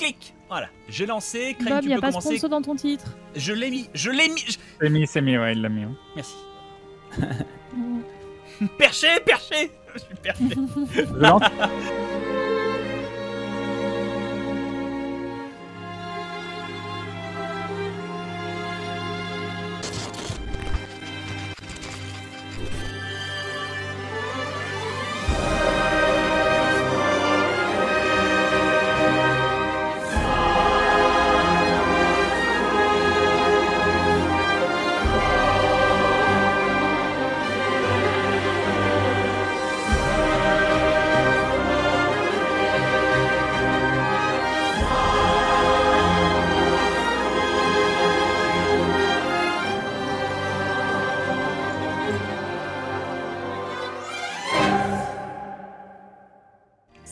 Clic. Voilà, j'ai lancé. Krayn, Bob, tu peux commencer. Sponsor dans ton titre. Je l'ai mis, c'est mis, ouais, il l'a mis. Hein. Merci. Perché, perché. Je suis perché.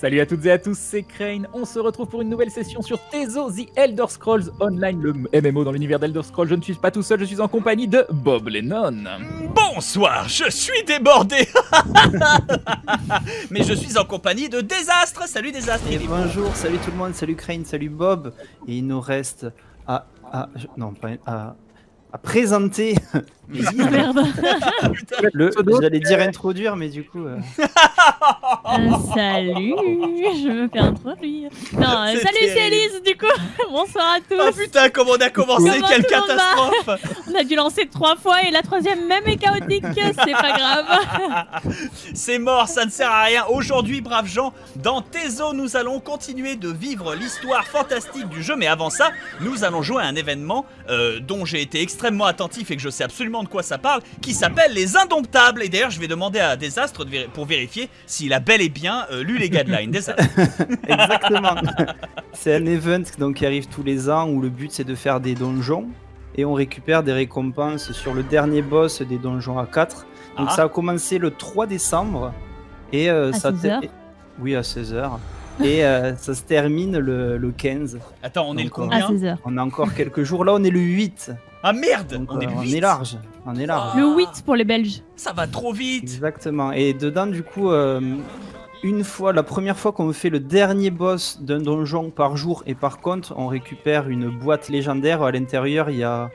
Salut à toutes et à tous, c'est Krayn. On se retrouve pour une nouvelle session sur Tezo, The Elder Scrolls Online, le MMO dans l'univers d'Elder Scrolls. Je ne suis pas tout seul, je suis en compagnie de Bob Lennon. Bonsoir, je suis débordé. Mais je suis en compagnie de Désastre. Salut Désastre. Et bonjour, salut tout le monde, salut Krayn, salut Bob. Et il nous reste à présenter. Merde. J'allais dire introduire, mais du coup. Salut, je me fais introduire. Non, salut, c'est Elise, du coup. Bonsoir à tous. Oh putain, comment on a commencé, quelle catastrophe. On a dû lancer 3 fois et la 3e même est chaotique. C'est pas grave. C'est mort, ça ne sert à rien. Aujourd'hui, braves gens, dans Tezo, nous allons continuer de vivre l'histoire fantastique du jeu. Mais avant ça, nous allons jouer à un événement dont j'ai été extrêmement attentif et que je sais absolument de quoi ça parle, qui s'appelle les Indomptables. Et d'ailleurs je vais demander à Désastre pour vérifier s'il a bel et bien lu les guidelines. Désastre. Exactement. C'est un event donc, qui arrive tous les ans où le but c'est de faire des donjons et on récupère des récompenses sur le dernier boss des donjons à 4. Donc ça a commencé le 3 décembre et ça oui à 16h. Et ça se termine le 15. Attends, on donc, est le combien? On a encore quelques jours. Là, on est le 8. Ah merde, donc, on est le 8. On est large. On est large. Le 8 pour les Belges. Ça va trop vite. Exactement. Et dedans, du coup, la première fois qu'on fait le dernier boss d'un donjon par jour, et par contre, on récupère une boîte légendaire. À l'intérieur, il y a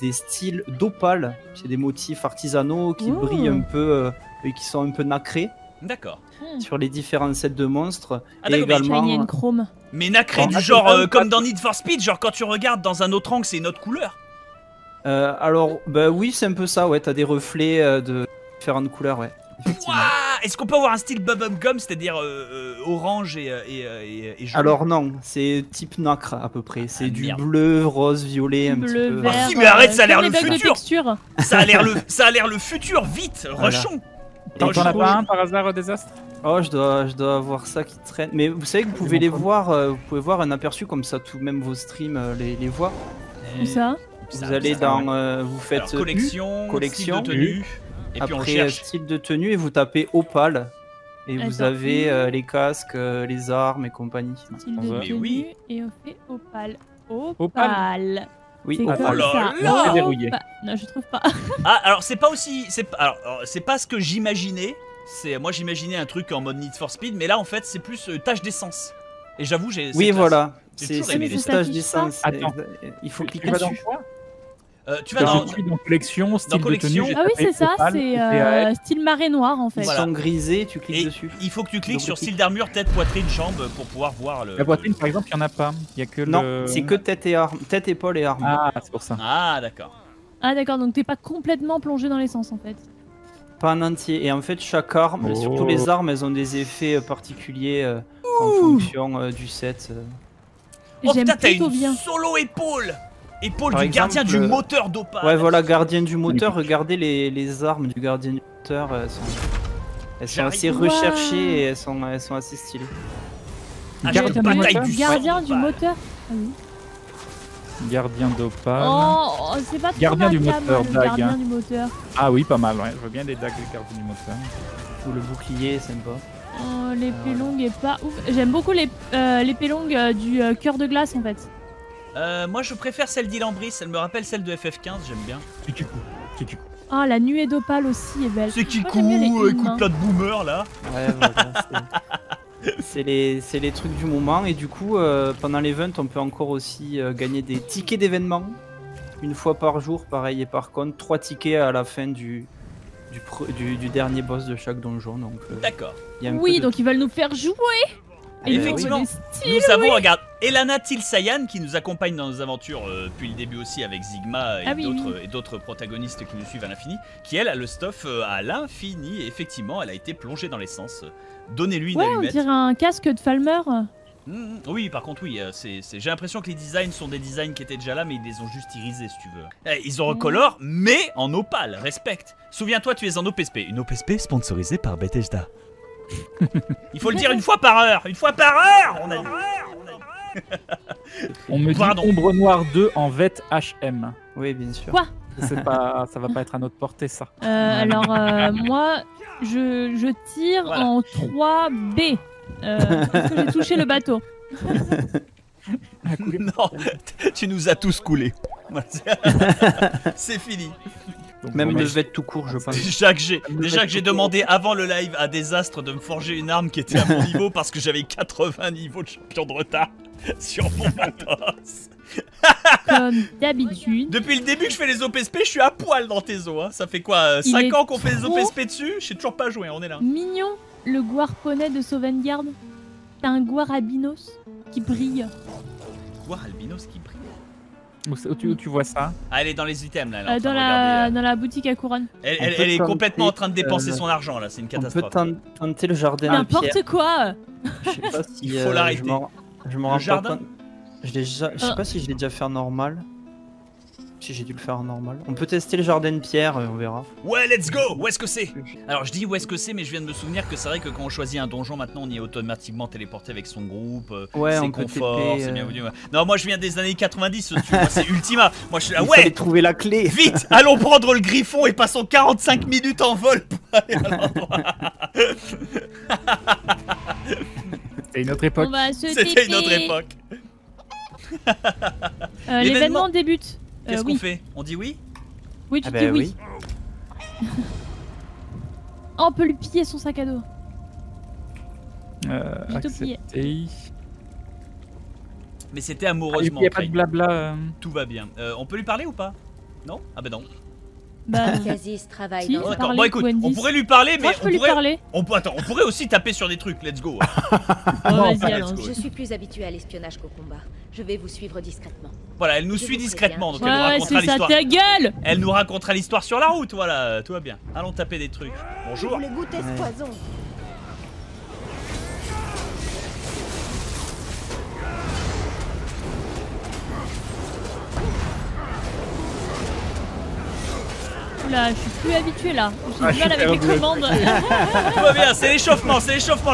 des styles d'opale. C'est des motifs artisanaux qui brillent un peu et qui sont un peu nacrés. D'accord. Sur les différents sets de monstres. Ah, et également... Mais, chrome. Mais nacré du genre comme dans Need for Speed, genre quand tu regardes dans un autre angle, c'est une autre couleur. Alors, bah oui, c'est un peu ça, ouais. T'as des reflets de différentes couleurs, ouais. Est-ce qu'on peut avoir un style bubble gum, c'est-à-dire orange et jaune? Alors non, c'est type nacre à peu près. C'est du bleu, rose, violet, un petit peu. Ah si, mais arrête, ça a l'air le futur. Ça a l'air le futur, vite, rushons. T'en as pas un par hasard au Désastre? Oh, je dois avoir ça qui traîne. Mais vous savez que vous pouvez les voir, vous pouvez voir un aperçu comme ça, tout même vos streams les voient. Où ça? Vous allez dans, vous faites collection, style de tenue, et puis on cherche style de tenue et vous tapez Opale et vous avez les casques, les armes et compagnie. Style de tenue et on fait Opale. Opale. Oui, oh là là, dérouillé. Non, je trouve pas. Ah, alors c'est pas aussi, c'est pas ce que j'imaginais. Moi j'imaginais un truc en mode Need for Speed, mais là en fait c'est plus tâche d'essence. Et j'avoue, j'ai. Oui, voilà. C'est plus tâche d'essence. Attends, il faut cliquer dessus. Tu vas dans collection, style de tenue. Ah oui, c'est ça, c'est style marée noire en fait. Ils sont grisés, tu cliques dessus. Il faut que tu cliques sur style d'armure, tête, poitrine, jambe pour pouvoir voir le. La poitrine par exemple, il n'y en a pas. Non, c'est que tête et arme. Tête, épaule et arme. Ah, c'est pour ça. Ah, d'accord. Ah, d'accord, donc t'es pas complètement plongé dans l'essence en fait. Pas en entier. Et en fait, chaque arme, surtout les armes, elles ont des effets particuliers en fonction du set. Oh putain, t'as une solo épaule! Épaule du gardien du moteur d'Opale. Ouais, voilà, gardien du moteur. Regardez les armes du gardien du moteur. Elles sont assez recherchées et elles sont assez stylées. Gardien du moteur. Gardien d'Opale. Oh, c'est pas trop gardien du moteur, gardien du moteur. Ah oui, pas mal, ouais. Je veux bien des dagues de gardien du moteur. Ou le bouclier, sympa. Oh, l'épée longue est pas ouf. J'aime beaucoup l'épée longue du cœur de glace en fait. Moi je préfère celle d'Ilambris, elle me rappelle celle de FF15, j'aime bien. C'est qui coûte. Ah, la nuée d'Opale aussi est belle. C'est qui coûte, écoute plein de boomers là. Ouais, voilà, C'est les trucs du moment, et du coup pendant l'event on peut encore aussi gagner des tickets d'événements. Une fois par jour, pareil, et par contre 3 tickets à la fin du dernier boss de chaque donjon. D'accord. Oui, donc ils veulent nous faire jouer. Et effectivement, oui. Nous avons, regarde, Elana Tilsayan qui nous accompagne dans nos aventures depuis le début aussi avec Sigma et d'autres protagonistes qui nous suivent à l'infini, qui elle a le stuff à l'infini. Effectivement, elle a été plongée dans l'essence. Donnez-lui une allumette. On dirait un casque de Falmer. Mmh, oui, par contre, oui. J'ai l'impression que les designs sont des designs qui étaient déjà là, mais ils les ont juste irisés, si tu veux. Ils ont recolore, mais en opale. Respecte. Souviens-toi, tu es en OPSP. Une OPSP sponsorisée par Bethesda. Il faut le dire une fois par heure. Une fois par heure. On a dit. On me dit Ombre Noire 2 en VET HM. Oui, bien sûr. Quoi? Pas, ça va pas être à notre portée, ça. Alors, moi, je tire en 3B. Parce que j'ai touché le bateau. Non, tu nous as tous coulés. C'est fini. Donc même le VET tout court, je pense. Déjà que j'ai demandé avant le live à Désastre de me forger une arme qui était à mon niveau parce que j'avais 80 niveaux de champion de retard sur mon matos. Comme d'habitude. Depuis le début que je fais les OPSP, je suis à poil dans tes eaux. Hein. Ça fait quoi, 5 ans qu'on fait les OPSP dessus? Je sais toujours pas joué, on est là. Mignon, le guarponnet de Sauvegarde. T'as un guar albinos qui brille. Guar albinos qui brille. Où tu vois ça? Elle est dans les items là. Dans la boutique à couronne. Elle est complètement en train de dépenser son argent là, c'est une catastrophe. On peut tenter le jardin. N'importe quoi. Je sais pas si il faut l'arrêter. Je me rends pas compte. Je sais pas si je l'ai déjà fait en normal. Si j'ai dû le faire en normal. On peut tester le jardin de pierre, on verra. Ouais, let's go. Où est-ce que c'est? Alors je dis où est-ce que c'est, mais je viens de me souvenir que c'est vrai que quand on choisit un donjon, maintenant on y est automatiquement téléporté avec son groupe. Ouais, c'est confort, c'est bienvenu. Non, moi je viens des années 90, c'est Ultima. Moi je suis là, ouais, trouver la clé. Vite, allons prendre le griffon et passons 45 minutes en vol pour aller à l'endroit. C'était une autre époque. C'était une autre époque. L'événement débute. Qu'est-ce qu'on fait? On dit oui? Oui, tu dis oui. On peut lui piller son sac à dos. Mais c'était amoureusement. Il n'y a pas de blabla. Tout va bien. On peut lui parler ou pas? Non? Ah bah non. Bah, travaille. Si, bon, écoute, on pourrait lui parler, mais on pourrait aussi taper sur des trucs. Let's go. Je suis plus habituée à l'espionnage qu'au combat. Je vais vous suivre discrètement. Voilà, elle nous suit discrètement, donc elle nous racontera l'histoire. Elle nous racontera l'histoire sur la route. Voilà, tout va bien. Allons taper des trucs. Bonjour. Je voulais goûter ce poison. Là, je suis plus habitué là, j'ai du mal avec les commandes. Tout va bien, c'est l'échauffement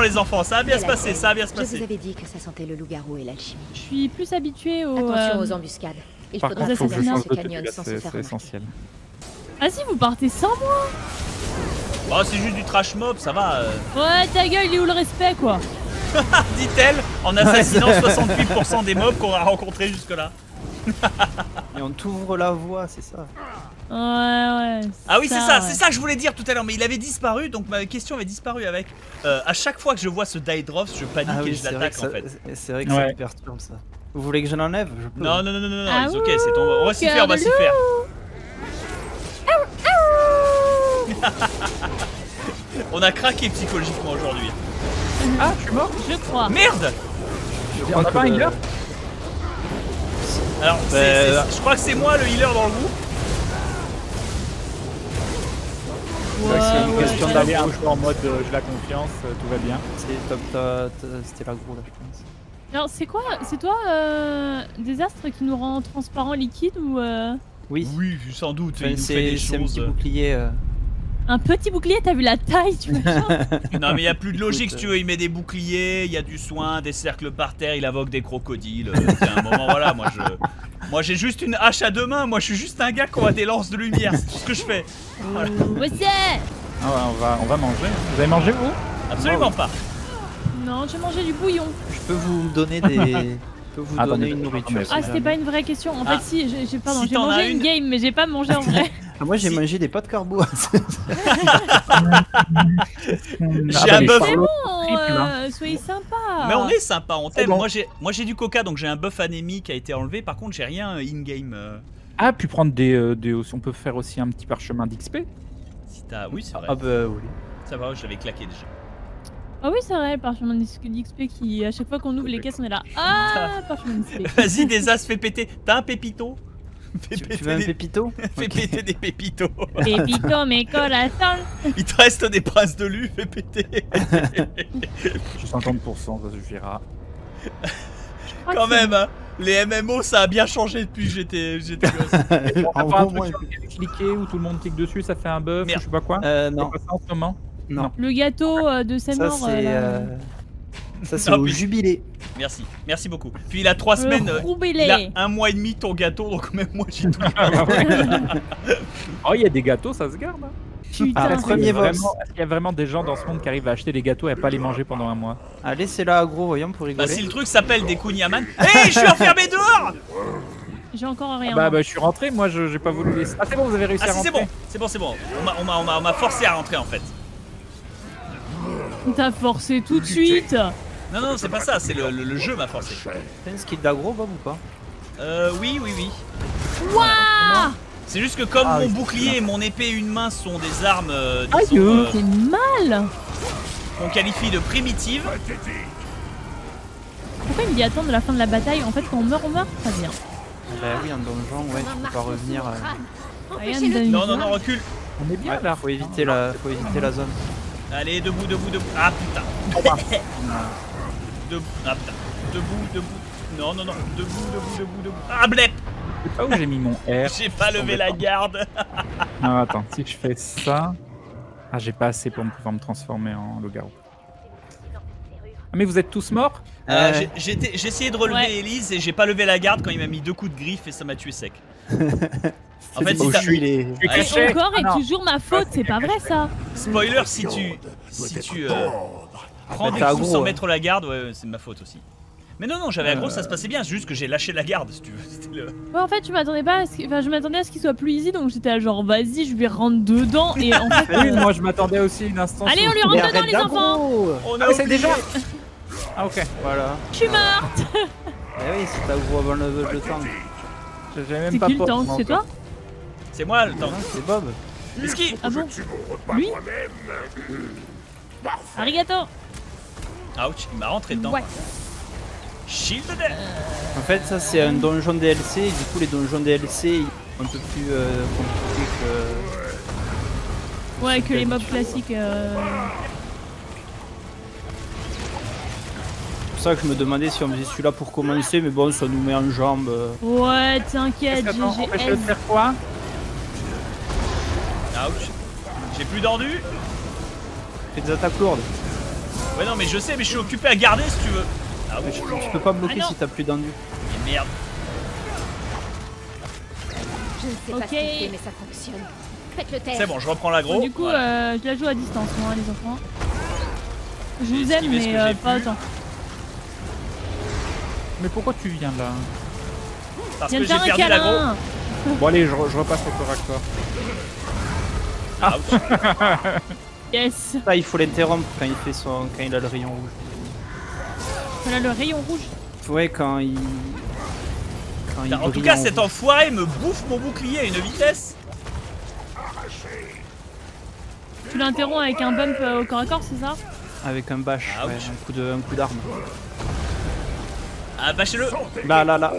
les enfants, ça va bien se passer, ça va bien se passer. Je vous avais dit que ça sentait le loup-garou et l'alchimie. Je suis plus habitué aux... Attention aux embuscades. Il faudra s'assassiner ce canyon sans se faire remarquer. Ah si, vous partez sans moi? Bah c'est juste du trash mob, ça va. Ouais, ta gueule, il est où le respect quoi? Dit-elle, en assassinant 68% des mobs qu'on a rencontrés jusque là. Et on t'ouvre la voie, c'est ça? Ouais, ouais. Ah oui, c'est ça que je voulais dire tout à l'heure, mais il avait disparu, donc ma question avait disparu avec. À chaque fois que je vois ce Daedroth, je panique et je l'attaque en fait. C'est vrai que ça me perturbe ça. Vous voulez que je l'enlève? Non, non, non, non, non, c'est ok, c'est ton. On va s'y faire, on va s'y faire. On a craqué psychologiquement aujourd'hui. Ah, je suis mort? Je crois. Merde! On a pas un healer? Alors, je crois que c'est moi le healer dans le groupe. Ouais, c'est une question d'amour, je suis en mode j'ai la confiance, tout va bien. C'était la gros là, je pense. Alors, c'est quoi? C'est toi, Désastre, qui nous rend transparent liquide ou. Oui. Oui, sans doute. Enfin, c'est un petit bouclier. Un petit bouclier, t'as vu la taille, tu vois? Non, mais il n'y a plus de logique si tu veux. Il met des boucliers, il y a du soin, des cercles par terre, il invoque des crocodiles. C'est un moment, voilà, moi j'ai juste une hache à deux mains, moi je suis juste un gars qui a des lances de lumière, c'est tout ce que je fais. Voilà. Ah ouais, on va manger. Vous avez mangé vous? Absolument pas. Non, j'ai mangé du bouillon. Je peux vous donner des... Vous donner une nourriture. Ah, c'était pas une vraie question. En fait, si, j'ai mangé une game, mais j'ai pas mangé en vrai. Moi, j'ai mangé des pâtes carbo. J'ai un bœuf. soyez sympa. Mais on est sympa, on t'aime. Bon. Moi j'ai du coca, donc j'ai un buff anémie qui a été enlevé. Par contre, j'ai rien in-game. Ah, puis prendre des. On peut faire aussi un petit parchemin d'XP. Si t'as. Oui, c'est vrai. Ah, bah oui. Ça va, je l'avais claqué déjà. Ah oui, c'est vrai, le parchemin d'XP qui, à chaque fois qu'on ouvre les caisses, on est là. Ah, parchemin d'XP. Vas-y, Désastre, fais péter. T'as un pépito? Tu veux un pépito? Fais péter des pépitos. Pépito, mes corazones. Il te reste des princes de l'U, fais péter. Je suis 50%, ça suffira. Quand même, hein, les MMO, ça a bien changé depuis que j'étais gosse. T'as pas un truc sur lequel cliquer où tout le monde clique dessus, ça fait un buff, je sais pas quoi? Non. C'est pas ça en ce moment? Non. Le gâteau de sa mort. Ça c'est au jubilé. Merci, merci beaucoup. Puis il a 3 semaines, il a 1 mois et demi ton gâteau, donc même moi j'ai tout. Oh, il y a des gâteaux, ça se garde. Hein. Putain, ah, est-ce qu'il y a vraiment des gens dans ce monde qui arrivent à acheter des gâteaux et à pas les manger pendant 1 mois? Allez, c'est là gros, voyons pour rigoler. Bah si le truc s'appelle des kunyaman. Hey, je suis enfermé dehors. J'ai encore rien. Bah je suis rentré, moi j'ai pas voulu laisser. Ah c'est bon, vous avez réussi à rentrer. C'est bon, c'est bon. On m'a forcé à rentrer en fait. T'as forcé tout de suite. Non, non, c'est pas ça, c'est le jeu m'a forcé. T'as une skill d'aggro, Bob, ou pas? Oui, oui, oui. Wouah! C'est juste que comme mon bouclier et mon épée une main sont des armes... Aïe, t'es mal! On qualifie de primitive. Pourquoi il me dit attendre la fin de la bataille? En fait, quand on meurt, ça vient. Bah oui, un donjon, ouais, tu peux pas revenir. Non, non, non, recule. On est bien là. Faut éviter la zone. Allez, debout, debout, debout. Ah putain. Debout, ah putain. Debout, debout. Non, non, non. Debout, debout, debout, debout. Ah blep. Je sais pas où j'ai mis mon R. J'ai pas levé la garde. Ah attends, si je fais ça... Ah j'ai pas assez pour pouvoir me transformer en loup-garou. Ah mais vous êtes tous morts? J'ai essayé de relever Elise et j'ai pas levé la garde quand il m'a mis 2 coups de griffe et ça m'a tué sec. En fait, si ton corps est toujours ma faute, c'est pas vrai ça. Spoiler, si tu prends des coups sans mettre la garde, ouais, c'est ma faute aussi. Mais non, non, j'avais aggro, ça se passait bien, c'est juste que j'ai lâché la garde, si tu veux. Ouais, en fait, je m'attendais pas, je m'attendais à ce qu'il soit plus easy, donc j'étais là genre vas-y, je lui rentre dedans et en fait. Oui, moi je m'attendais aussi une instance. Allez, on lui rentre dedans les enfants. On a déjà. Ah ok, voilà. Je suis morte. Eh oui, si t'as aggro avant le temps. C'est qui le tank? C'est toi? C'est moi le tank. C'est Bob. Est-ce qui? Ah bon? Lui? Arigato. Ouch, il m'a rentré dedans. Shield. En fait ça c'est un donjon DLC et du coup les donjons DLC sont un peu plus compliqués que... Ouais, que les mobs classiques. C'est pour ça que je me demandais si on faisait celui-là pour commencer, mais bon, ça nous met en jambe. Ouais, t'inquiète, j'ai... Je vais faire quoi? Ouch. J'ai plus d'endu. Fais des attaques lourdes. Ouais, non, mais je sais, mais je suis occupé à garder si tu veux. Ah oui, tu peux pas bloquer si t'as plus d'endu. Mais merde. Je ne sais pas ce que c'est, mais ça fonctionne. Faites le test. C'est bon, je reprends l'aggro. Bon, du coup, je la joue à distance, moi, les enfants. Je vous aime, mais pas autant. Mais pourquoi tu viens là? Parce que j'ai perdu l'aggro. Bon allez, je repasse au corps à corps. Ah. Yes. Ça, il faut l'interrompre quand il fait son, quand il a le rayon rouge. Quand il a le rayon rouge? Ouais, quand il... en tout cas, cet enfoiré me bouffe mon bouclier à une vitesse. Tu l'interromps avec un bump au corps à corps, c'est ça? Avec un bash, ouais, un coup d'arme. Ah, bâchez-le! Là, là, là!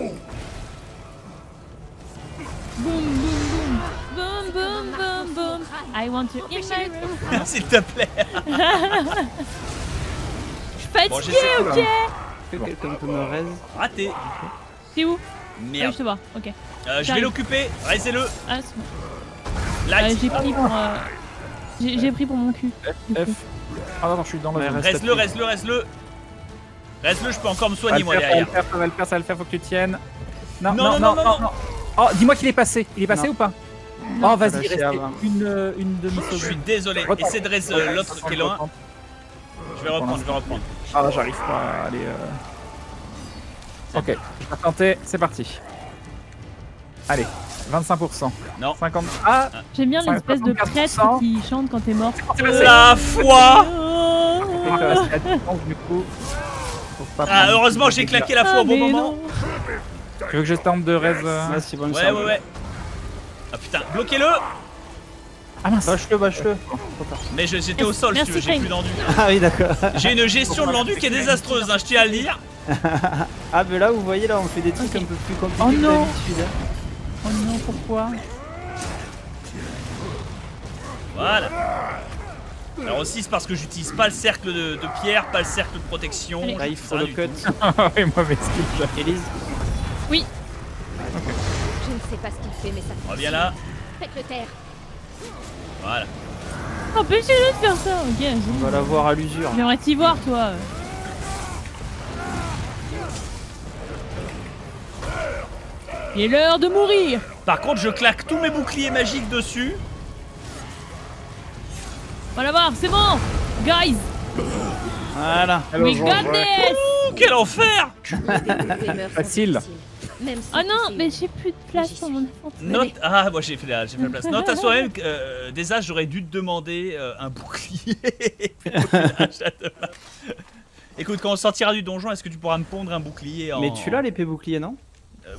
Boum, boum, boum! Boum, boum, boum, boum! I want you in my room! S'il te plaît! Je suis fatigué, ok! Quelqu'un peut me raise? Raté! T'es où? Merde! Ah, je te vois, ok. Je vais l'occuper, raisez-le! Ah, c'est bon. Là, j'ai pris pour. J'ai pris pour mon cul. F. Ah non, non, je suis dans le. Reste-le, reste-le, reste-le! Reste-le, je peux encore me soigner moi derrière. Ça va le faire, ça va le faire, faut que tu tiennes. Non, non, non, non, non. Oh, dis-moi qu'il est passé. Il est passé ou pas? Oh, vas-y, reste une demi-seconde. Je suis désolé. Essaye de rester l'autre qui est loin. Je vais reprendre, je vais reprendre. Ah là, j'arrive pas à aller. Ok, je vais tenter, c'est parti. Allez, 25%. Non. 50. Ah, j'aime bien l'espèce de prêtre qui chante quand t'es mort. La foi. peut-être rester à distance du coup. Ah, heureusement, j'ai claqué la foi au bon moment. Tu veux que je tente de raise Ouais. Ah putain, bloquez-le. Ah mince. Bâche-le, bâche-le. Mais j'étais au sol, si tu veux, j'ai plus d'enduit. Ah oui, d'accord. J'ai une gestion de l'enduit qui est désastreuse, hein, je tiens à le dire. Ah, mais là, vous voyez, là, on fait des trucs un peu plus compliqués. Oh non. Oh non, pourquoi? Voilà. Alors aussi c'est parce que j'utilise pas le cercle de pierre, pas le cercle de protection. Là il faut le cut. Et moi m'explique. Elise. Oui. Okay. Je ne sais pas ce qu'il fait mais ça fait. Reviens là. Faites le terre. Voilà. Oh empêchez-le de faire ça, ok. On va l'avoir à l'usure. J'aimerais t'y voir toi. Il est l'heure de mourir. Par contre je claque tous mes boucliers magiques dessus. On va l'avoir, c'est bon! Guys! Voilà! Mais Gwendis! Ouh, quel enfer! Facile! Oh non, mais j'ai plus de place pour mon enfant. Ah, moi j'ai fait la place. Non, t'as soi-même, déjà j'aurais dû te demander un bouclier. Écoute, quand on sortira du donjon, est-ce que tu pourras me pondre un bouclier en. Mais tu l'as l'épée bouclier, non?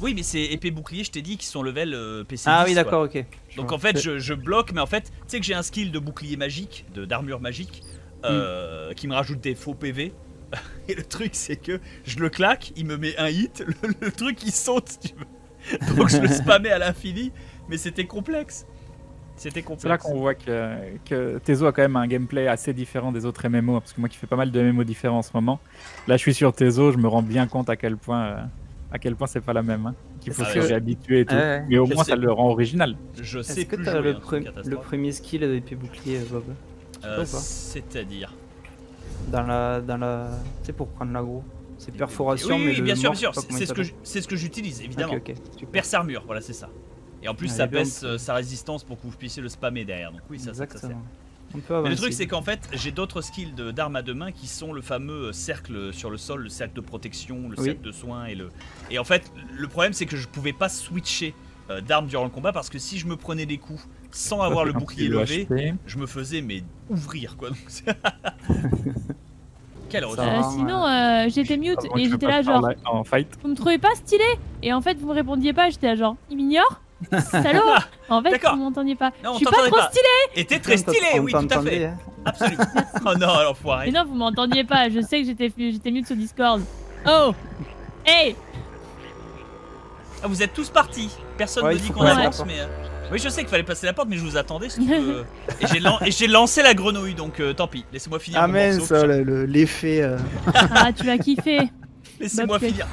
Oui, mais c'est épée bouclier, je t'ai dit, qui sont level PC10. Ah oui, d'accord, ok. Donc en fait, je bloque, mais en fait, tu sais que j'ai un skill de bouclier magique, d'armure magique, qui me rajoute des faux PV. Et le truc, c'est que je le claque, il me met un hit, le truc il saute, tu veux. Donc je le spammais à l'infini, mais c'était complexe. C'était complexe. C'est là qu'on voit que Tezo a quand même un gameplay assez différent des autres MMO, parce que moi qui fais pas mal de MMO différents en ce moment, là je suis sur Tezo, je me rends bien compte à quel point. À quel point c'est pas la même, hein. Qu'il faut se réhabituer et tout, mais au moins ça le rend original. Je sais que t'as le premier skill d'épée bouclier, Bob. C'est-à-dire dans la, tu sais pour prendre l'aggro, c'est perforation mais oui, bien sûr, c'est ce que j'utilise évidemment. Perce armure, voilà c'est ça. Et en plus ça baisse sa résistance pour que vous puissiez le spammer derrière. Donc oui ça sert. Mais le truc c'est qu'en fait j'ai d'autres skills d'armes à deux mains qui sont le fameux cercle sur le sol, le cercle de protection, le cercle de soins et en fait le problème c'est que je pouvais pas switcher d'armes durant le combat parce que si je me prenais des coups sans avoir le bouclier levé, je me faisais mais ouvrir quoi. Quel sinon j'étais mute et j'étais là genre en fight. Vous me trouvez pas stylé et en fait vous me répondiez pas, j'étais là genre il m'ignore. Salaud. En fait, vous m'entendiez pas. Non, je suis pas trop stylé. Et t'es très stylé, oui, tout à fait. Absolument. Oh non, l'enfoiré. Mais non, vous m'entendiez pas. Je sais que j'étais mute sur Discord. Oh. Hey. Ah, vous êtes tous partis. Personne ne dit qu'on avance, mais. Oui, je sais qu'il fallait passer la porte, mais je vous attendais. Si tu veux. Et j'ai lancé la grenouille, donc tant pis. Laissez-moi finir. Ah mais ça, l'effet. Ah, tu l'as kiffé. Laissez-moi finir.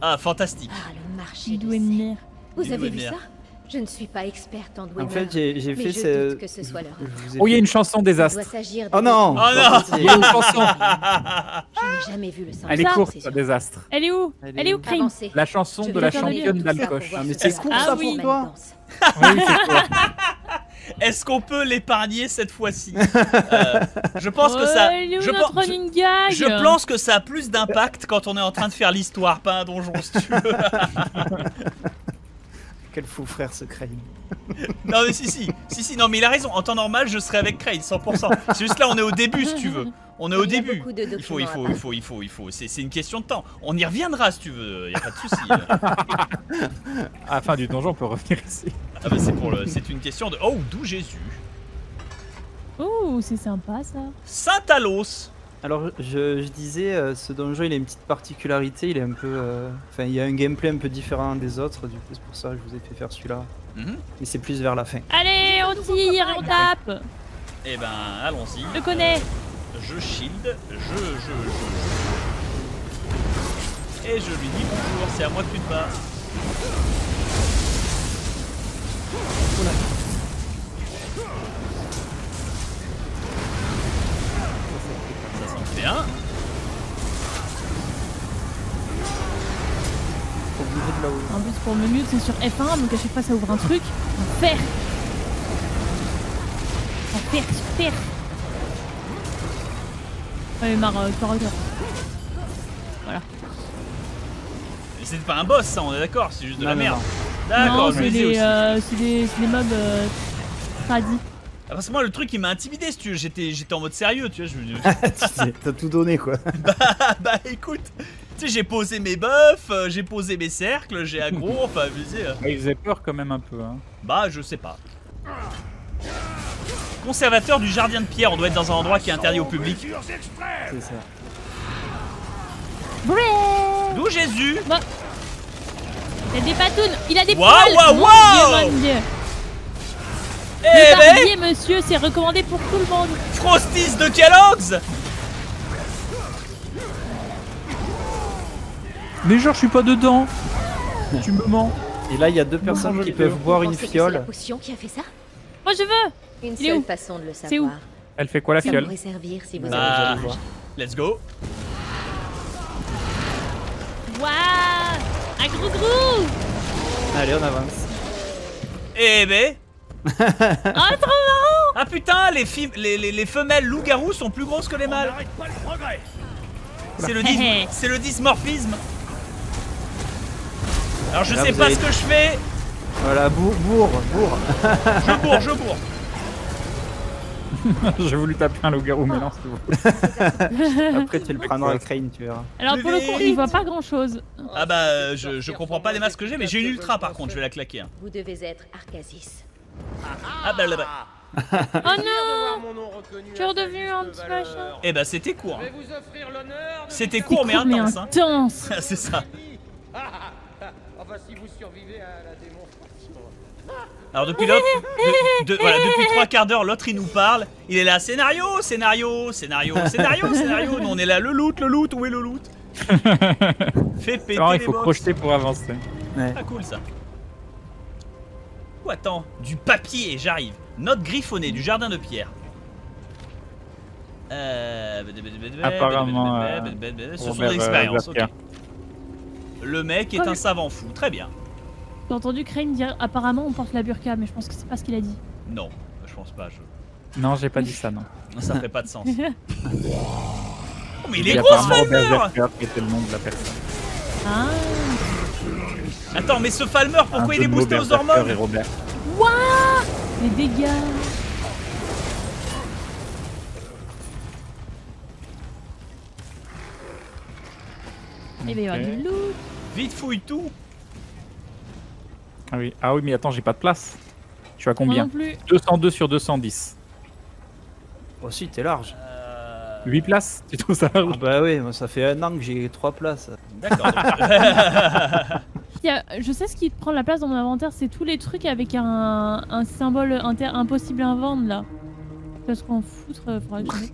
Ah, fantastique. Ah, le marché du Gwendis. Vous avez vu ça? Je ne suis pas experte en douanier. En fait, j'ai fait ce. Oh, il y a une chanson désastre. Oh non! Oh non! Il y a une chanson. Je n'ai jamais vu le sens. Elle est courte, désastre. Elle est où? Elle est où, Krayn? La chanson de la championne d'Alcoche. Mais c'est court ça pour toi? Oui, c'est court. Est-ce qu'on peut l'épargner cette fois-ci? Je pense que ça. Je pense que ça a plus d'impact quand on est en train de faire l'histoire, pas un donjon, si tu veux. Quel fou frère ce Krayn. Non mais si, non mais il a raison, en temps normal je serais avec Krayn, 100%. C'est juste là on est au début si tu veux. On est au début. Il faut. C'est une question de temps. On y reviendra si tu veux, y a pas de souci. À la fin du donjon on peut revenir ici. Ah bah c'est une question de... Oh, d'où Jésus. Oh, c'est sympa ça. Saint Talos. Alors je disais, ce donjon il a une petite particularité, il est un peu, il y a un gameplay un peu différent des autres, du coup c'est pour ça que je vous ai fait faire celui-là. Mais c'est plus vers la fin. Allez, on tire, on tape. Eh ben, allons-y. Je connais. Je shield, je. Et je lui dis bonjour, c'est à moi que tu te bats. Voilà. Bien. En plus pour le mute c'est sur F1 donc à chaque fois ça ouvre un truc. On perd. Ouais Mara, voilà. Mais c'est pas un boss ça, on est d'accord, c'est juste de la merde. D'accord, c'est des mobs tradis. Parce que moi, le truc qui m'a intimidé, si tu veux, j'étais en mode sérieux, tu vois. T'as tout donné, quoi. Bah écoute, tu sais, j'ai posé mes buffs, j'ai posé mes cercles, j'ai aggro, enfin, vas-y. Ils faisaient peur quand même un peu, hein. Bah, je sais pas. Conservateur du jardin de pierre, on doit être dans un endroit qui est interdit au public. C'est ça. D'où Jésus. Bon. Il a des patounes, il a des poules. Waouh, waouh, waouh. Le barbier, ben... monsieur, c'est recommandé pour tout le monde. Frosties de Kellogg's. Mais genre, je suis pas dedans. Tu me mens. Et là, il y a deux personnes qui peuvent boire une fiole. C'est la potion qui a fait ça. Moi, je veux. Une seule façon de le savoir. C'est où? Elle fait quoi, la fiole? Si vous avez besoin. Let's go. Waouh. Un gros gros. Allez, on avance. Eh ben. Ah, trop marrant. Ah putain, les femelles loups-garous sont plus grosses que les mâles. C'est le dysmorphisme. Alors je sais pas ce que je fais. Voilà, bourre. Je bourre. J'ai voulu taper un loup-garou, mais non, c'est bon. Après, tu le prends dans la Krayn, tu verras. Alors pour le coup, il voit pas grand chose. Ah bah, je comprends pas les masques que j'ai, mais j'ai une ultra par contre, je vais la claquer. Hein. Vous devez être Arkasis. Ah bah là-bas. Oh non, je suis redevenu un petit machin. Eh bah c'était court. C'était court mais intense. C'est ça. Alors depuis l'autre, voilà, depuis 3 quarts d'heure, l'autre il nous parle. Il est là, scénario. Nous on est là, le loot, où est le loot? Fais péter les box. Il faut crocheter pour avancer. Ah cool ça. Attends, du papier, j'arrive. Note griffonnée du jardin de pierre. Apparemment, ce sont des expériences. Okay. Le mec est un savant fou, très bien. J'ai entendu Krayn dire apparemment on porte la burqa, mais je pense que c'est pas ce qu'il a dit. Non, je pense pas. Non, j'ai pas dit ça, non. Ça fait pas de sens. Oh, mais il est gros, ce le nom de la personne. Ah. Attends, mais ce Falmer, pourquoi il est boosté aux hormones? Wouah, les dégâts. Eh ben, il y aura du loup. Vite, fouille tout. Ah oui, mais attends, j'ai pas de place. Je suis à combien? 202 sur 210. Oh si, t'es large. 8 places, tu trouves ça? Bah oui, moi ça fait un an que j'ai 3 places. D'accord. Je sais ce qui prend la place dans mon inventaire, c'est tous les trucs avec un symbole impossible à vendre là. Parce qu'on foutre, faudra que je mette.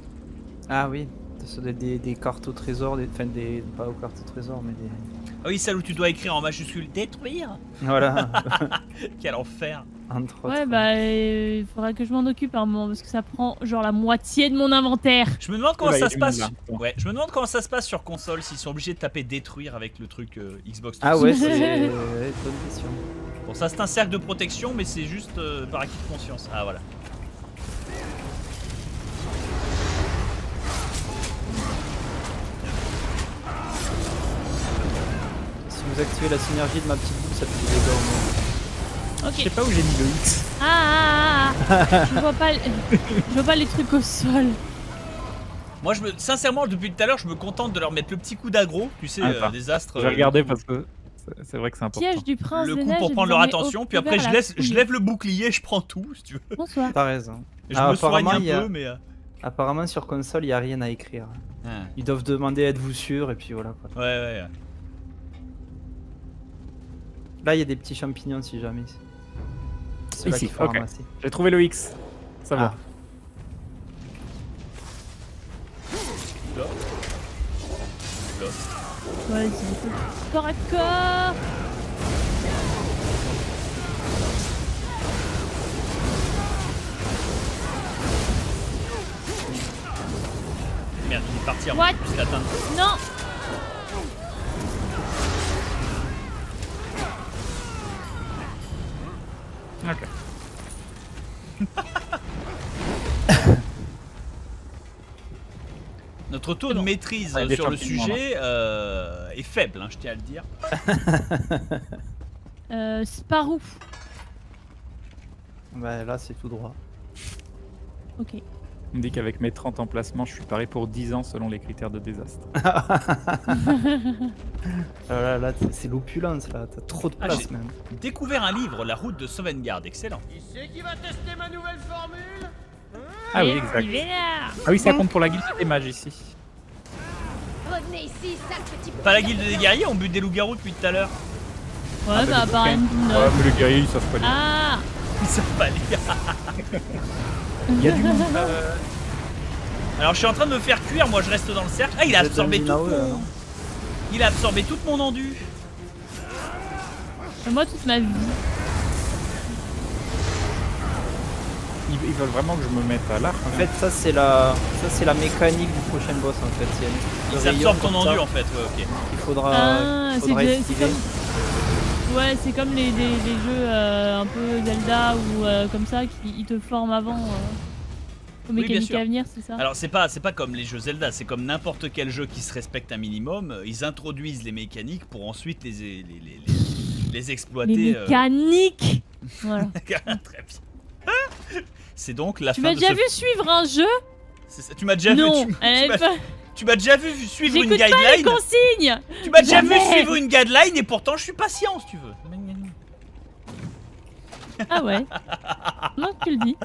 Ah oui, ça doit être des cartes au trésor, pas aux cartes au trésor, mais des... Ah oui, celle où tu dois écrire en majuscule détruire. Voilà. Quel enfer. Ouais, bah, il faudra que je m'en occupe à un moment parce que ça prend genre la moitié de mon inventaire. Je me demande comment ça se passe. Ouais, je me demande comment ça se passe sur console s'ils sont obligés de taper détruire avec le truc Xbox. Ah ouais, c'est bonne question. Bon, ça c'est un cercle de protection, mais c'est juste par acquis de conscience. Ah voilà. Si vous activez la synergie de ma petite boule, ça fait des dégâts au moins. Okay. Je sais pas où j'ai mis le X. Je vois pas les trucs au sol. Moi, sincèrement, depuis tout à l'heure, je me contente de leur mettre le petit coup d'aggro, tu sais, désastre. J'ai regardé parce que c'est vrai que c'est important. Piège du prince le coup des pour prendre leur attention, puis après je lève le bouclier, je prends tout, si tu veux. Bonsoir. T'as raison. Et je me soigne un peu, mais... Apparemment, sur console, il n'y a rien à écrire. Ils doivent demander êtes-vous sûr, et puis voilà. Quoi. Ouais. Là, il y a des petits champignons, si jamais. Ici, ok. J'ai trouvé le X. Ça va. Ouais, c'est corps à corps. Merde, il est parti en plus d'atteindre. Non. Ok. Notre taux de maîtrise sur le sujet est faible, hein, je tiens à le dire. C'est par où? Bah là c'est tout droit. Ok. On me dit qu'avec mes 30 emplacements, je suis paré pour 10 ans selon les critères de désastre. Là, là c'est l'opulence, là, t'as trop de place même. Découvert un livre, La route de Sovngarde, excellent. Qui c'est qui va tester ma nouvelle formule? Ah oui, exact. Ah oui, ça compte pour la guilde des mages ici. Revenez ici, sale petit... Pas la guilde des guerriers, on bute des loups-garous depuis tout à l'heure. Ouais, ah, bah par exemple. Ouais, mais les guerriers, ils savent pas lire. Ah. Ils savent pas lire. Il y a du monde. Alors je suis en train de me faire cuire, moi je reste dans le cercle. Ah, il a absorbé tout. Il a absorbé tout mon enduit. Moi toute ma vie. Ils veulent vraiment que je me mette à l'arc. En fait, ça c'est la mécanique du prochain boss en fait. Ils absorbent ton enduit en fait. Ouais, ok. Il faudra. Ah, ouais, c'est comme les jeux un peu Zelda ou comme ça, qui te forment avant aux mécaniques à venir, c'est ça? Alors c'est pas comme les jeux Zelda, c'est comme n'importe quel jeu qui se respecte un minimum, ils introduisent les mécaniques pour ensuite les exploiter. Les mécaniques Voilà. Très bien. C'est donc la fin de ce... Tu m'as déjà vu suivre un jeu? Tu m'as déjà vu... Tu m'as déjà vu suivre une guideline. Pas les consignes. Tu m'as déjà vu suivre une guideline et pourtant je suis patient si tu veux. Ah ouais. Non, tu le dis.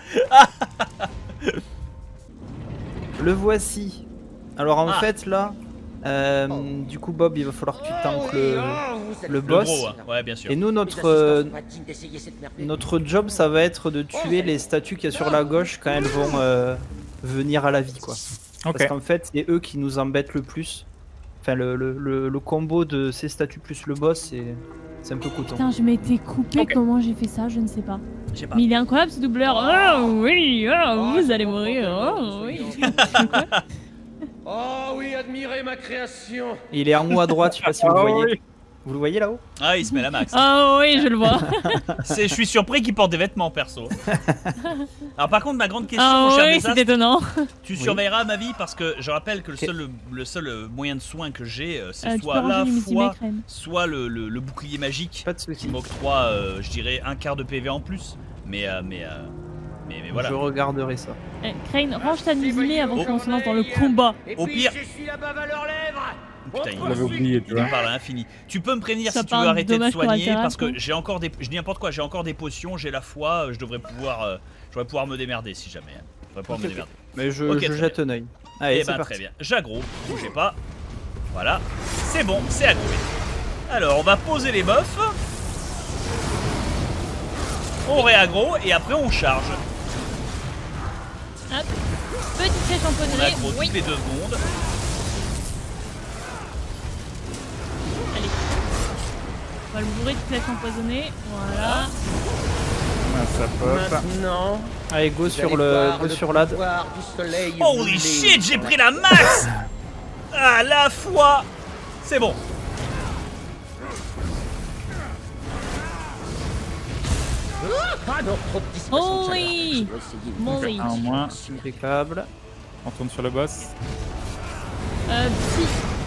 Le voici. Alors en fait là, du coup Bob, il va falloir que tu tankes le boss. Le gros, hein. Ouais, bien sûr. Et nous notre job, ça va être de tuer les statues qu'il y a sur la gauche quand elles vont venir à la vie quoi. Parce qu'en fait, c'est eux qui nous embêtent le plus. Enfin, le combo de ces statues plus le boss, c'est un peu coton. Putain, je m'étais coupé. Comment j'ai fait ça? Je ne sais pas. Mais il est incroyable ce doubleur. Oh oui, vous allez mourir. Oh oui. Oh oui, admirez ma création. Il est en haut à droite, je sais pas si vous le voyez. Vous le voyez là-haut? Ah, il se met la max. Ah oui, je le vois. Je suis surpris qu'il porte des vêtements perso. Alors par contre, ma grande question, mon cher Désastre, c'est étonnant. Tu surveilleras ma vie parce que je rappelle que le seul moyen de soin que j'ai, c'est soit la foi, soit le bouclier magique qui m'octroie, je dirais, un quart de PV en plus. Mais voilà. Je regarderai ça. Krayn, range ta musulée avant qu'on se lance dans le combat. Au pire. Je suis là-bas à leurs lèvres. Putain, il me parle à l'infini. Tu peux me prévenir si tu veux arrêter de soigner parce que j'ai encore des... Je dis n'importe quoi, j'ai encore des potions, j'ai la foi, je devrais pouvoir, me démerder si jamais. Je devrais pouvoir me démerder. Mais je jette un oeil. Allez, c'est parti. Très bien. J'aggro, bougez pas. Voilà, c'est bon, c'est aggré. Alors, on va poser les buffs. On réaggro et après on charge. Hop, petite flèche empoisonnée. On aggro toutes les 2 secondes. On va le bourrer de flèches empoisonnées, voilà. Ça pop. Maintenant... Allez, go sur l'ad. Holy shit, j'ai pris la max. À la fois. C'est bon. Ah non, trop de disparition. Oui. Molly. Un moins, impeccable. On tourne sur le boss.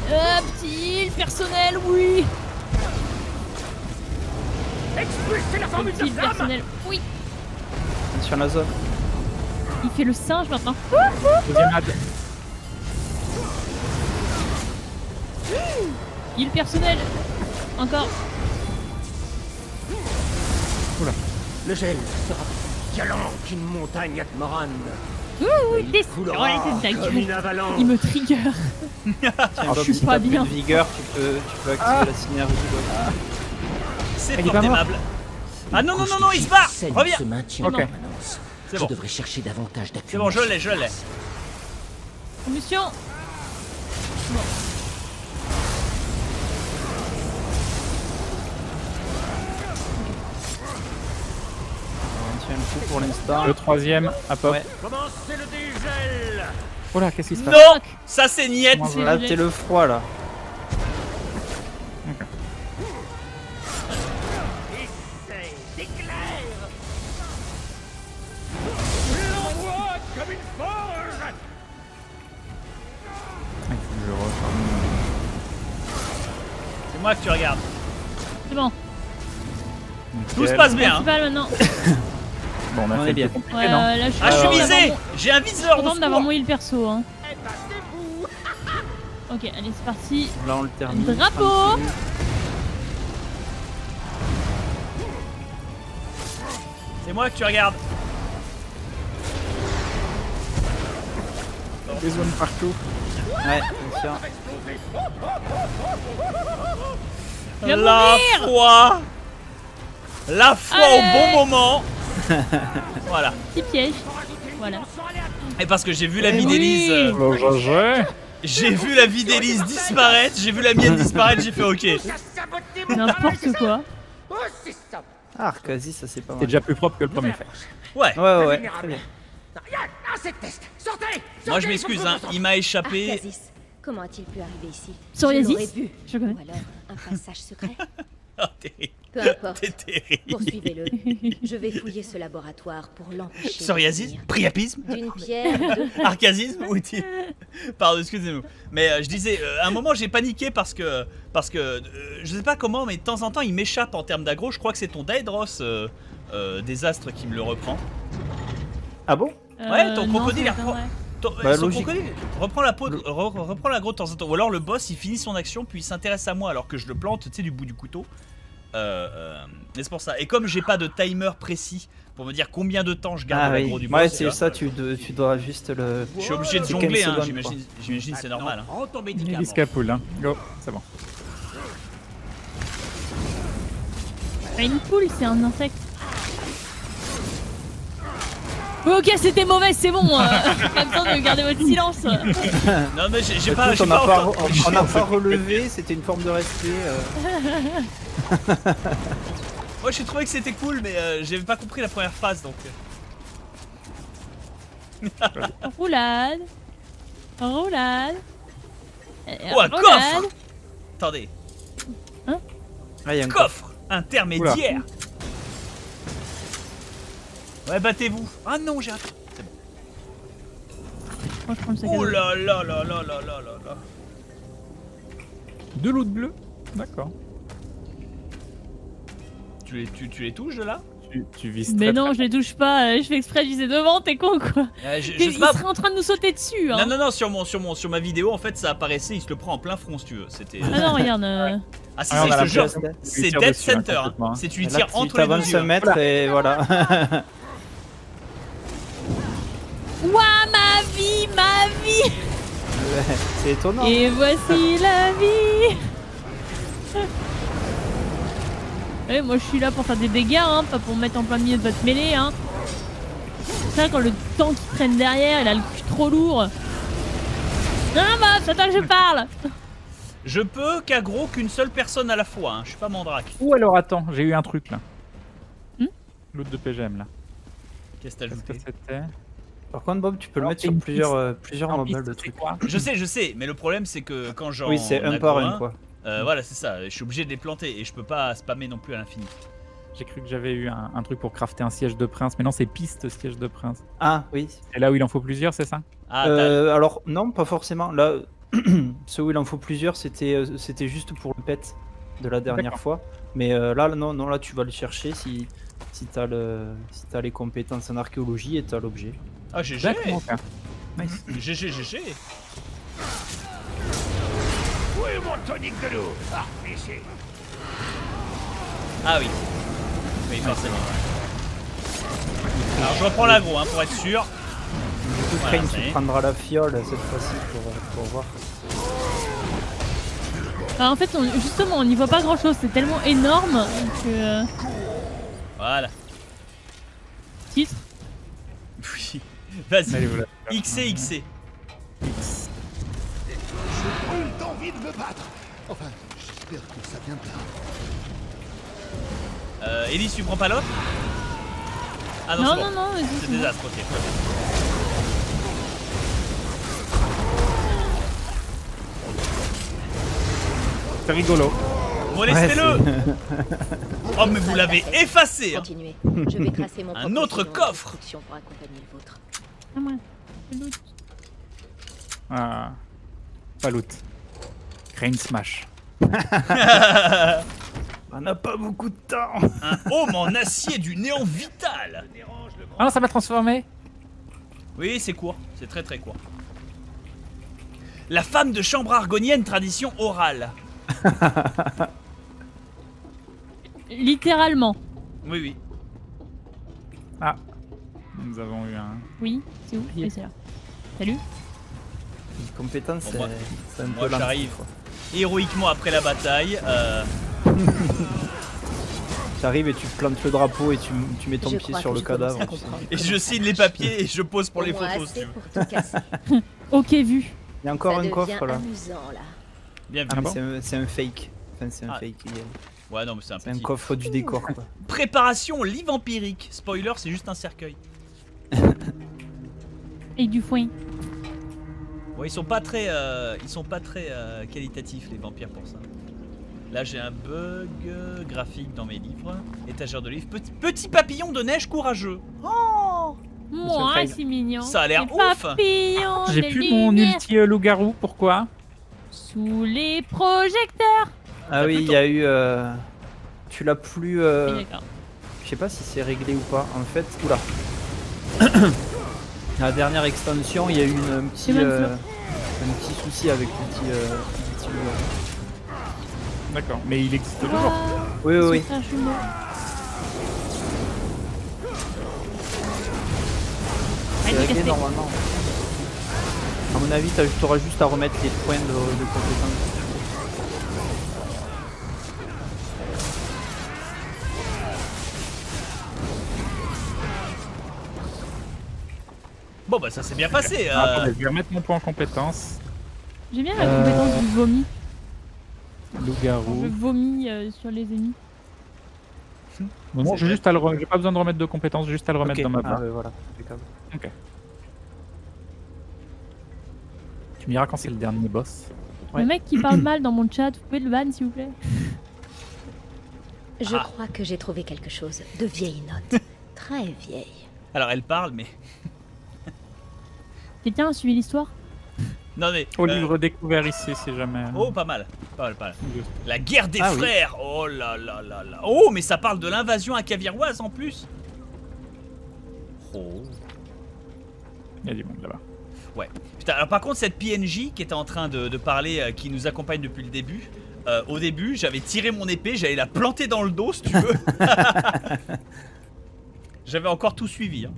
Petit heal personnel, oui. Expulsez la formule de personnel. Oui. Sur la zone. Il fait le singe maintenant. Deuxième ad. Il personnel. Encore. Oula. Le gel sera violent qu'une montagne à Camoran. Ouh, il Il me trigger. Je suis pas bien. Plus de vigueur, tu peux activer la synergie. C'est fort aimable. Ah non, non, non, non, il se barre. Reviens. Ok. C'est bon. Je devrais chercher davantage d'appui. C'est bon, je l'ai, je l'ai. Commission. Bon. On tient le coup pour l'instant. Le troisième, à peu près. Commencez le dégel. Oh là, qu'est-ce qui se passe? Non, ça c'est niette. Là, t'es le froid, là. C'est moi que tu regardes. C'est bon. Tout se passe bien. Hein. Bon, on est bien. Ouais, non là, ah, je suis visé. J'ai un viseur. On d'avoir mouillé le perso. Hein. Ok, allez, c'est parti. Là, on le termine. Drapeau. C'est moi que tu regardes. Des zones partout. Ouais, bien sûr. La foi au bon moment. Voilà. Petit piège. Voilà. Et parce que j'ai vu la vie d'Elise. J'ai vu la vie d'Elise disparaître, j'ai vu la mienne disparaître, j'ai fait ok. N'importe quoi. Ah, Arkasis, ça c'est pas mal. T'es déjà plus propre que le premier fait. Ouais. Ouais, ouais, très bien. Moi je m'excuse, hein, il m'a échappé. Arkasis, comment a-t-il pu arriver ici? Psoriasis, je connais. Ou alors un passage secret. Peu importe, poursuivez-le. Je vais fouiller ce laboratoire pour l'empêcher. Psoriasis, priapisme, d'une pierre, arcasisme, outil. Pardon, excusez-nous. Mais je disais, à un moment j'ai paniqué parce que je sais pas comment, mais de temps en temps il m'échappe en termes d'aggro. Je crois que c'est ton Daedros Désastre qui me le reprend. Ah bon? Ouais, ton crocodile il reprend. Bah, reprend la peau, reprend la grotte de temps en temps. Ou alors le boss il finit son action puis il s'intéresse à moi alors que je le plante, tu sais, du bout du couteau. Mais c'est pour ça. Et comme j'ai pas de timer précis pour me dire combien de temps je garde le gros du boss. Ouais, c'est ça, tu dois juste le. Je suis obligé de jongler, hein, j'imagine, c'est normal. Il escapoule, hein. Go, c'est bon. Une poule, c'est un insecte. Ok, c'était mauvais, c'est bon. Pas besoin de garder votre silence. Non mais j'ai pas. On n'a pas relevé, c'était une forme de respect. Moi j'ai trouvé que c'était cool, mais j'avais pas compris la première phase donc. Roulade, roulade. Oh un coffre. Attendez. Hein? Ah, y a un coffre intermédiaire. Oula. Ouais, battez-vous! Ah non, j'ai raté! C'est bon. Oh là là là là là là là! De l'eau de bleu? D'accord. Tu les touches de là? Tu vises très. Mais non, je les touche pas, je fais exprès, je visais devant, t'es con quoi! Il serait en train de nous sauter dessus! Hein. Non, non, non, sur ma vidéo, en fait, ça apparaissait, il se le prend en plein front si tu veux. C'était. Ah non, regarde! Ah si, c'est ce genre! C'est Dead Center! C'est tu lui tires entre les deux! Tu vas 20 mètres et voilà! Ouah, ma vie, ma vie. C'est étonnant. Et voici la vie. Ouais, moi je suis là pour faire des dégâts, hein, pas pour mettre en plein milieu de votre mêlée. Hein. Ça, quand le tank qui traîne derrière, il a le cul trop lourd. Non, meuf, attends que je parle. Je peux qu'aggro qu'une seule personne à la fois, hein. Je suis pas mandrake. Ou alors attends, j'ai eu un truc là. L'autre de PGM là. Qu'est-ce que t'as ajouté? Par contre, Bob, tu peux le mettre sur plusieurs mobs de trucs. Je sais, mais le problème c'est que quand j'en. Oui, c'est un par un quoi. Voilà, c'est ça, je suis obligé de les planter et je peux pas spammer non plus à l'infini. J'ai cru que j'avais eu un truc pour crafter un siège de prince, mais non, c'est piste siège de prince. Ah oui. C'est là où il en faut plusieurs, c'est ça? Alors, non, pas forcément. Là, ce où il en faut plusieurs, c'était juste pour le pet de la dernière fois. Mais là, non, là, tu vas le chercher si t'as les compétences en archéologie et t'as l'objet. Ah GG. Nice. GG. Où est mon tonique de l'eau? Ah ici. Ah oui. Oui forcément. Alors je reprends l'aggro hein, pour être sûr. Du coup Krayn tu prendras la fiole cette fois-ci pour voir. Ah, en fait justement on n'y voit pas grand chose, c'est tellement énorme que... Voilà. Titre. Oui. Vas-y, XC. Je brûle d'envie de me battre. Enfin, j'espère que ça viendra. Elise, tu prends pas l'autre? Ah non, non, c'est Désastre, ok. C'est rigolo. Molestez-le. Oh mais vous l'avez effacé hein. Je vais tracer mon un autre coffre pour accompagner le vôtre. Ah moi, le loot. Ah, pas loot. Krayn smash. On n'a pas beaucoup de temps. Un homme en acier du néant vital. Ah non, ça m'a transformé. Oui, c'est court. C'est très très court. La femme de chambre argonienne, tradition orale. Littéralement. Oui, oui. Ah. Nous avons eu un... Oui, c'est où? Oui, c'est là. Salut. Une compétence, c'est un peu... Moi, j'arrive héroïquement après la bataille. T'arrives et tu plantes le drapeau et tu mets ton pied sur le cadavre. Et je signe les papiers et je pose pour les photos, si tu veux. Ok, vu. Il y a encore un coffre là. Bien vu. Ah, c'est un fake. Enfin, c'est un fake. Ouais, non, mais c'est un petit... un coffre du décor, quoi. Préparation livre empirique. Spoiler, c'est juste un cercueil. Et du foin. Ouais, ils sont pas très qualitatifs les vampires pour ça. Là j'ai un bug graphique dans mes livres. Étagère de livres. Petit papillon de neige courageux. Oh, moi c'est mignon. Ça a l'air ouf. J'ai plus mon ulti loup-garou. Pourquoi? Sous les projecteurs. Ah oui, il y a eu... Tu l'as plus... Je sais pas si c'est réglé ou pas. En fait, oula. La dernière extension, il y a eu un petit souci avec l'outil. D'accord, mais il existe toujours. Oui, oui, oui. C'est réglé normalement. À mon avis, tu auras juste à remettre les points de compétence. Bon bah ça s'est bien passé. Attends, je vais remettre mon point en compétence. J'ai bien la compétence du vomi. Loup-garou. Je vomis sur les ennemis. Bon, j'ai juste à le remettre. J'ai pas besoin de remettre de compétence, juste à le remettre dans ma barre. Voilà. Ok. Tu me diras quand c'est le dernier boss. Ouais. Le mec qui parle mal dans mon chat, vous pouvez le ban s'il vous plaît. Je crois que j'ai trouvé quelque chose de vieille note. Très vieille. Alors elle parle mais... Quelqu'un a suivi l'histoire? Non mais... Au livre découvert ici, c'est jamais... Oh, pas mal. Pas mal. La guerre des frères, oui. Oh là là là là. Oh, mais ça parle de l'invasion à Kaviroise en plus. Oh. Il y a du monde là-bas. Ouais. Putain, alors par contre, cette PNJ qui était en train de parler, qui nous accompagne depuis le début, au début, j'avais tiré mon épée, j'allais la planter dans le dos, si tu veux. J'avais encore tout suivi, hein.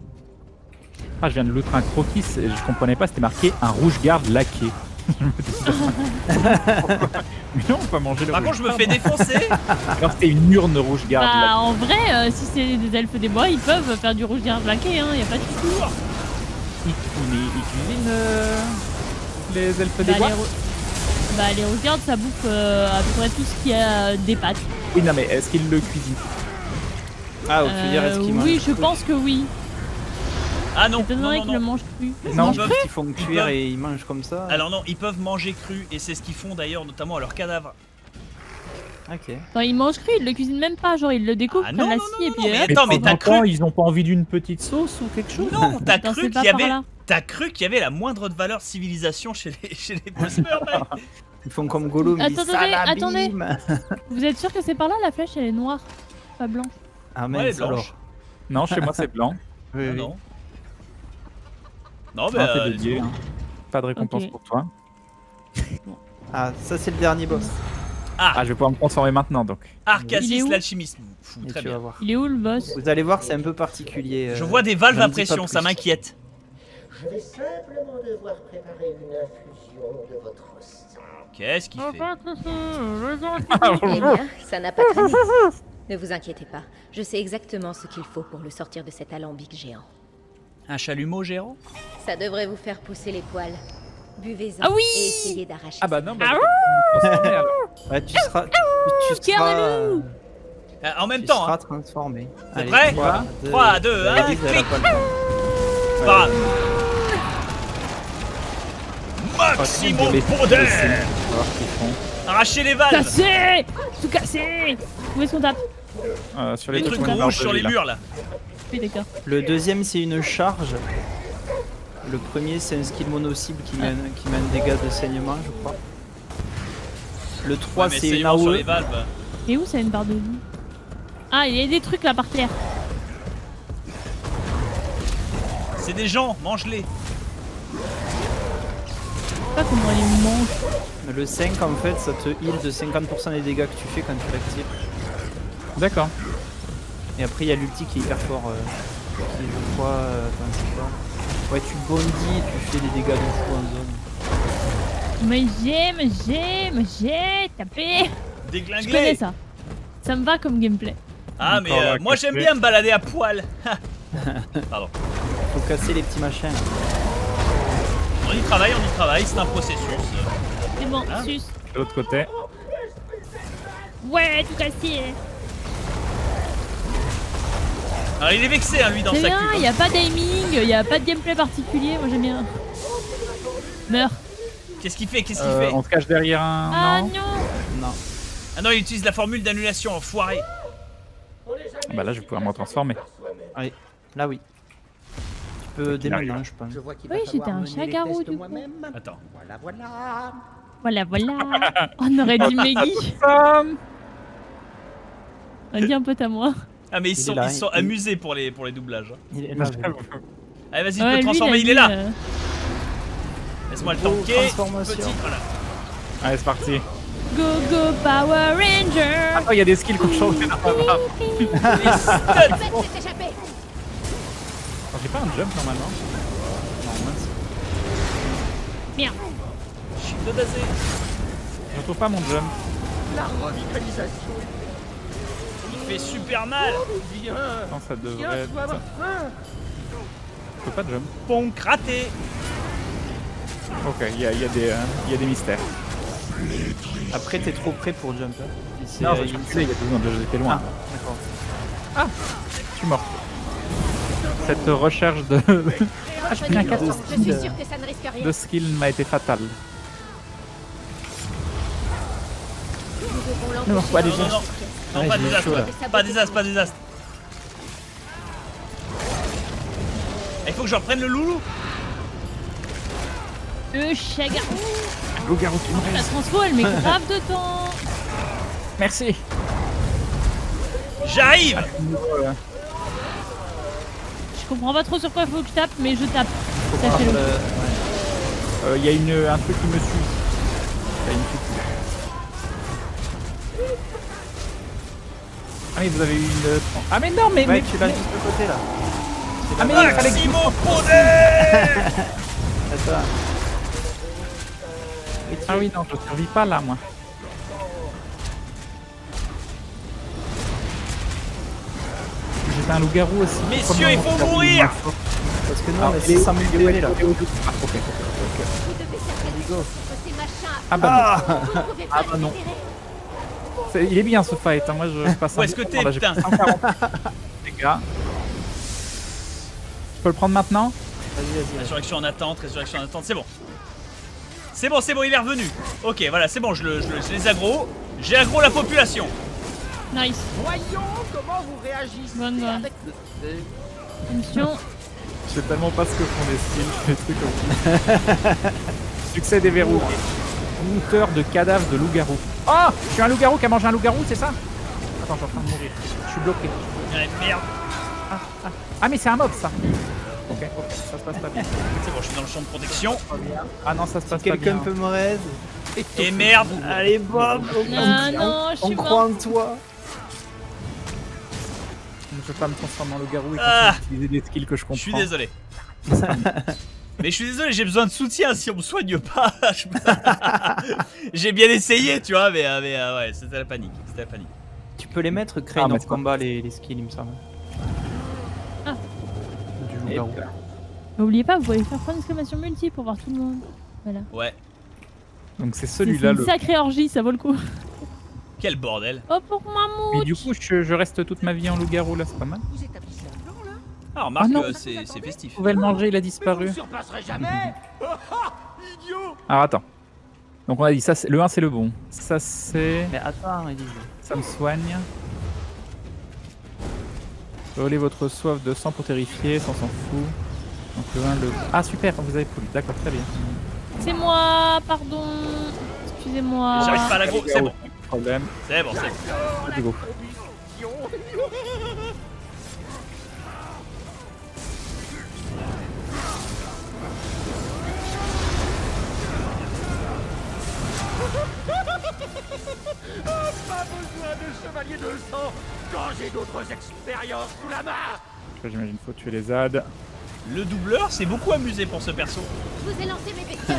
Ah, je viens de l'outre un croquis, je comprenais pas, c'était marqué un rouge garde laqué. Je me dis, non, on peut manger le rouge. Par contre, je me fais défoncer. Alors, c'était une urne rouge garde laqué. Bah, en vrai, si c'est des elfes des bois, ils peuvent faire du rouge garde laqué, hein, y a pas de soucis. Ils cuisinent les elfes des bois. Bah, les rouge gardes, ça bouffe à peu près tout ce qui a des pâtes. Oui, non, mais est-ce qu'ils le cuisinent? Ah, tu veux dire, est-ce qu'ils mangent? Oui, je pense que oui. Ah non, non, le mange cru. Non, ils font cuire et ils mangent comme ça. Alors non, ils peuvent manger cru et c'est ce qu'ils font d'ailleurs, notamment à leur cadavre. Ok. Non, ils mangent cru, ils le cuisinent même pas, genre ils le découpent à l'acier et puis... Mais attends, mais t'as cru... Ils ont pas envie d'une petite sauce ou quelque chose? Non, t'as cru qu'il y avait... T'as cru qu'il y avait la moindre valeur civilisation chez les bosseurs, mec. Ils font comme Gollum, ils salabiment. Attendez, vous êtes sûr que c'est par là? La flèche elle est noire, pas blanche. Ah mais blanche. Non, chez moi c'est blanc. Oui, non. Non, mais dédié, hein. Pas de récompense pour toi. Ah, ça c'est le dernier boss. Ah, je vais pouvoir me transformer maintenant donc. Arkasis l'alchimiste. Très bien. Il est où le boss? Vous allez voir, c'est un peu particulier. Je vois des valves à pression, ça m'inquiète. Je vais simplement devoir préparer une infusion de votre sang. Qu'est-ce qu'il fait? Eh bien, ça n'a pas traîné. Ne vous inquiétez pas, je sais exactement ce qu'il faut pour le sortir de cet alambic géant. Un chalumeau géant? Ça devrait vous faire pousser les poils. Buvez-en et essayez d'arracher. Ah bah non, bah... ouais, tu seras en même temps, hein. Transformé. C'est prêt? 3, 2, 1, clic. Bah. Maximum poder. Arrachez les valves. Cassé. Tout cassé. Où est-ce qu'on tape? Sur les trucs rouges sur les murs là. Le deuxième c'est une charge. Le premier c'est un skill mono-cible qui mène des dégâts de saignement, je crois. Le 3 c'est une AOE. Et où ça, une barre de vie? Ah, il y a des trucs là par terre. C'est des gens, mange-les. Je sais pas comment on les mange. Mais le 5 en fait, ça te heal de 50% des dégâts que tu fais quand tu l'actives. D'accord. Et après il y a l'ulti qui est hyper fort. Qui je crois... ouais, tu bondis, tu fais des dégâts de fou en zone. Mais j'ai tapé. Déglingué. Je connais ça. Ça me va comme gameplay. Ah mais moi j'aime bien me balader à poil. Pardon. Faut casser les petits machins. On y travaille, c'est un processus. C'est bon, hein? Sus. De l'autre côté. Ouais, tout cassé. Alors il est vexé hein, lui dans sa cube. Il n'y a pas d'aiming, il n'y a pas de gameplay particulier, moi j'aime bien. Meurs. Qu'est-ce qu'il fait? On se cache derrière un... Ah non. Non. Ah non, il utilise la formule d'annulation, enfoiré. Bah là je vais pouvoir me transformer. Oui, là oui. Tu peux démarrer, hein, je pense. Oui, j'étais un chat garou du coup. Attends. Voilà. On aurait dit Meggy. On dit un pote à moi. Ah mais ils sont amusés pour les doublages. Il est là. Allez vas-y, tu peux transformer, il est là. Laisse-moi le tanker. Petit, voilà. Allez c'est parti. Go go Power Ranger. Attends, il y a des skills qu'on change. J'ai pas un jump normalement. Non, mince. Merde. Je suis dedasé. Je retrouve pas mon jump. La revitalisation. Il fait super mal. Non, ça devrait être... Je peux pas de jump. Ponk raté. Ok, il y a des mystères. Après, t'es trop près pour jump. Non, je sais, il y a 2 secondes, j'étais loin. Ah, d'accord. Ah, je suis mort. Cette recherche de... de skill m'a été fatale. Non, pas des désastres. Non, pas des désastres. Pas des désastres. Il faut que je reprenne le loulou. Le chagarou. Le garou qui me reste. Ça transforme, mais grave de temps. Merci. J'arrive. Je comprends pas trop sur quoi il faut que je tape, mais je tape. Sachez-le. Il y a un truc qui me suit. Il y a une petite... Ah mais vous avez eu une... Ah mais non, mais... Ouais, mais tu vas juste de côté là. Ah mais il fallait que... Attends. Ah oui, non, je ne survis pas là, moi. J'étais un loup-garou aussi. Messieurs, il faut mourir! Parce que non, c'est 5 000 gueules là. Ah, ok. Ah bah non. Ah bah non. Il est bien ce fight, moi je passe. Où est-ce que t'es, putain? Les gars. Je peux le prendre maintenant? Vas-y. Résurrection en attente, c'est bon. C'est bon, il est revenu. Ok, voilà, c'est bon, je les aggro. J'ai aggro la population. Nice. Voyons comment vous réagissez. Avec... Je sais tellement pas ce que font les skills, je fais des trucs comme ça. Succès déverrouillé. Hauteur de cadavre de loup-garou. Oh, je suis un loup-garou qui a mangé un loup-garou, c'est ça? Attends, je suis en train de mourir. Je suis bloqué. Merde. Ah mais c'est un mob ça. Ok, ça se passe pas bien. C'est bon, je suis dans le champ de protection. Ah non, ça se passe pas bien. Quelqu'un peut me raid. Et merde. Allez Bob, on croit en toi. Je peux pas me transformer en loup-garou et utiliser des skills que je comprends. Je suis désolé. Mais je suis désolé, j'ai besoin de soutien si on me soigne pas. J'ai bien essayé, tu vois, mais ouais, c'était la panique. Tu peux les mettre, Krayn, dans le combat, les skills, il me semble. Ah. Du loup-garou. N'oubliez pas, vous pouvez faire point d'exclamation multi pour voir tout le monde. Voilà. Ouais. Donc c'est celui-là le. Sacré orgie, ça vaut le coup. Quel bordel! Oh pour maman! Mais du coup, je reste toute ma vie en loup-garou là, c'est pas mal. Ah, remarque, c'est festif. Vous pouvez le manger, il a disparu. Mais vous ne surpasserez jamais. Idiot! Alors attends. Donc on a dit, ça, le 1 c'est le bon. Ça c'est. Mais attends, Elise. Ça me soigne. Relez votre soif de sang pour terrifier, ça on s'en fout. Donc le 1, le. Ah super, vous avez poulet, d'accord, très bien. C'est moi, pardon. Excusez-moi. J'arrive pas à la grosse, c'est bon. problème. C'est bon, c'est bon. Pas besoin de chevalier de sang quand j'ai d'autres expériences sous la main. J'imagine faut tuer les ZAD. Le doubleur s'est beaucoup amusé pour ce perso. Je vous ai lancé mes vecteurs.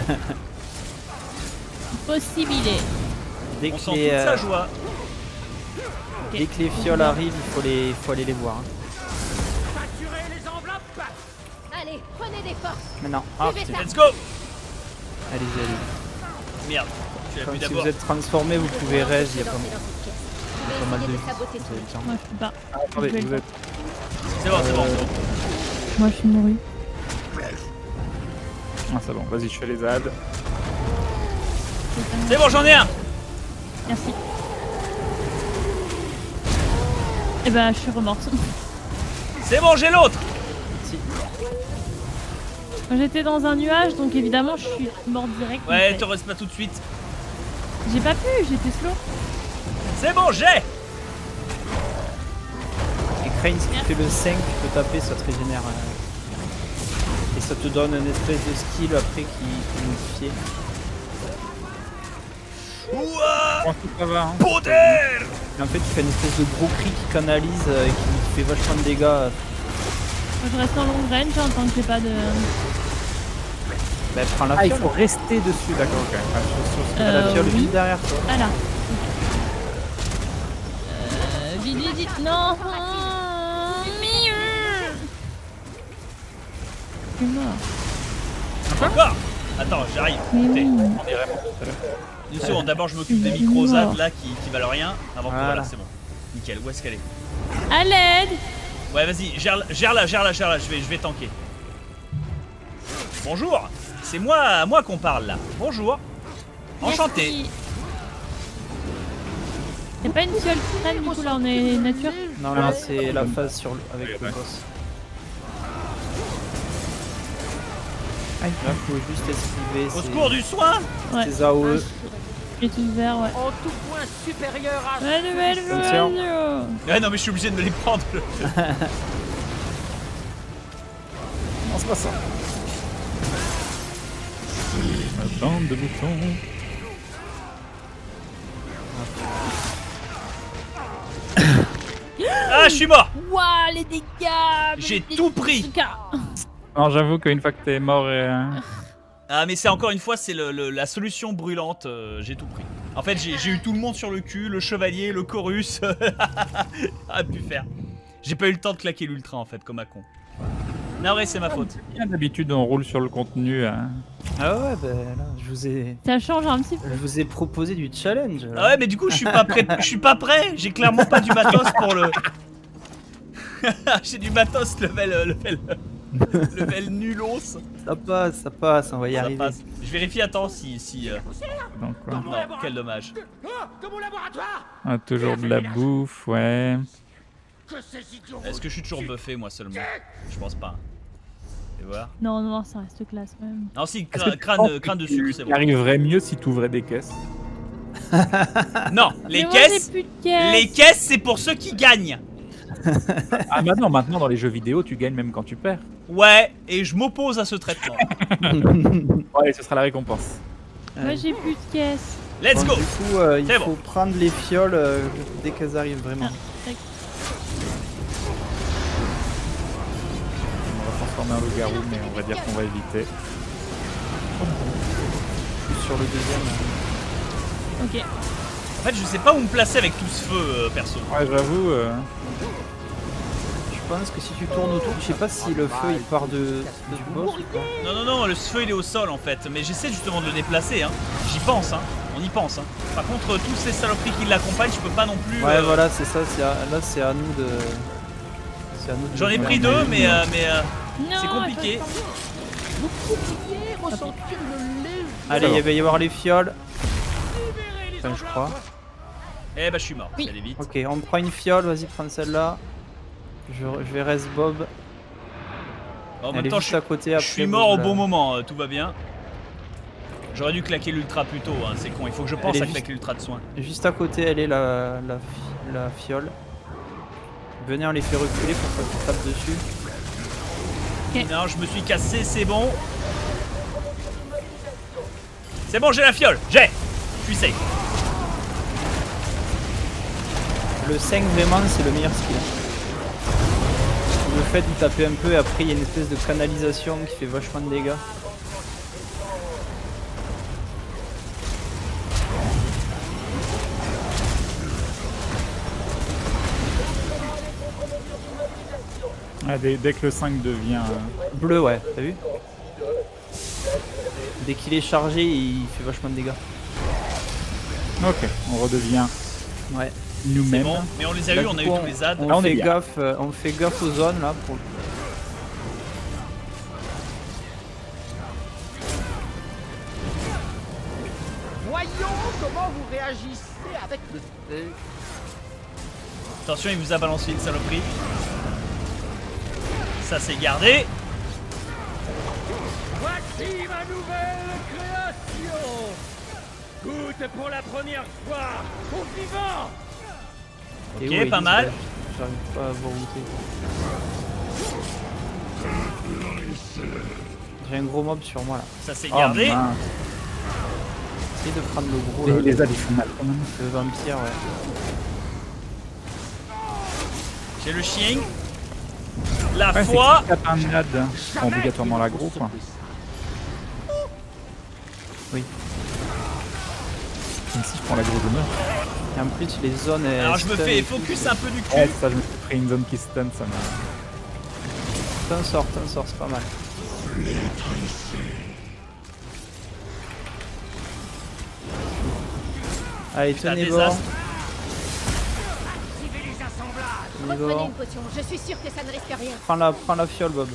Possibilé. On sent toute sa joie. Okay. Dès que les fioles arrivent, il faut aller les voir. Facturez les enveloppes. Allez, prenez des forces. Maintenant, let's go. Allez-y, allez. Merde. Comme si vous êtes transformé, vous pouvez rage, il y a pas mal de vie. Moi je suis bas. Attendez, vous êtes... C'est bon, c'est bon. Moi je suis mouru. Ah c'est bon, vas-y je fais les ZAD. C'est bon, j'en ai un. Merci. Et ben je suis remorte. C'est bon, j'ai l'autre. J'étais dans un nuage, donc évidemment je suis morte direct. Ouais, te reste pas tout de suite. J'ai pas pu, j'étais slow. C'est bon, j'ai. Et Krayn, si tu fais le 5, tu peux taper, ça te régénère. Et ça te donne une espèce de skill après qui modifie. Ouah, POTER. En fait, tu fais une espèce de gros cri qui canalise et qui fait vachement de dégâts. Je reste en long range en tant que j'ai pas de... Bah, je prends la fiole. Il faut rester dessus, d'accord, ok. La fiole vide derrière toi. Ah là. Vigie dit non. Je suis mort. Encore. Attends, j'arrive. Écoutez, on est vraiment tout. Une seconde, d'abord je m'occupe des micros ZAD là qui valent rien. Avant que voilà, c'est bon. Nickel, où est-ce qu'elle est? À l'aide. Ouais, vas-y, gère-la, je vais tanker. Bonjour, c'est moi qu'on parle là. Bonjour. Enchanté. Y'a pas une fiole qui traîne du coup là, on est nature? Non, là c'est la phase sur avec le boss. Là faut juste esquiver. Au secours du soin. C'est AOE. Et tout vert, ouais. En tout point supérieur à... Ouais, non mais je suis obligé de me les prendre. Non, c'est pas ça. Ma bande de boutons. Ah, je suis mort. Waouh, les dégâts. J'ai tout pris. Non, j'avoue qu'une fois que t'es mort et... Ah mais c'est encore une fois, c'est la solution brûlante, j'ai tout pris. En fait j'ai eu tout le monde sur le cul, le chevalier, le chorus, a pu faire. J'ai pas eu le temps de claquer l'ultra en fait, comme un con. Non ouais, c'est ma faute. D'habitude on roule sur le contenu. Hein. Ah ouais, bah là je vous ai... Ça change un petit peu. Je vous ai proposé du challenge. Là. Ah ouais mais du coup je suis pas prêt, j'ai clairement pas du matos pour le... J'ai du matos level nulos. Ça passe, on va y arriver. Passe. Je vérifie, attends, si donc, quoi. Non, quel dommage. Ah, toujours de la bouffe, ouais. Est-ce que je suis toujours buffé, moi, seulement? Je pense pas. Et voilà. Non, non, ça reste classe, même. Non, si, crâne de sucre, c'est bon. Il arriverait mieux si tu ouvrais des caisses. Non, les caisses, les caisses, c'est pour ceux qui gagnent. Ah bah non, maintenant dans les jeux vidéo tu gagnes même quand tu perds. Ouais, et je m'oppose à ce traitement. Ouais, ce sera la récompense. Moi j'ai plus de caisses. Let's go. Du coup il faut prendre les fioles dès qu'elles arrivent vraiment. On va transformer un loup-garou mais on va dire qu'on va éviter. Sur le deuxième. Ok. En fait je sais pas où me placer avec tout ce feu perso. Ouais j'avoue. Je pense que si tu tournes autour, je sais pas si le feu il part du boss ou quoi. Non non non, le feu il est au sol en fait, mais j'essaie justement de le déplacer hein. J'y pense hein, on y pense hein. Par contre tous ces saloperies qui l'accompagnent, je peux pas non plus. Ouais voilà c'est ça, là c'est à nous de... J'en ai pris deux mais c'est compliqué. Allez il va y avoir les fioles. Enfin je crois. Eh bah je suis mort, allez vite. Ok on prend une fiole, vas-y prends celle-là. Je vais reste Bob. En même temps, je suis mort au bon moment, tout va bien. J'aurais dû claquer l'ultra plus tôt, hein, c'est con. Il faut que je pense à claquer l'ultra de soin. Juste à côté, elle est la fiole. Venez, on les fait reculer pour pas qu'ils tapent dessus. Okay. Non, je me suis cassé, c'est bon. C'est bon, j'ai la fiole, j'ai. Je suis safe. Le 5, vraiment, c'est le meilleur skill. Le fait de taper un peu et après il y a une espèce de canalisation qui fait vachement de dégâts. Ah, dès que le 5 devient... bleu, ouais, t'as vu? Dès qu'il est chargé, il fait vachement de dégâts. Ok, on redevient... Ouais. Nous-mêmes. Bon, mais on les a eu, on a eu tous les adds. On fait gaffe, on fait gaffe aux zones là pour... Voyons comment vous réagissez avec le thé. Attention, il vous a balancé une saloperie. Ça c'est gardé. Voici ma nouvelle création. Goûte pour la première fois au vivant. Ok, ouais, pas mal. J'arrive pas à vous goûter. J'ai un gros mob sur moi là. Ça s'est gardé. Essayez de prendre le gros. Là, les ailes font mal quand même. Le vampire, ouais. J'ai le chien. La foi. C'est obligatoirement l'aggro quoi. Oui. Même si je prends l'aggro de meurtre. Et en plus les zones... Alors je me fais focus un peu du cul. Ouais, ça, je me suis pris une zone qui stun, ça m'a... T'en sors, c'est pas mal. Allez, tenez bon. Reprenez une potion, je suis sûr que ça ne risque rien. Prends la fiole, Bob.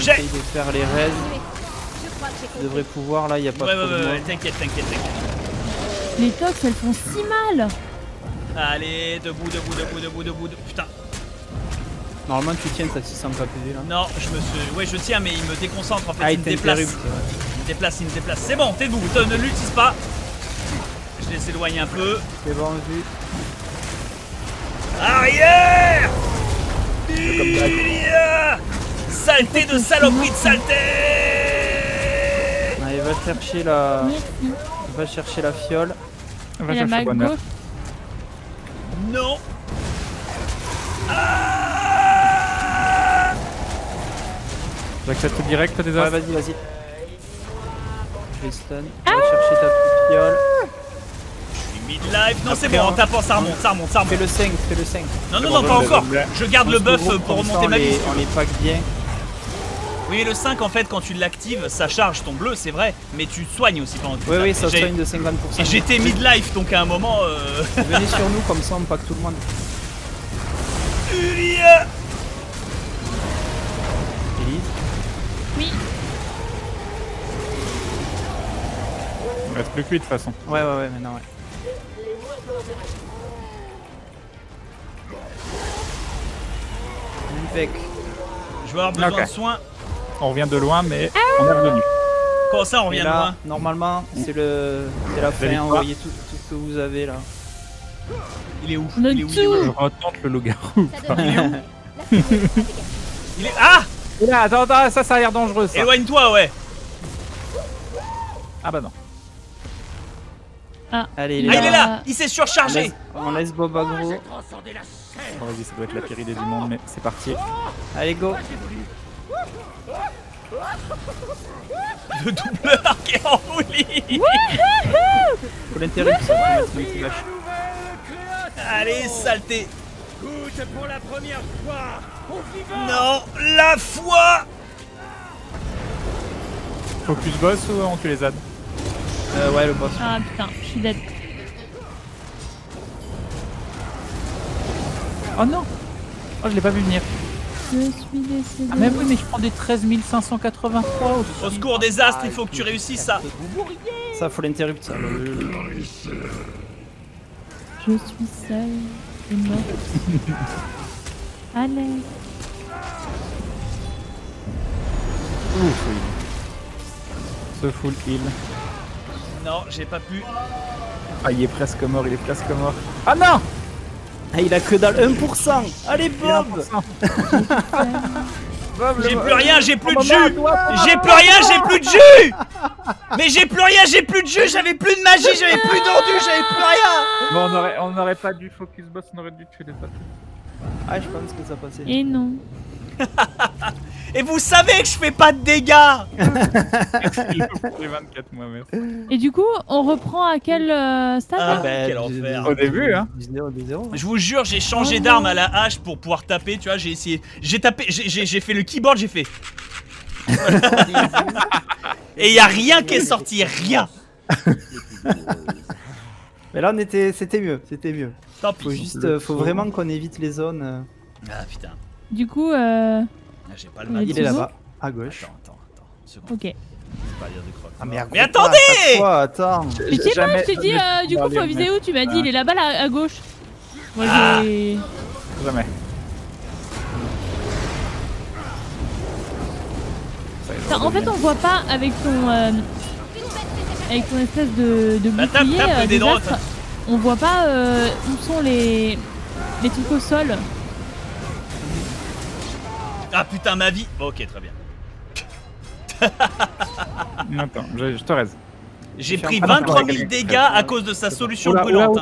J'essaye de faire les raids. Je devrais pouvoir, là, il n'y a pas de problème. Ouais, t'inquiète. Les tox, elles font si mal. Allez, debout. Putain. Normalement, tu tiens ta 600 KPV là. Non, je me suis... Ouais, je tiens, mais il me déconcentre en fait. Il me déplace. C'est bon, t'es debout. Ne l'utilise pas. Je les éloigne un peu. C'est bon, vu. Arrière. Saleté de saloperie de saleté. Allez, va chercher la... Va chercher la fiole. Va chercher Gwendis. Non. Ah, j'accepte direct des arrêts. Vas-y. Je vais stun. Va chercher ta petite fiole. Je suis mid-life. Non, c'est bon, en tapant, ça remonte. Fais le 5. Non, pas encore. Je garde le buff pour remonter ma vie. On les pack bien. Oui, le 5 en fait, quand tu l'actives, ça charge ton bleu, c'est vrai, mais tu te soignes aussi pendant tout ça. Oui, ça soigne de 50%. Et j'étais mid-life, donc à un moment. Venez sur nous, comme ça on pack tout le monde. Ullia. Elise. Oui. On reste plus que lui de toute façon. Ouais, maintenant, ouais. Impec. Je vais avoir besoin de soins. On revient de loin, mais on est revenu. Comment ça, on revient de loin? Normalement, c'est la fin. Envoyez tout ce que vous avez là. Il est où? Je retente le loup-garou. Il est où? Ah! Là, attends, ça a l'air dangereux ça. Éloigne-toi, ouais. Ah bah non. Allez, il est là. Il s'est surchargé. On laisse Bob aggro. Vas-y, ça doit être la pire idée du monde, mais c'est parti. Allez, go. Le doubleur qui est en roulis. Faut l'interrompre, ça va mettre une petite vache. Allez, saleté. Pour la première fois, non, la foi. Focus boss ou on tue les ZAD? Ouais, le boss. Ah putain, je suis dead. Oh non! Oh, je l'ai pas vu venir. Je suis décédé. Ah, mais oui, mais je prends des 13583 aussi. Au secours, Désastre, il faut que tu réussisses ça. Ça, faut l'interrupt, ça. Je suis seul et mort. Allez. Ouf, oui. se full heal. Non, j'ai pas pu. Ah, il est presque mort, il est presque mort. Ah non, ah, il a que dalle, 1%. Allez Bob. J'ai plus rien, j'ai plus de jus. J'ai plus rien, j'ai plus de jus. Mais j'ai plus rien, j'ai plus de jus. J'avais plus de magie, j'avais plus d'endu, j'avais plus rien. Bon, on aurait pas dû focus boss, on aurait dû tuer les pattes. Ah, je pense que ça passait. Et non. Et vous savez que je fais pas de dégâts. Les 24 mois, merci. Et du coup, on reprend à quel stade? Ah ben, quel enfer. Au début, hein. Je vous jure, j'ai changé d'arme à la hache pour pouvoir taper, tu vois, j'ai essayé... J'ai tapé, j'ai fait le keyboard, j'ai fait... Et y a rien qui est sorti, rien. Mais là, on était... C'était mieux, c'était mieux. Tant pis. Faut juste... faut vraiment qu'on évite les zones... Ah putain. Du coup, j'ai pas le mal. Il est là-bas, à gauche. Attends, une seconde. Ok. Pas dire de croire. Ah, mais attendez! Quoi, attends. Mais je sais pas, je te dis, du coup, faut viser où? Tu m'as dit, il est là-bas, là, à gauche. Moi, j'ai. Jamais. En fait, on voit pas avec ton. Avec ton espèce de bouclier. On voit pas où sont les trucs au sol. Ah putain ma vie. Bon, ok, très bien. Attends, je te reste. J'ai pris 23 000 dégâts à cause de sa solution brûlante.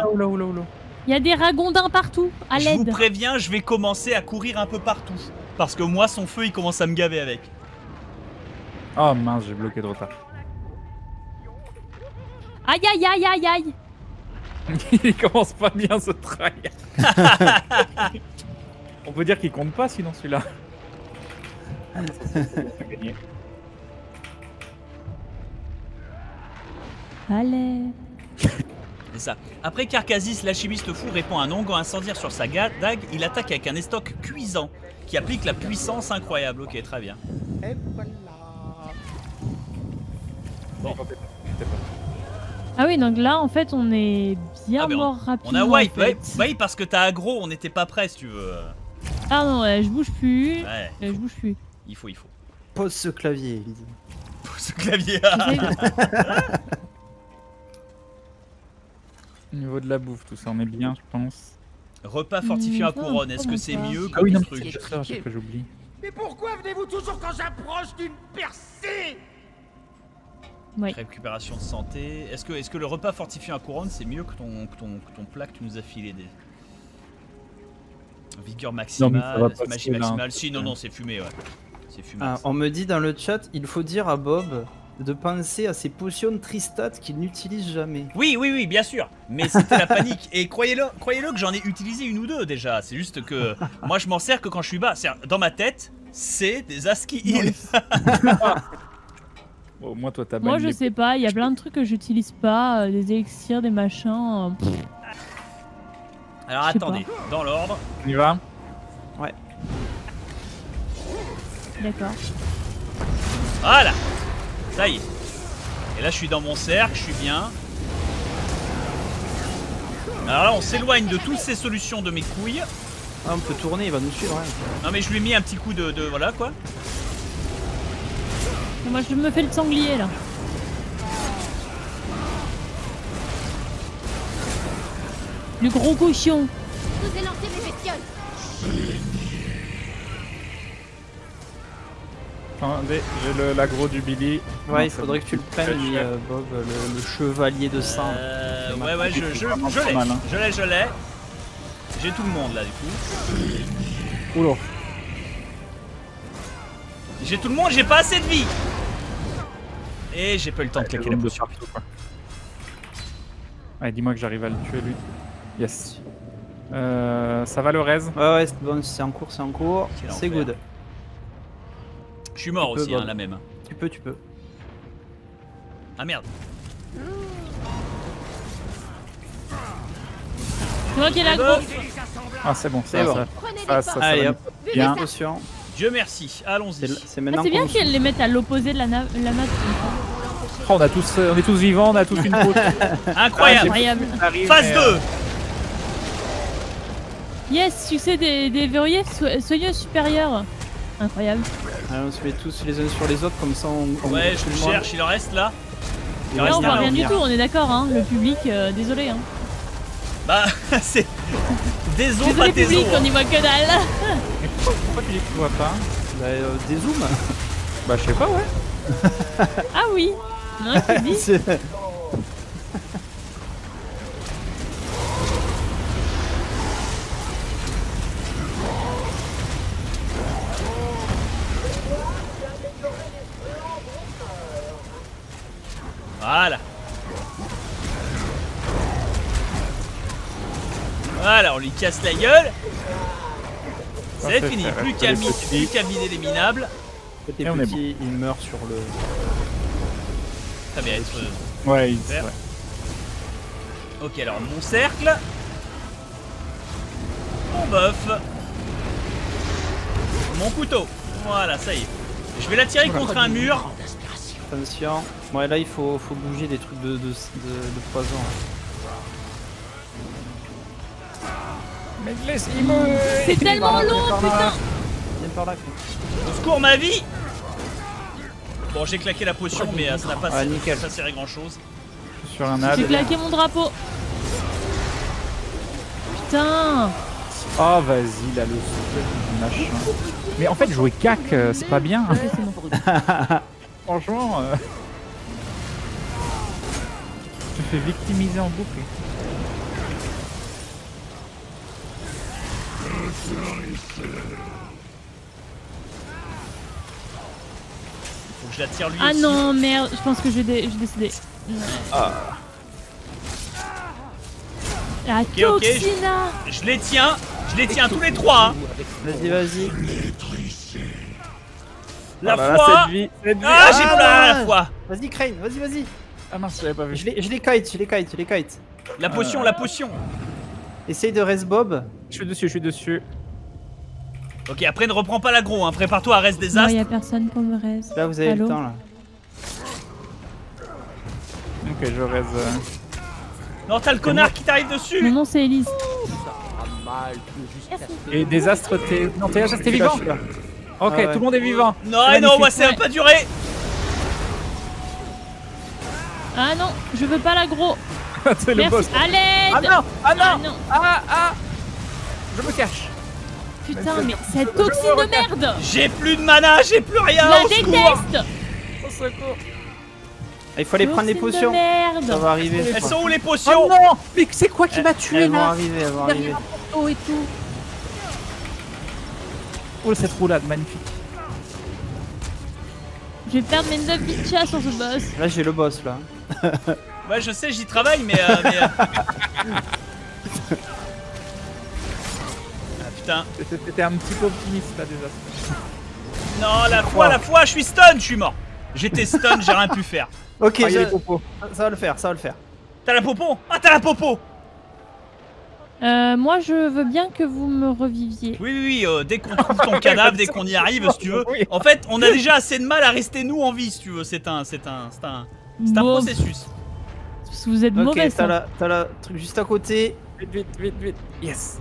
Il y a des ragondins partout, à l'aide. Je vous préviens, je vais commencer à courir un peu partout. Parce que moi, son feu, il commence à me gaver avec. Oh mince, j'ai bloqué de retard. Aïe aïe aïe aïe aïe. Il commence pas bien ce trail. On peut dire qu'il compte pas sinon celui-là. Allez. C'est ça. Après qu'Arkasis, l'alchimiste fou, répand un onguent incendiaire sur sa dague, il attaque avec un estoc cuisant qui applique la puissance incroyable. Ok, très bien. Bon. Ah oui, donc là en fait on est bien mort rapidement. On a wipe, en fait. Oui, parce que t'as aggro, on n'était pas prêt si tu veux. Ah non, je bouge plus. Ouais, je bouge plus. Il faut. Pose ce clavier, Elise. Pose ce clavier. Au niveau de la bouffe, tout ça, on est bien, je pense. Repas fortifiant à couronne, est-ce que c'est mieux que le truc? Ah oui, non, j'oublie. Mais pourquoi venez-vous toujours quand j'approche d'une percée? Oui. Récupération de santé. Est-ce que le repas fortifiant à couronne, c'est mieux que ton plat que tu nous as filé des... Vigueur maximale, non, magie maximale. Si, non, c'est fumé, ouais. C'est fumé. Ah, on me dit dans le chat, il faut dire à Bob de penser à ses potions tristates qu'il n'utilise jamais. Oui, bien sûr. Mais c'était la panique. Et croyez-le que j'en ai utilisé une ou deux déjà. C'est juste que moi, je m'en sers que quand je suis bas. Dans ma tête, c'est des aski heal. Bon, moi, toi, t'as banni. Moi, je sais pas. Il y a plein de trucs que j'utilise pas. Des élixirs, des machins. Alors attendez, dans l'ordre. On y va? Ouais. D'accord. Voilà! Ça y est. Et là je suis dans mon cercle, je suis bien. Alors là on s'éloigne de toutes ces solutions de mes couilles. Ah, on peut tourner, il va nous suivre. Non mais je lui ai mis un petit coup de voilà quoi. Et moi je me fais le sanglier là. Le gros cochon. Vous avez lancé mes bestioles. Attendez, j'ai l'aggro du Billy. Ouais, il faudrait que tu le prennes, Bob, le chevalier de sang. Ouais, je l'ai. J'ai tout le monde là, du coup. Oula. J'ai tout le monde, j'ai pas assez de vie. Et j'ai pas eu le temps de claquer la potion. Allez, dis-moi que j'arrive à le tuer lui. Yes. Ça va le raise? Ouais, c'est en cours. C'est good. Je suis mort aussi, hein, la même. Tu peux. Ah merde. C'est moi qui ai l'aggro. Ah c'est bon, c'est bon. Ça. Allez hop, bien. Dieu merci, allons-y. C'est bien qu'elle les mette à l'opposé de la map. Oh, on est tous vivants, on a tous une peau. Incroyable. Phase 2. Yes, succès des verrouillés, soigneux supérieur. Incroyable. On se met tous les uns sur les autres comme ça on... Ouais, je le cherche, il en reste là. Il en reste là. On voit rien du tout, on est d'accord, hein. Le public, désolé. Hein. Bah, c'est... Désolé, pas Tezo. Public, on y voit que dalle. Pourquoi tu les vois pas? Bah, dézoom. Bah, je sais pas, ouais. Ah oui. Non, tu dis. Voilà. Voilà, on lui casse la gueule. C'est fini, plus qu'à miner les minables. Et on est bon. Il meurt sur le... Ça va être... Ouais, il meurt. Ouais. Ok, alors mon cercle. Mon buff. Mon couteau. Voilà, ça y est. Je vais l'attirer contre un mur. Attention. Ouais, là il faut bouger des trucs de poison. Mais laisse-moi mourir. C'est tellement long, putain. Viens par là. Au secours, ma vie. Bon, j'ai claqué la potion, mais ça n'a pas servi grand chose. J'ai claqué mon drapeau. Putain. Oh, vas-y, là, le machin. Mais en fait, jouer cac, c'est pas bien. Franchement. Je te fais victimiser en boucle. Faut que je la tire lui. Ah aussi. Non, merde, je pense que je vais décider. Ah. La toxina. Je les tiens, tous les trois. Hein. Vas-y, La foi. Ah, j'ai pas la foi. Vas-y, Krayn, vas-y. Ah mince, je l'avais pas vu. Je les kite. La potion, Essaye de res Bob. Je suis dessus. Ok, après ne reprends pas l'aggro, hein. Prépare-toi à res désastre. Il n'y a personne pour me res. Là, vous avez le temps, là. Ok, je res... Non, t'as le connard qui t'arrive dessus. Mon nom, c'est Elise. Et désastre, t'es... Non, t'es vivant. Ok, tout le monde est vivant. Non, moi, ça va pas durer. Ah non, je veux pas l'aggro. C'est le boss. À l'aide. Ah non. Je me cache. Putain, mais cette toxine de merde. J'ai plus de mana, j'ai plus rien. Je la déteste. Au secours. Il faut aller prendre les potions. Ça va arriver. Elles sont où les potions? Oh non. Mais c'est quoi qui m'a tué là? Elles vont arriver, derrière un porto et tout. Oh, cette roulade magnifique. Je vais perdre mes 9 vies de chasse sur ce boss. Là, j'ai le boss, là. Ouais, je sais, j'y travaille, mais... Ah, putain. T'étais un petit peu optimiste, là, déjà. Non, la fois, je suis stun, je suis mort. J'étais stun, j'ai rien pu faire. Ok, j'ai les popos. Ça va le faire, T'as la popo? Ah, t'as la popo. Moi, je veux bien que vous me reviviez. Oui, dès qu'on trouve ton cadavre, dès qu'on y arrive, si tu veux. En fait, on a déjà assez de mal à rester nous en vie, si tu veux. C'est un processus. Parce que vous êtes mauvais. Ok, t'as la truc juste à côté. Vite. Yes.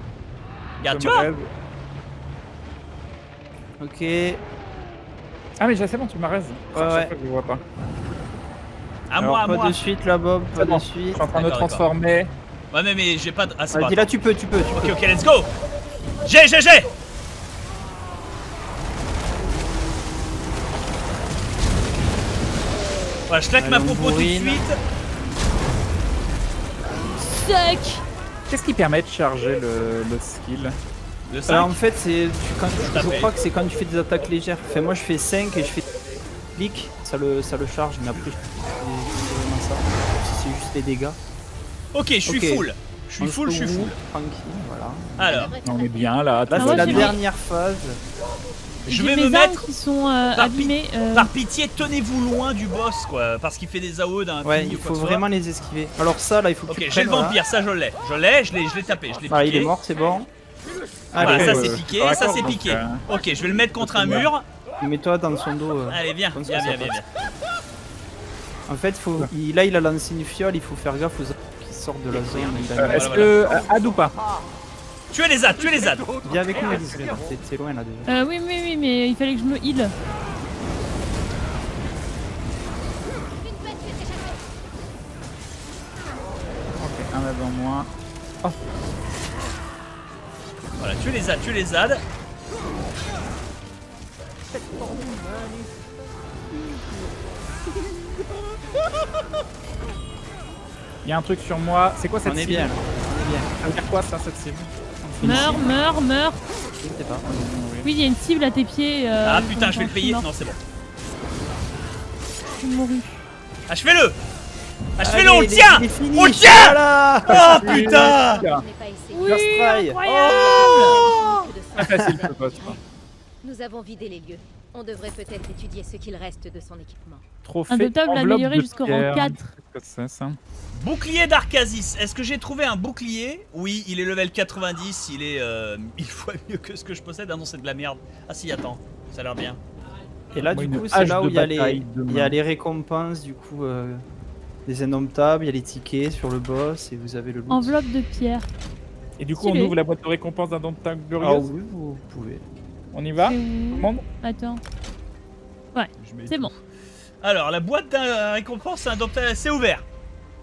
Regarde, tu vois. Ok. Ah mais c'est bon, tu m'arrêtes. Ouais. Je vois pas. À moi. Pas de suite là, Bob. Pas de suite. Je suis en train de transformer. Ouais mais j'ai pas de... Ah c'est pas... Là tu peux. Ok, let's go. J'ai Voilà, je claque ma popo tout de suite. Suck. Qu'est-ce qui permet de charger le skill? Alors en fait, c'est... Je crois que c'est quand tu fais des attaques légères. Enfin moi je fais 5 et je fais... Clic, ça le charge, mais après... C'est juste les dégâts. Ok, je suis full. Tranquille, voilà. Alors, on est bien là. Là, c'est la dernière phase. Je vais me mettre. Qui sont abîmés. Par pitié, tenez-vous loin du boss, quoi. Parce qu'il fait des AOE d'un. Ouais, il faut vraiment les esquiver. Alors, ça, là, il faut que tu. Ok, j'ai le vampire, ça, je l'ai tapé. Ah, il est mort, c'est bon. Allez, ça, c'est piqué, Ok, je vais le mettre contre un mur. Mets-toi dans son dos. Allez, viens. En fait, là, il a lancé une fiole, il faut faire gaffe aux. Sort de la zone. Est-ce que Had ou pas? Tuez les ZAD. Viens avec nous, Elise, c'est loin là déjà. Oui, mais il fallait que je me heal. Ok, un avant moi. Oh. Voilà, tuez les ZAD. Il y a un truc sur moi. C'est quoi cette cible? On est bien. Ça veut dire quoi ça, cette cible? Meurs. Je sais pas. Oui, il y a une cible à tes pieds. Ah putain, je vais le payer. Non, c'est bon. Je suis mouru. Achevez-le, on le tient voilà. Oh putain. Oui, incroyable. Oh, pas facile, je pense. Nous avons vidé les lieux. On devrait peut-être étudier ce qu'il reste de son équipement. Trophée. Indotable amélioré jusqu'au rang 4. Bouclier d'Arkasis. Est-ce que j'ai trouvé un bouclier? Oui, il est level 90. Il est 1000 fois mieux que ce que je possède. Ah non, c'est de la merde. Ah si, attends. Ça a l'air bien. Et là, du coup, c'est là où il y a les récompenses, du coup, des indomptables. Il y a les tickets sur le boss et vous avez le loot. Enveloppe de pierre. Et du coup, on ouvre la boîte de récompenses d'indomptables glorieuse. Ah oui, vous pouvez. On y va? Attends. Ouais, c'est bon. Alors, la boîte de récompense, c'est ouvert.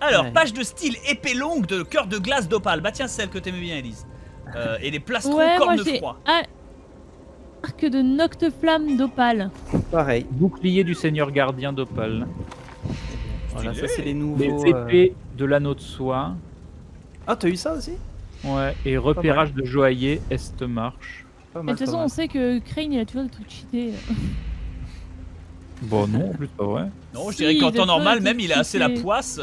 Alors, ouais. Page de style épée longue de cœur de glace d'opale. Bah tiens, celle que t'aimais bien, Elise. Et les plastrons corne froid. Arc de nocteflamme d'opale. Pareil. Bouclier du seigneur gardien d'opale. Voilà, ça c'est les nouveaux. Les épées de l'anneau de soie. Ah, t'as eu ça aussi? Ouais, et repérage de joaillier, est-marche. Mal, de toute façon, on sait que Krayn il a toujours des trucs cheatés. Bon, non, en plus, pas vrai. Non, je dirais qu'en temps normal, même il a assez la poisse.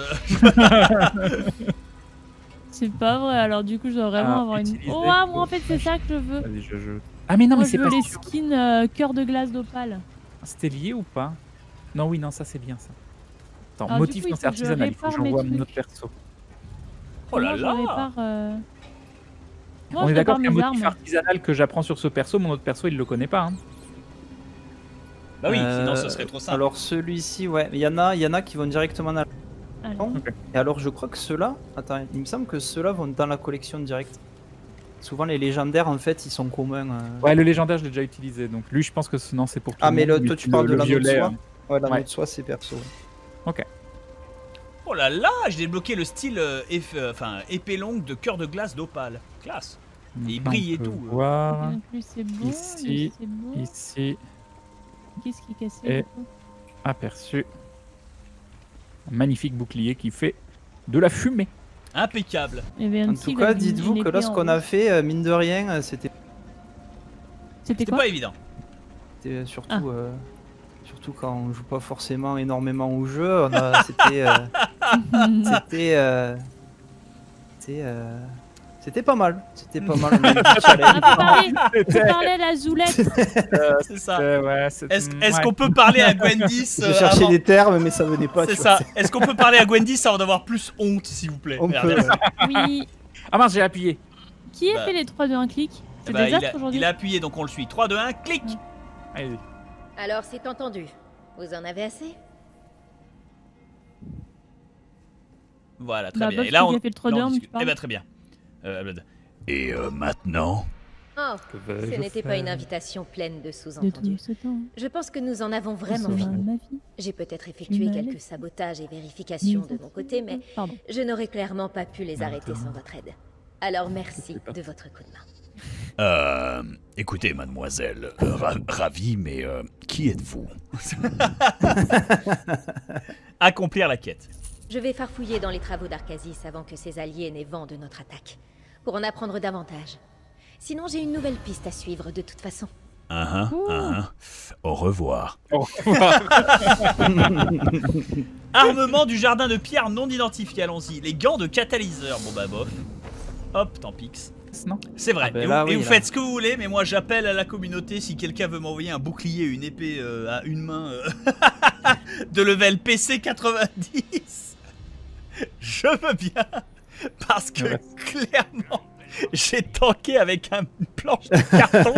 C'est pas vrai, alors du coup, je dois vraiment avoir une. Oh, ah, moi en fait, c'est ça que je veux. Ah, mais non, moi, mais c'est pas les skins cœur de glace d'opale. C'était lié ou pas? Non, oui, non, ça c'est bien ça. Attends, alors, motif, c'est artisanal, il faut que j'envoie notre perso. Oh là là! Moi, on est d'accord qu'un motif artisanal que j'apprends sur ce perso, mon autre perso il le connaît pas. Hein. Bah oui, sinon ce serait trop simple. Alors celui-ci, ouais, il y en a qui vont directement dans la collection. Okay. Et alors je crois que ceux-là, attends, il me semble que ceux-là vont dans la collection directe. Souvent les légendaires en fait ils sont communs. Ouais, le légendaire je l'ai déjà utilisé donc lui je pense que sinon c'est pour tout le monde. Ah, mais toi tu parles de l'anneau de soie ? Ouais, l'anneau de soie c'est perso. Ok. Oh là là, j'ai débloqué le style épée longue de cœur de glace d'opale. Classe. Et il brille et tout. Voir. Plus, beau, ici, beau. Ici. Qu'est-ce qui est cassé? Et aperçu. Un magnifique bouclier qui fait de la fumée. Impeccable. En tout cas, dites-vous que là, ce qu'on a fait, mine de rien, c'était. C'était pas évident. C'était surtout. Surtout quand on joue pas forcément énormément au jeu, c'était c'était pas mal. C'était pas mal. On parlait la zoulette. C'est ça. Ouais, Est-ce qu'on peut parler à Gwendis? J'ai cherché des termes, mais ça venait pas. C'est ça. Est-ce qu'on peut parler à Gwendis sans en avoir plus honte, s'il vous plaît? On peut. Oui. Ah mince, j'ai appuyé. Qui a fait les 3, 2, 1 clic? C'est Désastre aujourd'hui. Il a appuyé, donc on le suit. 3, 2, 1 clic. Allez-y. Alors c'est entendu. Vous en avez assez? Voilà, très bien. Et là, on fait le 3-2, discute. Eh ben, très bien. Et maintenant? Oh, ce n'était pas une invitation pleine de sous-entendus. Je pense que nous en avons vraiment fini. J'ai peut-être effectué quelques sabotages et vérifications de mon côté, mais je n'aurais clairement pas pu les arrêter sans votre aide. Alors merci de votre coup de main. Écoutez, mademoiselle, ravi, mais qui êtes-vous? Accomplir la quête. Je vais farfouiller dans les travaux d'Arkasis avant que ses alliés n'aient vent de notre attaque, pour en apprendre davantage. Sinon, j'ai une nouvelle piste à suivre de toute façon. Au revoir. Armement du jardin de pierre non identifié, allons-y. Les gants de catalyseur, bon bah bof. Hop, tant pis. C'est vrai, et vous faites ce que vous voulez, mais moi j'appelle à la communauté si quelqu'un veut m'envoyer un bouclier, une épée à une main de level PC 90, je veux bien, parce que clairement j'ai tanké avec une planche de carton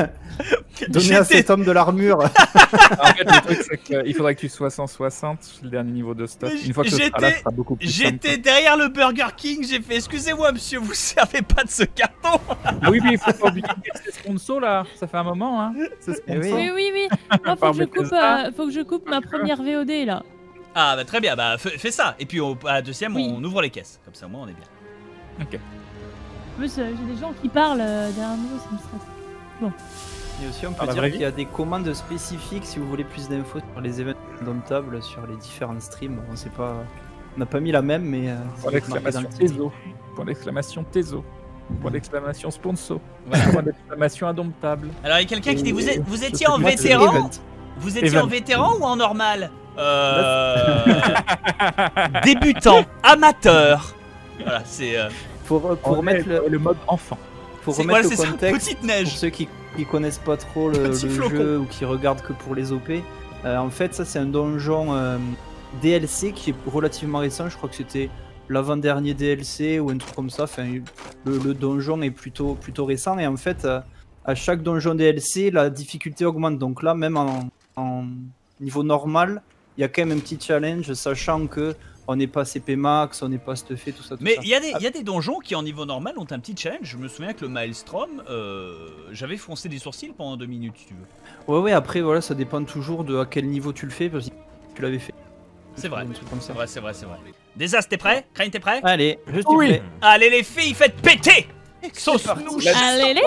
Donnez à cet homme de l'armure. En fait, le truc, c'est qu'il faudrait que tu sois 160, le dernier niveau de stock. Une fois que tu seras là, ça sera beaucoup plus simple. J'étais derrière le Burger King, j'ai fait « Excusez-moi, monsieur, vous servez pas de ce carton ?» Ah oui, mais il faut pas oublier ces sponsors, là. Ça fait un moment, hein. Oui. Moi, faut que je coupe ma première VOD, là. Ah, bah très bien, bah fais ça. Et puis, à la deuxième, on ouvre les caisses. Comme ça, au moins, on est bien. Ok. En plus, j'ai des gens qui parlent derrière nous, ça me stresse. Bon. Et aussi, on peut dire qu'il y a des commandes spécifiques si vous voulez plus d'infos sur les événements domptables, sur les différents streams. On sait pas, on n'a pas mis la même, mais. Point d'exclamation Tezo. Point d'exclamation Tezo. Point d'exclamation Sponso. Voilà. Point d'exclamation Indomptable. Alors, il y a quelqu'un qui dit vous étiez en vétéran. Vous étiez en vétéran ou en normal? Débutant, amateur. Voilà, c'est. Pour remettre le mode enfant. Pour remettre le contexte. Petite neige. Pour ceux qui connaissent pas trop le jeu ou qui regardent que pour les OP. En fait, ça c'est un donjon DLC qui est relativement récent. Je crois que c'était l'avant-dernier DLC ou un truc comme ça. Enfin, le donjon est plutôt récent. Et en fait, à chaque donjon DLC, la difficulté augmente. Donc là, même en niveau normal, il y a quand même un petit challenge, sachant que on n'est pas CP max, on n'est pas stuffé, tout ça. Mais il y a des donjons qui, en niveau normal, ont un petit challenge. Je me souviens que le Maelstrom, j'avais froncé des sourcils pendant 2 minutes, si tu veux. Ouais, après, voilà, ça dépend toujours de à quel niveau tu le fais, parce que tu l'avais fait. C'est vrai, c'est vrai, c'est vrai, c'est vrai. Désastre, t'es prêt? Krayn, t'es prêt? Allez, je suis prêt. Allez, les filles, faites péter! Sauce nouche! Allez, les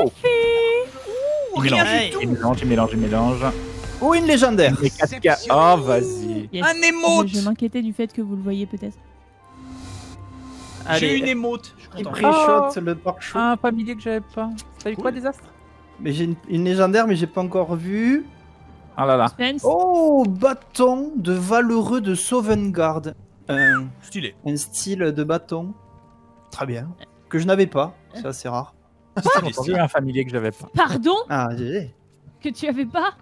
filles! Mélange. Ou une légendaire. Oh, vas-y. Yes. Un émote. Je m'inquiétais du fait que vous le voyez peut-être. J'ai une émote. J'ai pré-shot le porc-shot. Ah, pas millier que j'avais pas. T'as eu quoi, Désastre? Mais j'ai une légendaire, mais j'ai pas encore vu. Ah là là. Oh, bâton de valeureux de Sauvegarde. Stylé. Un style de bâton. Très bien. Que je n'avais pas. C'est assez rare. J'ai un familier que j'avais pas. Pardon? Ah, j'ai. Que tu avais pas?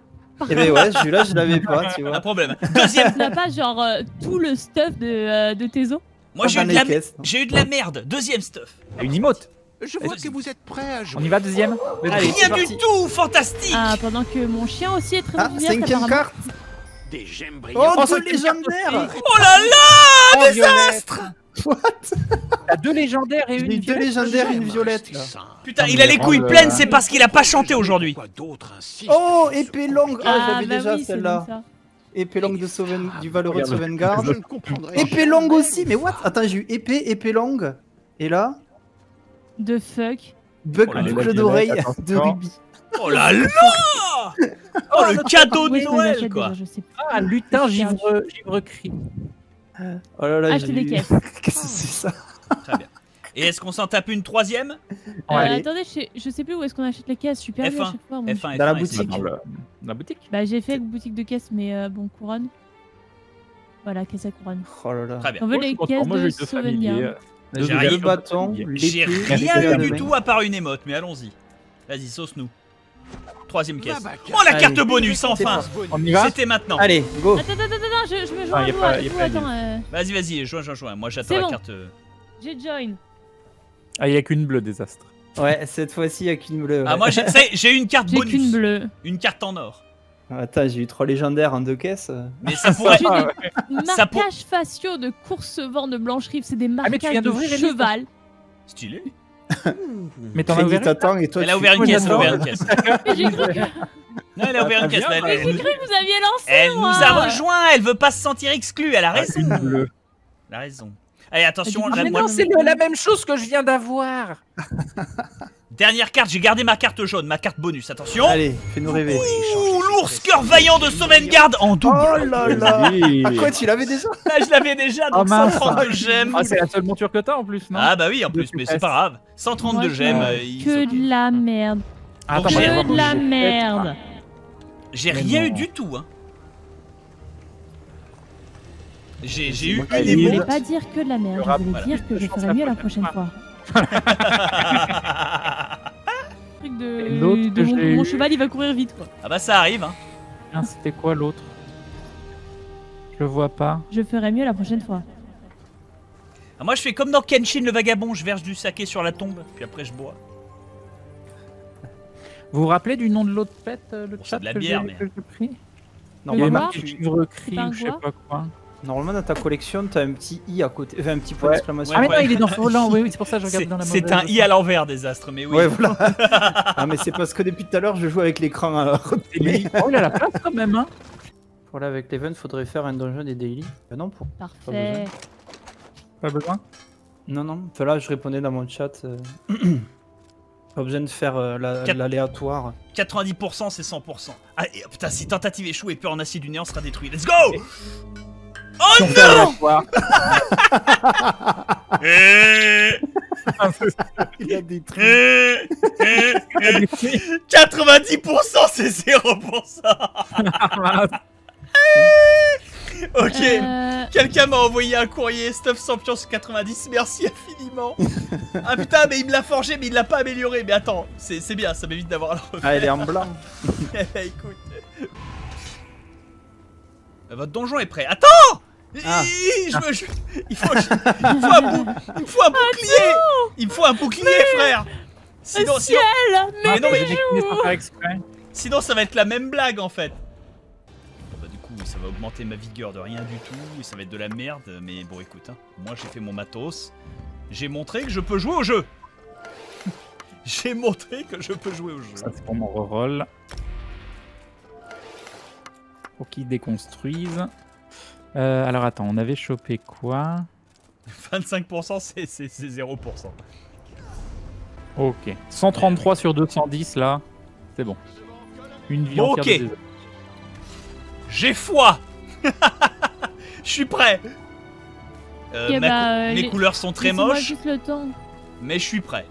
Eh ben ouais, celui-là je l'avais pas, tu vois. Pas de problème. Deuxième. Tu n'as pas genre tout le stuff de Tezo? Moi j'ai eu de la merde. Deuxième stuff. Une emote. Je vois que vous êtes prêts à jouer. On y va, deuxième. Rien du tout, fantastique. Ah, pendant que mon chien aussi est très bien. Cinquième carte. Des gemmes brillantes. Oh, deux légendaires. Oh là là, Désastre. What? T'as deux légendaires et une violette. Deux légendaires et une violette. Putain, il a les couilles pleines, c'est parce qu'il a pas chanté aujourd'hui. Oh, épée longue. Ah, j'avais déjà celle-là. Épée longue du valeureux de Sauvegarde. Épée longue aussi, mais what? Attends, j'ai eu épée longue. Et là? De fuck. Boucle d'oreille de rubis. Oh là là! Oh, le cadeau de Noël, quoi. Ah, lutin givre cri. Oh là là, j'ai des caisses. Qu'est-ce que c'est ça? Très bien. Et est-ce qu'on s'en tape une troisième? Attendez, je sais plus où est-ce qu'on achète les caisses. Je suis perdu à chaque fois. F1, dans la boutique. Bah, j'ai fait une boutique de caisses, mais bon, couronne. Voilà, caisse à couronne. Oh là là. Très bien. On veut les caisses de Sauvegarde. J'ai rien, le bâton, j'ai rien eu du tout à part une émote, mais allons-y. Vas-y, sauce-nous. Troisième caisse. Oh, la carte bonus, enfin! C'était maintenant. Allez, go! Attends, je me joins à vous, attends. Vas-y, joins. Moi, j'attends la carte. J'ai join. Ah, il n'y a qu'une bleue, Désastre. Ouais, cette fois-ci, il n'y a qu'une bleue. Ouais. Ah, moi, j'ai une carte bonus. J'ai qu'une bleue. Une carte en or. Attends, j'ai eu 3 légendaires en 2 caisses. Mais ça pourrait... Marquages faciaux de Coursevent de Blanche-Rive, c'est des marquages de cheval. Stylé. Mais t'en as ouvert une caisse. Elle a ouvert une caisse. Non, elle a ouvert une caisse. J'ai cru que vous aviez lancé. Elle nous a rejoint. Elle veut pas se sentir exclue. Elle a raison. Elle a raison. Allez, attention. Mais non, c'est la même chose que je viens d'avoir. Dernière carte. J'ai gardé ma carte jaune, ma carte bonus. Attention. Allez, fais-nous rêver. Ouh, l'ours cœur vaillant de Sauvegarde en double. Oh là là. Quoi, tu l'avais déjà? Je l'avais déjà. Donc 132 gemmes. Ah, c'est la seule monture que t'as en plus, non? Ah bah oui, en plus, mais c'est pas grave. 132 gemmes. Que de la merde. Que de la merde. J'ai rien eu du tout, hein. J'ai eu une émote. Je voulais pas dire que de la merde, je voulais dire que je ferai mieux la prochaine fois. Truc de mon cheval, il va courir vite, quoi. Ah bah ça arrive, hein. C'était quoi l'autre? Je le vois pas. Je ferai mieux la prochaine fois. Ah, moi je fais comme dans Kenshin le vagabond, je verse du saké sur la tombe, puis après je bois. Vous vous rappelez du nom de l'autre pète, le chat de la bière, mais... que j'ai pris? Normalement, tu recris ou je sais pas quoi. Normalement, dans ta collection, t'as un petit i à côté, enfin, un petit point d'exclamation. Ah, mais non, il est dans son volant, oui, c'est pour ça que je regarde dans la main. C'est un i à l'envers, Désastre, mais oui. Ouais, voilà. Ah, mais c'est parce que depuis tout à l'heure, je joue avec l'écran à replier. Oh, il a la place quand même, hein. Voilà, avec l'event, faudrait faire un donjon des daily. Ben non, pour. Parfait. Pas besoin. Non, non, enfin, là, je répondais dans mon chat. Pas besoin de faire l'aléatoire. 90% c'est 100%. Ah et, putain, si tentative échoue et peur en acier du néant sera détruit. Let's go. Oh non. Il a détruit. 90% c'est 0%. Ok, quelqu'un m'a envoyé un courrier, Stuff Champions 90, merci infiniment. Ah putain, mais il me l'a forgé, mais il l'a pas amélioré. Mais attends, c'est bien, ça m'évite d'avoir la refaire. Ah, elle est en blanc. Écoute. Votre donjon est prêt. Attends. Ah. Il me faut un bouclier, frère. Sinon, ciel, sinon ça va être la même blague en fait. Ça va augmenter ma vigueur de rien du tout et ça va être de la merde, mais bon écoute, hein, moi j'ai fait mon matos, j'ai montré que je peux jouer au jeu. J'ai montré que je peux jouer au jeu. Ça c'est pour mon reroll. Pour qu'ils déconstruisent. Alors attends, on avait chopé quoi? 25% c'est 0%. Ok, 133 sur 210 là, c'est bon. Une vie entière de désastre. J'ai foi. Je suis prêt. Mes couleurs sont très moches. Juste le temps. Mais je suis prêt.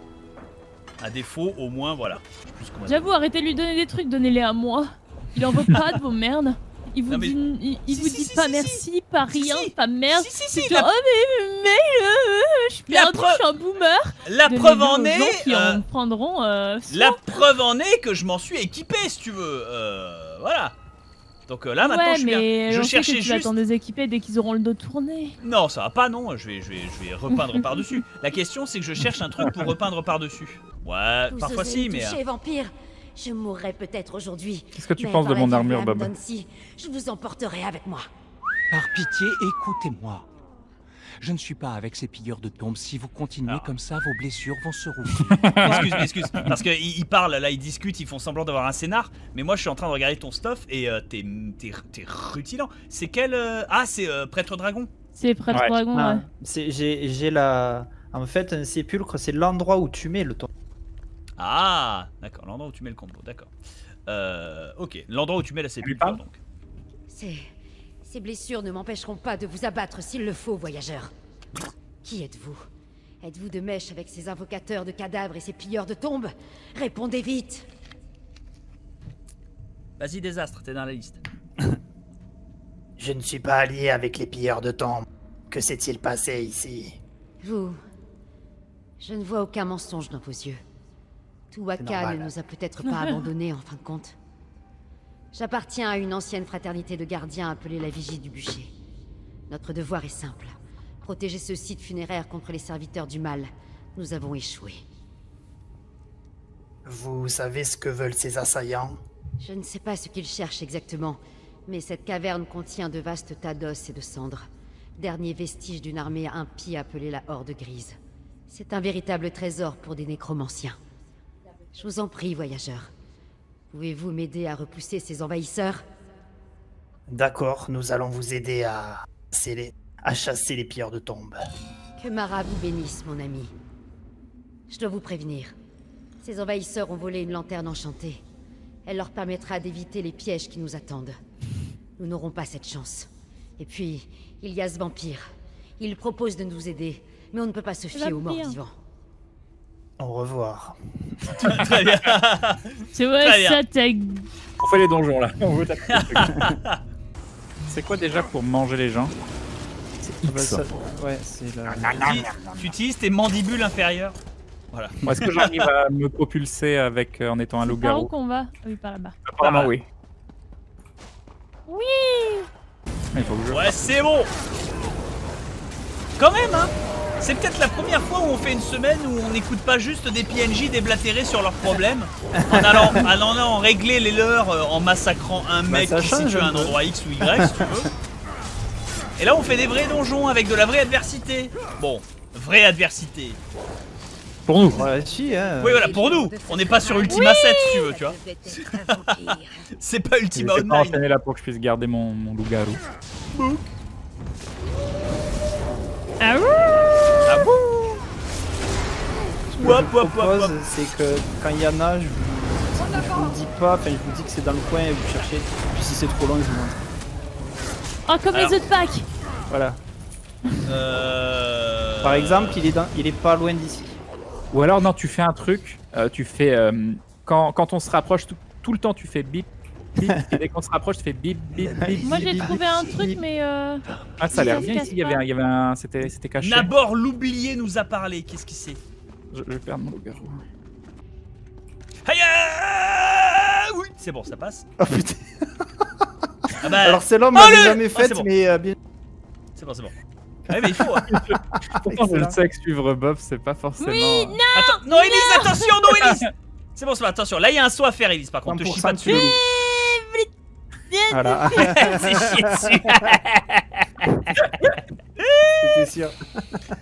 À défaut, au moins, voilà. J'avoue, arrêtez de lui donner des trucs, donnez-les à moi. Il en veut pas de vos merdes. Il vous dit pas merci, pas rien, pas merde. Oh mais je suis perdu, je suis un boomer. La preuve en est. La preuve en est que je m'en suis équipé, si tu veux. Voilà. Donc là maintenant je cherchais juste... Tu vas t'en déséquiper dès qu'ils auront le dos tourné. Non ça va pas, non, je vais repeindre par dessus. La question c'est que je cherche un truc pour repeindre par dessus. Ouais, vous parfois si mais... Vampire. Je mourrai peut-être aujourd'hui. Qu'est-ce que tu penses de mon armure, Bob? Je vous emporterai avec moi. Par pitié, écoutez-moi. Je ne suis pas avec ces pilleurs de tombes. Si vous continuez comme ça, vos blessures vont se rouvrir. excuse, parce qu'ils parlent, là, ils discutent, ils font semblant d'avoir un scénar. Mais moi, je suis en train de regarder ton stuff et t'es rutilant. C'est quel c'est Prêtre Dragon. C'est Prêtre Dragon, ouais. J'ai la... En fait, un sépulcre, c'est l'endroit où tu mets le tombeau. Ah, d'accord, l'endroit où tu mets le combo, d'accord. Ok, l'endroit où tu mets la sépulcre, donc. C'est... Ces blessures ne m'empêcheront pas de vous abattre s'il le faut, voyageur. Qui êtes-vous? Êtes-vous de mèche avec ces invocateurs de cadavres et ces pilleurs de tombes? Répondez vite. Vas-y, Désastre, t'es dans la liste. Je ne suis pas allié avec les pilleurs de tombes. Que s'est-il passé ici? Vous... Je ne vois aucun mensonge dans vos yeux. Tu'whacca ne nous a peut-être pas abandonnés, en fin de compte. J'appartiens à une ancienne fraternité de gardiens appelée la Vigie du Bûcher. Notre devoir est simple. Protéger ce site funéraire contre les serviteurs du mal. Nous avons échoué. Vous savez ce que veulent ces assaillants? Je ne sais pas ce qu'ils cherchent exactement, mais cette caverne contient de vastes tas d'os et de cendres. Dernier vestige d'une armée impie appelée la Horde Grise. C'est un véritable trésor pour des nécromanciens. Je vous en prie, voyageurs. Pouvez-vous m'aider à repousser ces envahisseurs? D'accord, nous allons vous aider à chasser les pilleurs de tombes. Que Mara vous bénisse, mon ami. Je dois vous prévenir. Ces envahisseurs ont volé une lanterne enchantée. Elle leur permettra d'éviter les pièges qui nous attendent. Nous n'aurons pas cette chance. Et puis, il y a ce vampire. Il propose de nous aider, mais on ne peut pas se fier aux morts vivants. Au revoir. Très bien. Tu vois, ça t'es... On fait les donjons là. C'est quoi déjà pour manger les gens? Ouais, c'est la... Tu utilises tes mandibules inférieures. Voilà. Bon, est-ce que j'arrive à me propulser avec, en étant un loup-garou? Par où qu'on va? Oui, par là-bas. Apparemment, oui. Oui. Il faut que je... Ouais, c'est bon. Quand même, hein. C'est peut-être la première fois où on fait une semaine où on n'écoute pas juste des PNJ déblatérés sur leurs problèmes en allant régler les leurs en massacrant un mec qui se situe à un endroit X ou Y si tu veux. Et là on fait des vrais donjons avec de la vraie adversité. Bon, vraie adversité. Pour nous. Ouais, si, hein. Oui voilà, pour nous. On n'est pas sur Ultima 7 si tu veux, tu vois. C'est pas Ultima Online. Je vais là pour que je puisse garder mon loup-garou. Bouk. Ah ouh. Ah ouh. Wap wap wap. C'est que quand il y en a, je vous dis pas, enfin je vous dis que c'est dans le coin et vous cherchez. Puis si c'est trop long, je vous montre. Oh comme alors, les autres packs. Voilà. Par exemple, il est pas loin d'ici. Ou alors non, tu fais un truc, tu fais quand on se rapproche tout le temps, tu fais bip bip et dès qu'on se rapproche, tu fais bip bip bip. Moi j'ai trouvé un truc mais ah ça a l'air bien ici, il y avait un c'était caché. D'abord l'oublié nous a parlé, qu'est-ce qu'il sait? Je perds mon loup-garou. Oui, c'est bon, ça passe. Oh putain. Ah bah, alors c'est l'homme m'avait jamais fait mais c'est bon, c'est bon. Ouais, mais il faut. Pourtant, je le sais que suivre Bob, c'est pas forcément. Oui, non. Attends, non, Elise, non attention, non, Elise. C'est bon, c'est bon, attention. Là, il y a un saut à faire, Elise, par contre. Te chie pas dessus. Voilà. C'est chier dessus. C'était sûr.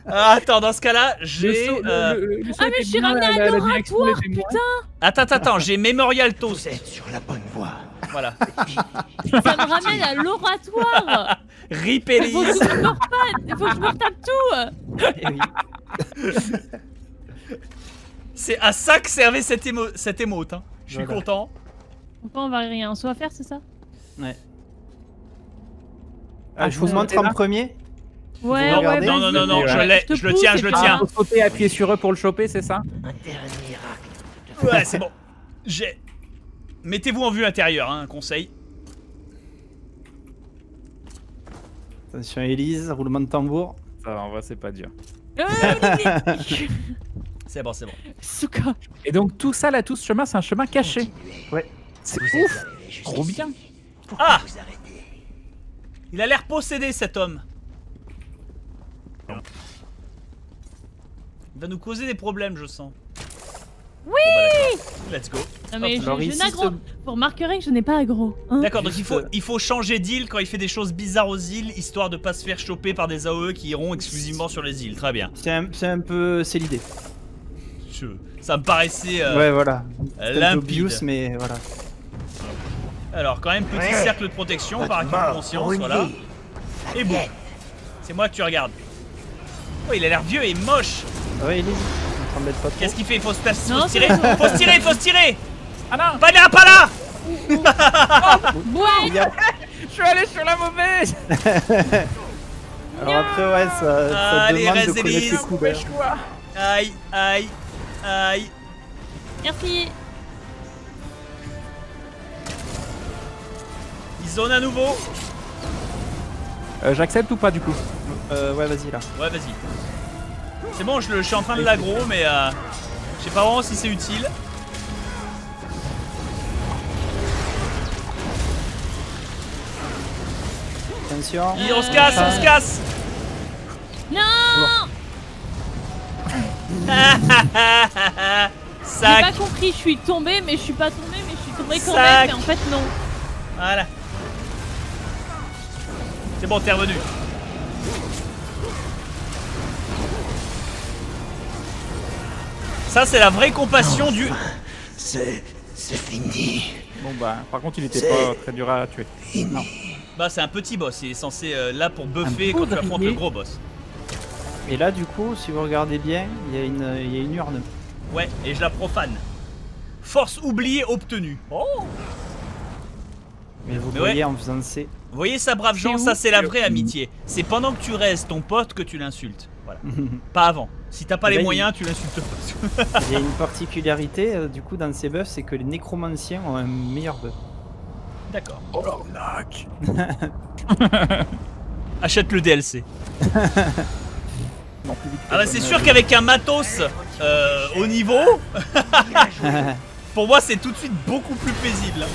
Ah, attends, dans ce cas-là, j'ai. Ah, mais je suis ramené à l'oratoire, putain. Attends, j'ai Memorial Toast. C'est sur la bonne voie. Voilà. Ça me ramène à l'oratoire. Rip Elise. Faut que je me retape tout. C'est à ça que servait cette émote. Hein. Je suis content. On va rien en soi faire, c'est ça? Ouais. Je vous montre en premier. Ouais, ouais. Non, je le tiens. Faut sauter, appuyer sur eux pour le choper, c'est ça? Un dernier acte. Ouais, c'est bon. J'ai. Mettez-vous en vue intérieure, hein, un conseil. Attention Elise, roulement de tambour. Ça va, en vrai c'est pas dur. C'est bon, c'est bon. Souka. Et donc tout ça là, tout ce chemin, c'est un chemin caché. Ouais. C'est ouf. Trop bien. Ah, il a l'air possédé cet homme. Il va nous causer des problèmes, je sens. Oui. Let's go. Non mais je n'aggro. Vous remarquerez que je n'ai pas aggro. Hein. D'accord, donc il faut changer d'île quand il fait des choses bizarres aux îles, histoire de pas se faire choper par des AOE qui iront exclusivement sur les îles. Très bien. C'est un peu... c'est l'idée. Ça me paraissait... ouais, voilà. Limpide. Obvious, mais voilà. Alors, quand même, petit cercle de protection par acquis de conscience, voilà. Et bon. C'est moi que tu regardes. Oh, il a l'air vieux et moche. Oui, il est... Qu'est-ce qu'il fait? Il faut se tirer, il faut se tirer. Ah non. Pas là, pas là. Ouais. Je suis allé sur la mauvaise. Alors après ouais, ça demande de connaître le coup. Aïe, aïe, aïe. Merci. Ils zonent à nouveau. J'accepte ou pas du coup? Ouais, vas-y là. Ouais, vas-y. C'est bon, je suis en train de l'aggro, mais je sais pas vraiment si c'est utile. Attention. Et on se casse, on se casse. Non. J'ai pas compris, je suis tombée quand même, mais en fait non. Voilà. C'est bon, t'es revenu. Ça c'est la vraie compassion enfin, du... C'est fini. Bon bah par contre il était pas très dur à tuer. Fini. Non. Bah c'est un petit boss, il est censé là pour buffer quand tu affrontes le gros boss. Et là du coup si vous regardez bien, il y a une urne. Ouais et je la profane. Force oubliée obtenue. Oh. Mais vous voyez en faisant C. Vous voyez ça brave gens, ça c'est la vraie amitié. C'est pendant que tu restes ton pote que tu l'insultes. Voilà. Pas avant. Si t'as pas les moyens, tu l'insultes pas. Il y a une particularité du coup dans ces buffs, c'est que les nécromanciens ont un meilleur buff. D'accord. Oh l'arnaque. Achète le DLC. Non, plus vite ah bah c'est sûr qu'avec un matos au niveau, pour moi c'est tout de suite beaucoup plus paisible.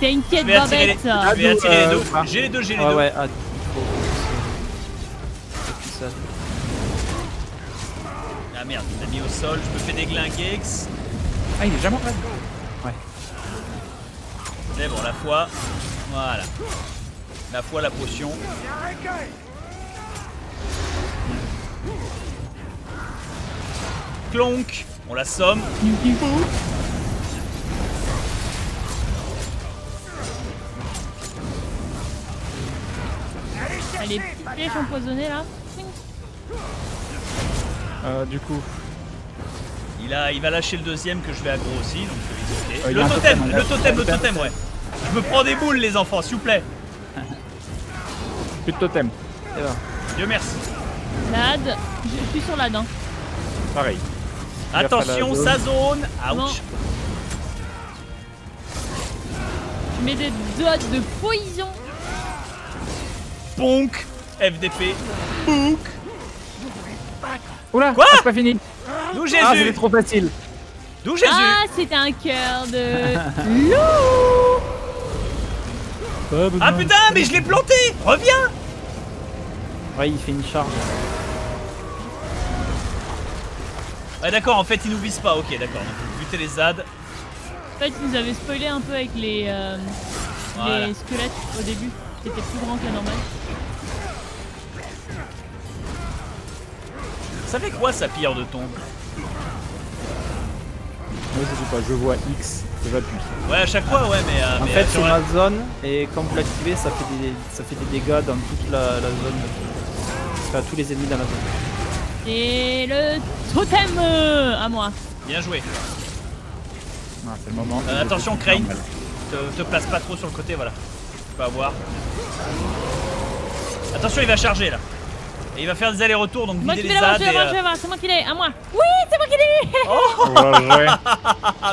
T'as une quête barbette. Je vais attirer les deux. J'ai les deux, j'ai les deux. Ah ouais, ah, merde, il m'a mis au sol, je me fais déglinguer. Ah, il est jamais en face. Ouais. Mais bon, la foi. Voilà. La foi, la potion. Clonk. On l'assomme. Les petites flèches empoisonnées là. Du coup. Il va lâcher le deuxième que je vais aggro aussi, donc je vais le totem, le totem, ouais. Je me prends des boules les enfants, s'il vous plaît. Plus de totem. Dieu merci. Lad, je suis sur Lad. Hein. Pareil. Attention, sa zone. Ouch. Je mets des dots de poison. Bonk. FDP. Bonk. Oula, c'est pas fini. D'où Jésus. Ah, c'était trop facile. D'où Jésus. Ah, c'était un cœur de loup. Ah putain, mais je l'ai planté. Reviens. Ouais, il fait une charge. Ah d'accord, en fait, il nous vise pas. Ok, d'accord. Donc, buter les ZAD. En fait, ils nous avaient spoilé un peu avec les squelettes au début. C'était plus grand qu'à normal. Ça fait quoi sa pierre de tombe? Moi je sais pas, je vois X, je vais appuyer. Ouais, à chaque fois, ouais, mais. En fait, sur la zone, et quand vous l'activez, ça fait des dégâts dans toute la zone. Enfin, tous les ennemis dans la zone. Et le totem à moi. Bien joué. Ah, c'est le moment. Attention, Krayn. Te place pas trop sur le côté, voilà. Tu peux avoir. Attention, il va charger là. Et il va faire des allers-retours, donc vider les ZAD. C'est moi qui l'ai, à moi. Oui, c'est moi qui l'ai. Oh,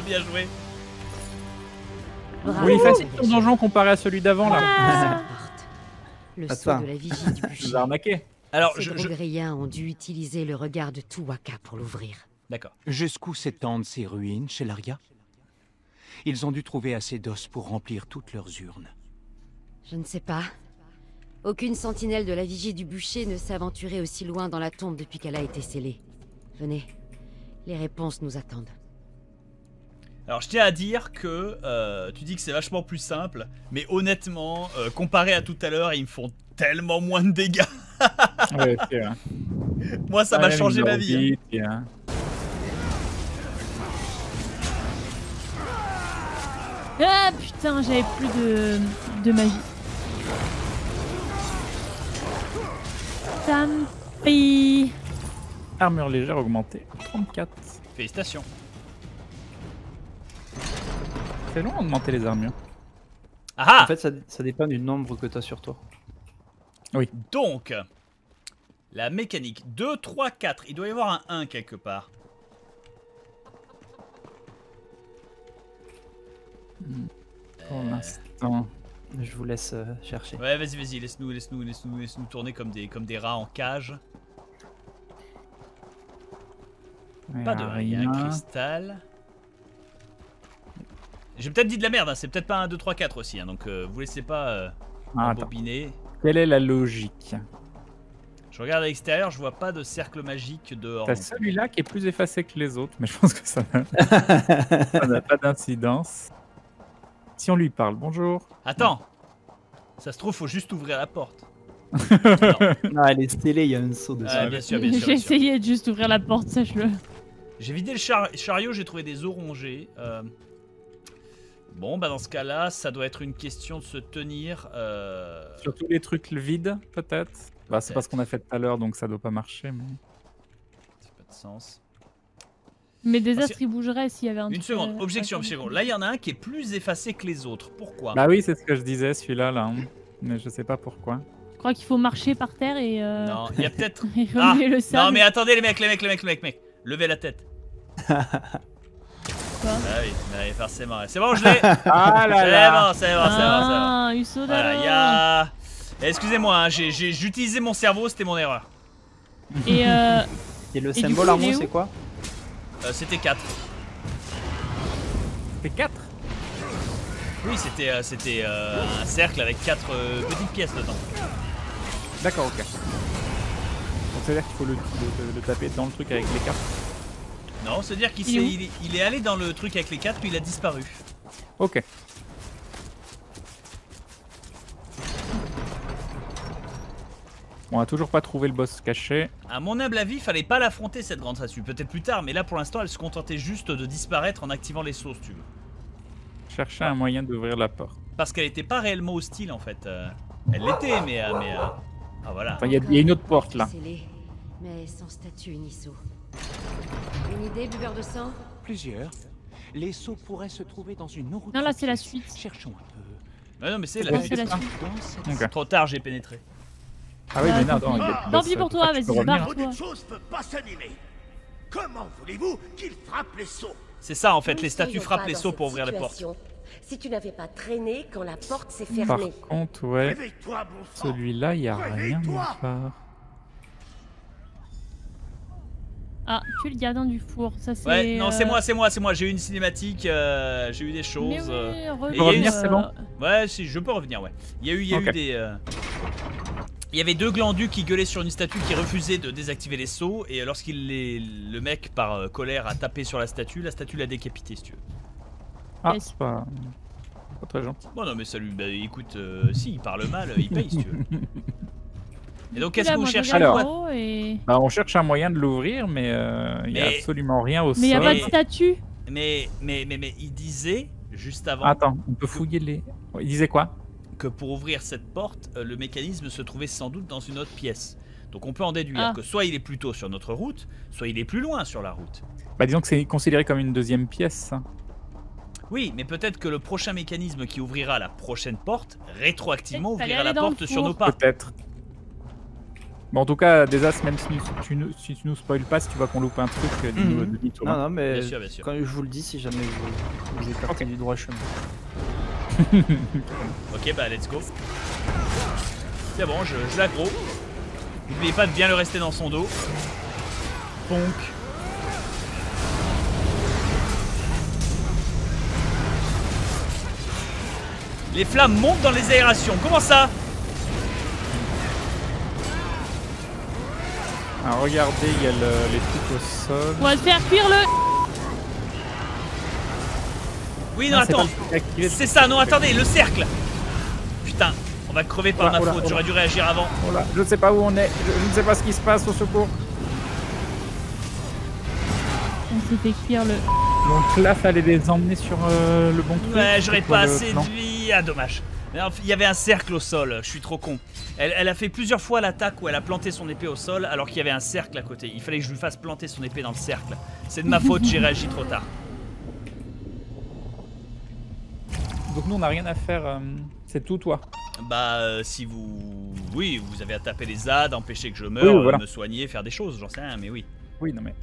bien joué. Bravo. Oui, facile ton donjon comparé à celui d'avant là. Ah. Le saut de la vigie du bûcher. Je vous ai arnaqué. Alors, les Greymooriens ont dû utiliser le regard de Tu'whacca pour l'ouvrir. D'accord. Jusqu'où s'étendent ces ruines, Shelaria? Ils ont dû trouver assez d'os pour remplir toutes leurs urnes. Je ne sais pas. Aucune sentinelle de la Vigie du Bûcher ne s'est aventurée aussi loin dans la tombe depuis qu'elle a été scellée. Venez, les réponses nous attendent. Alors je tiens à dire que tu dis que c'est vachement plus simple, mais honnêtement, comparé à tout à l'heure, ils me font tellement moins de dégâts. Ouais, c'est vrai. Moi ça m'a changé ma vie. Hein. Ah putain, j'avais plus de magie. Tampi. Armure légère augmentée, 34. Félicitations. C'est long d'augmenter les armures. Ah ah. En fait, ça dépend du nombre que tu as sur toi. Oui. Donc, la mécanique 2, 3, 4. Il doit y avoir un 1 quelque part. Pour l'instant. Je vous laisse chercher. Ouais, vas-y, vas-y, laisse-nous tourner comme des rats en cage. Ouais, pas de rien, cristal. J'ai peut-être dit de la merde, hein. C'est peut-être pas un 2, 3, 4 aussi, hein. Donc vous laissez pas embobiner. Quelle est la logique? Je regarde à l'extérieur, je vois pas de cercle magique dehors. T'as celui-là qui est plus effacé que les autres, mais je pense que ça n'a pas d'incidence. Si on lui parle, bonjour. Attends, ça se trouve, faut juste ouvrir la porte. Non, elle est scellée, il y a un saut dessus. Bien sûr, bien sûr. J'ai essayé de juste ouvrir la porte, sache-le. J'ai vidé le chariot, j'ai trouvé des os rongés. Bon, bah dans ce cas-là, ça doit être une question de se tenir. Sur tous les trucs vides, peut-être. Bah, c'est pas ce qu'on a fait tout à l'heure, donc ça doit pas marcher. Mais... ça n'a pas de sens. Mais Désastre, il bougerait s'il y avait un... Une seconde, objection, c'est bon. Là, il y en a un qui est plus effacé que les autres. Pourquoi? Bah oui, c'est ce que je disais, celui-là, là. Mais je sais pas pourquoi. Je crois qu'il faut marcher par terre et... Non, il y a peut-être... ah, le sable. Non, mais attendez, les mecs. Levez la tête. Quoi? Bah oui, forcément. C'est bon, je l'ai. Ah là là. C'est bon, ah, Usoda. Voilà, il y a... Excusez-moi, hein, j'ai utilisé mon cerveau, c'était mon erreur. Et et le symbole en haut, c'est quoi? C'était 4. C'était 4? Oui, c'était un cercle avec 4 petites pièces dedans. D'accord, ok. Donc c'est-à-dire qu'il faut le taper dans le truc avec les cartes. Non, c'est-à-dire qu'il il est allé dans le truc avec les 4 puis il a disparu. Ok. On a toujours pas trouvé le boss caché. À mon humble avis, fallait pas l'affronter cette grande statue. Peut-être plus tard, mais là pour l'instant, elle se contentait juste de disparaître en activant les sauces, tu veux. Chercher un moyen d'ouvrir la porte. Parce qu'elle était pas réellement hostile en fait. Elle l'était, mais ah voilà. Il y a une autre porte là. Mais sans statue ni seau. Une idée, buveur de sang? Plusieurs. Les seaux pourraient se trouver dans une autre. Non, là c'est la suite. Cherchons un peu. Ah, non, mais c'est la suite. Okay. Trop tard, j'ai pénétré. Ah oui, mais non, tant pis pour toi, vas-y, barre-toi. Comment voulez-vous qu'ils frappent les seaux? C'est ça en fait, les statues frappent les seaux pour ouvrir les portes. Si tu n'avais pas traîné quand la porte s'est fermée. Par contre, ouais, celui-là, il n'y a rien à part. Ah, tu es le gardien du four, ça c'est... Ouais, non, c'est moi, j'ai eu une cinématique, j'ai eu des choses... Mais oui, reviens, c'est bon. Ouais, si, je peux revenir, ouais. Il y a eu, okay, eu des... Il y avait deux glandus qui gueulaient sur une statue qui refusait de désactiver les seaux, et lorsqu'il le mec par colère a tapé sur la statue l'a décapité si tu veux. Ah, c'est pas très gentil. Bon non mais ça lui, bah écoute, si il parle mal, il paye si tu veux. Et donc qu'est-ce qu'on cherche alors et... Bah on cherche un moyen de l'ouvrir mais il n'y a absolument rien au sol. Mais il n'y a pas de statue. Mais il disait juste avant... Attends, on peut fouiller les... Il disait quoi? Que pour ouvrir cette porte, le mécanisme se trouvait sans doute dans une autre pièce. Donc on peut en déduire que soit il est plus tôt sur notre route, soit il est plus loin sur la route. Bah disons que c'est considéré comme une deuxième pièce. Oui, mais peut-être que le prochain mécanisme qui ouvrira la prochaine porte, rétroactivement ouvrira la porte sur nos pas. Peut-être. Bon, en tout cas, Désastre, même si tu nous spoil pas, si tu vois qu'on loupe un truc, dis-nous. Non, non, mais bien sûr. Quand je vous le dis, si jamais vous écartez du droit chemin. Ok, bah let's go. C'est bon, je l'aggro. N'oubliez pas de bien le rester dans son dos. Ponk. Les flammes montent dans les aérations. Comment ça? Ah, regardez, il y a les trucs au sol. On va le faire cuire le... Oui, non, attends, c'est ça, non, attendez, le cercle. Putain, on va crever par ma faute, j'aurais dû réagir avant. Je ne sais pas où on est, je ne sais pas ce qui se passe, au secours. On s'est fait cuire le... Donc là, fallait les emmener sur le bon truc. Ouais, j'aurais pas assez de vie, ah dommage. Il y avait un cercle au sol, je suis trop con. Elle a fait plusieurs fois l'attaque où elle a planté son épée au sol alors qu'il y avait un cercle à côté. Il fallait que je lui fasse planter son épée dans le cercle. C'est de ma faute, j'ai réagi trop tard. Donc nous on n'a rien à faire, c'est tout toi. Bah si vous... Oui, vous avez à taper les ZAD, empêcher que je meure, oui, voilà, me soigner, faire des choses, j'en sais rien, mais oui. Oui, non mais...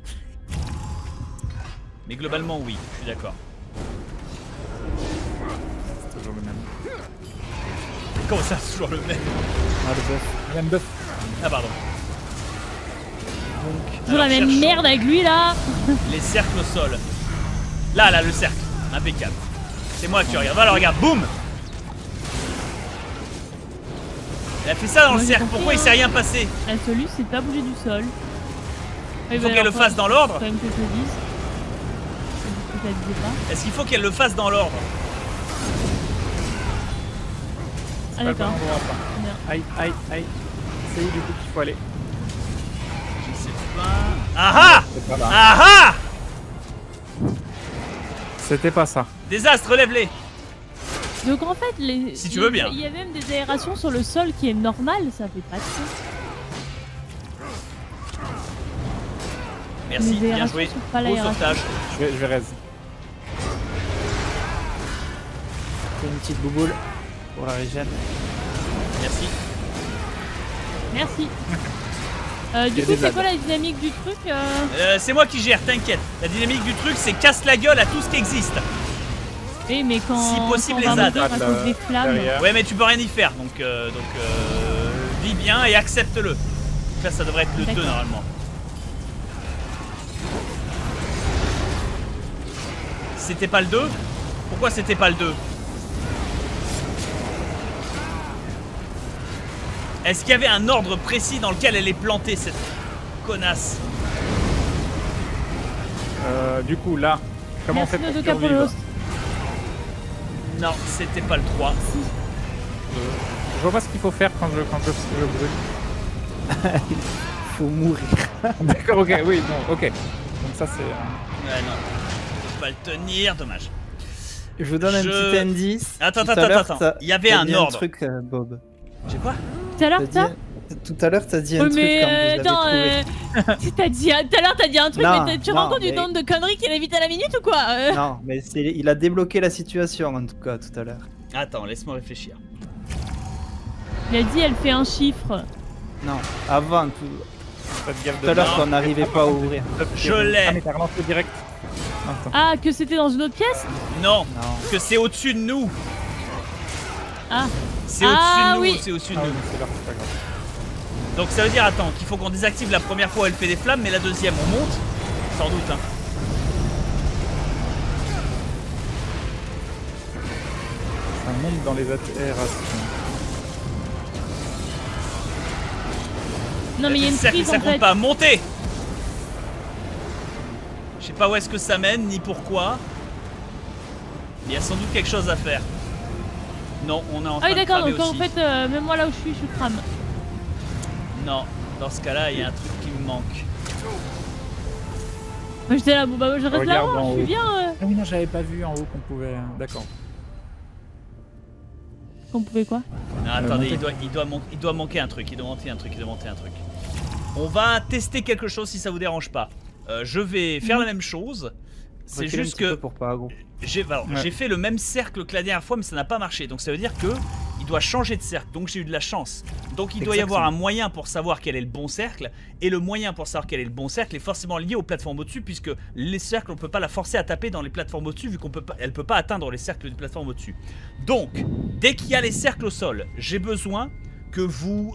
Mais globalement oui, je suis d'accord. C'est toujours le même. Comment ça, c'est toujours le même? Ah le bœuf. Même bœuf. Ah pardon. Donc, toujours la même merde avec lui là. Les cercles au sol. Là, là, le cercle, impeccable. C'est moi qui regarde. Alors regarde, boum. Elle a fait ça dans le cercle. Pourquoi il s'est rien passé? La solution, c'est pas bouger du sol. Il faut qu'elle le fasse dans l'ordre. Est-ce qu'il faut qu'elle le fasse dans l'ordre? Ah d'accord. Aïe, aïe, aïe. C'est où du coup qu'il faut aller? Je sais pas. Ah ah! Ah ah! C'était pas ça. Désastre, relève-les. Donc en fait, les... si tu veux bien. Il y a même des aérations sur le sol qui est normal, ça fait pas de sens. Merci, bien joué. Beau sauvetage. Je vais raise. Une petite bouboule pour la régène. Merci. Merci. Du coup, c'est quoi la dynamique du truc? C'est moi qui gère, t'inquiète. La dynamique du truc, c'est casse la gueule à tout ce qui existe. Oui, mais quand. Si possible, les ZAD. Ouais, mais tu peux rien y faire, donc. Vis bien et accepte-le. Là, ça devrait être le 2 normalement. C'était pas le 2? Pourquoi c'était pas le 2? Est-ce qu'il y avait un ordre précis dans lequel elle est plantée, cette connasse? Du coup, là, comment on fait pour survivre? Non, c'était pas le 3. Je vois pas ce qu'il faut faire quand je brûle. Il faut mourir. D'accord, ok, oui, bon, ok. Donc ça, c'est... Ouais, non. Je peux pas le tenir, dommage. Je vous donne un petit indice. Attends. Il y avait un ordre. Truc, Bob. J'ai quoi? Tout à l'heure, ça? Tout à l'heure, t'as dit un truc quand même. Tout à l'heure, t'as dit un truc, mais tu rends compte du nombre de conneries qu'il évite à la minute ou quoi? Non, mais il a débloqué la situation en tout cas tout à l'heure. Attends, laisse-moi réfléchir. Il a dit, elle fait un chiffre. Non, avant tout à l'heure, qu'on n'arrivait pas à ouvrir. Je l'ai. Ah, mais t'as relancé direct. Ah, que c'était dans une autre pièce? Non, parce que c'est au-dessus de nous. Ah. C'est au-dessus de nous, c'est au-dessus de nous. Donc ça veut dire, attends, qu'il faut qu'on désactive la première fois où elle fait des flammes, mais la deuxième on monte, sans doute hein. Ça monte dans les atterrations. Non mais il y a une prise en fait. Ça compte pas, montez. Je sais pas où est-ce que ça mène, ni pourquoi. Il y a sans doute quelque chose à faire. Non, on est en train de cramer aussi. Ah oui d'accord, donc en fait, même moi là où je suis crame. Non, dans ce cas-là, il y a un truc qui me manque. Moi j'étais là, bon bah je reste là, je suis bien. Ah oui non, j'avais pas vu en haut qu'on pouvait. D'accord. Qu'on pouvait quoi? Non, attendez, il doit manquer un truc, il doit monter un truc. On va tester quelque chose si ça vous dérange pas. Je vais faire la même chose. C'est juste que j'ai fait le même cercle que la dernière fois, mais ça n'a pas marché. Donc ça veut dire que il doit changer de cercle. Donc j'ai eu de la chance. Donc il doit y avoir un moyen pour savoir quel est le bon cercle. Et le moyen pour savoir quel est le bon cercle est forcément lié aux plateformes au-dessus, puisque les cercles, on peut pas la forcer à taper dans les plateformes au-dessus, vu qu'on peut pas, elle peut pas atteindre les cercles des plateformes au-dessus. Donc dès qu'il y a les cercles au sol, j'ai besoin que vous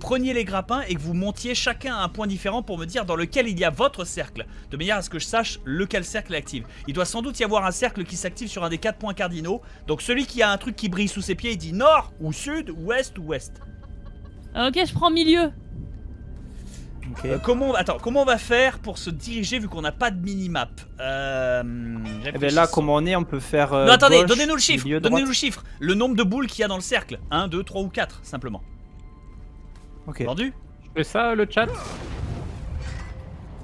preniez les grappins et que vous montiez chacun à un point différent pour me dire dans lequel il y a votre cercle, de manière à ce que je sache lequel cercle est actif. Il doit sans doute y avoir un cercle qui s'active sur un des 4 points cardinaux. Donc celui qui a un truc qui brille sous ses pieds, il dit nord ou sud ou ouest ou ouest. Ok, je prends milieu. Okay. Comment on va faire pour se diriger vu qu'on n'a pas de minimap? Eh ben là, comme on est, on peut faire... non, attendez, donnez-nous le chiffre, le nombre de boules qu'il y a dans le cercle. 1, 2, 3 ou 4, simplement. Ok. Entendu? Je fais ça, le chat?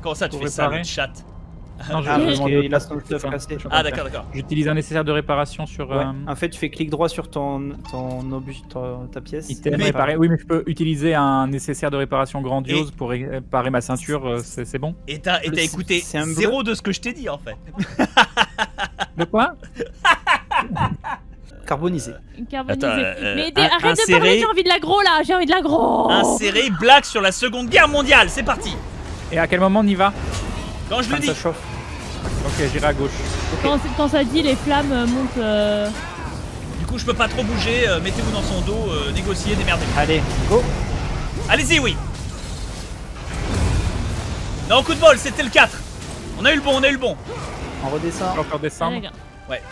Comment ça, tu fais ça, le chat? Non, ah d'accord. J'utilise un nécessaire de réparation sur... Ouais. En fait, tu fais clic droit sur ton obus, ta pièce. Oui, mais je peux utiliser un nécessaire de réparation grandiose pour réparer ma ceinture, c'est bon. Et t'as écouté zéro de ce que je t'ai dit, en fait. De quoi? Carbonisé. Carbonisé. Attends, mais arrête de parler, j'ai envie de l'aggro, là. J'ai envie de l'aggro. Inséré, blague sur la Seconde Guerre mondiale, c'est parti. Et à quel moment on y va? Quand je le dis. Ça chauffe. Ok, j'irai à gauche. Okay. Quand ça dit, les flammes montent. Du coup, je peux pas trop bouger. Mettez-vous dans son dos, négociez, démerdez-vous. Allez, go. Allez-y, oui. Non, coup de bol, c'était le 4. On a eu le bon, On redescend. On peut encore descendre. Ouais.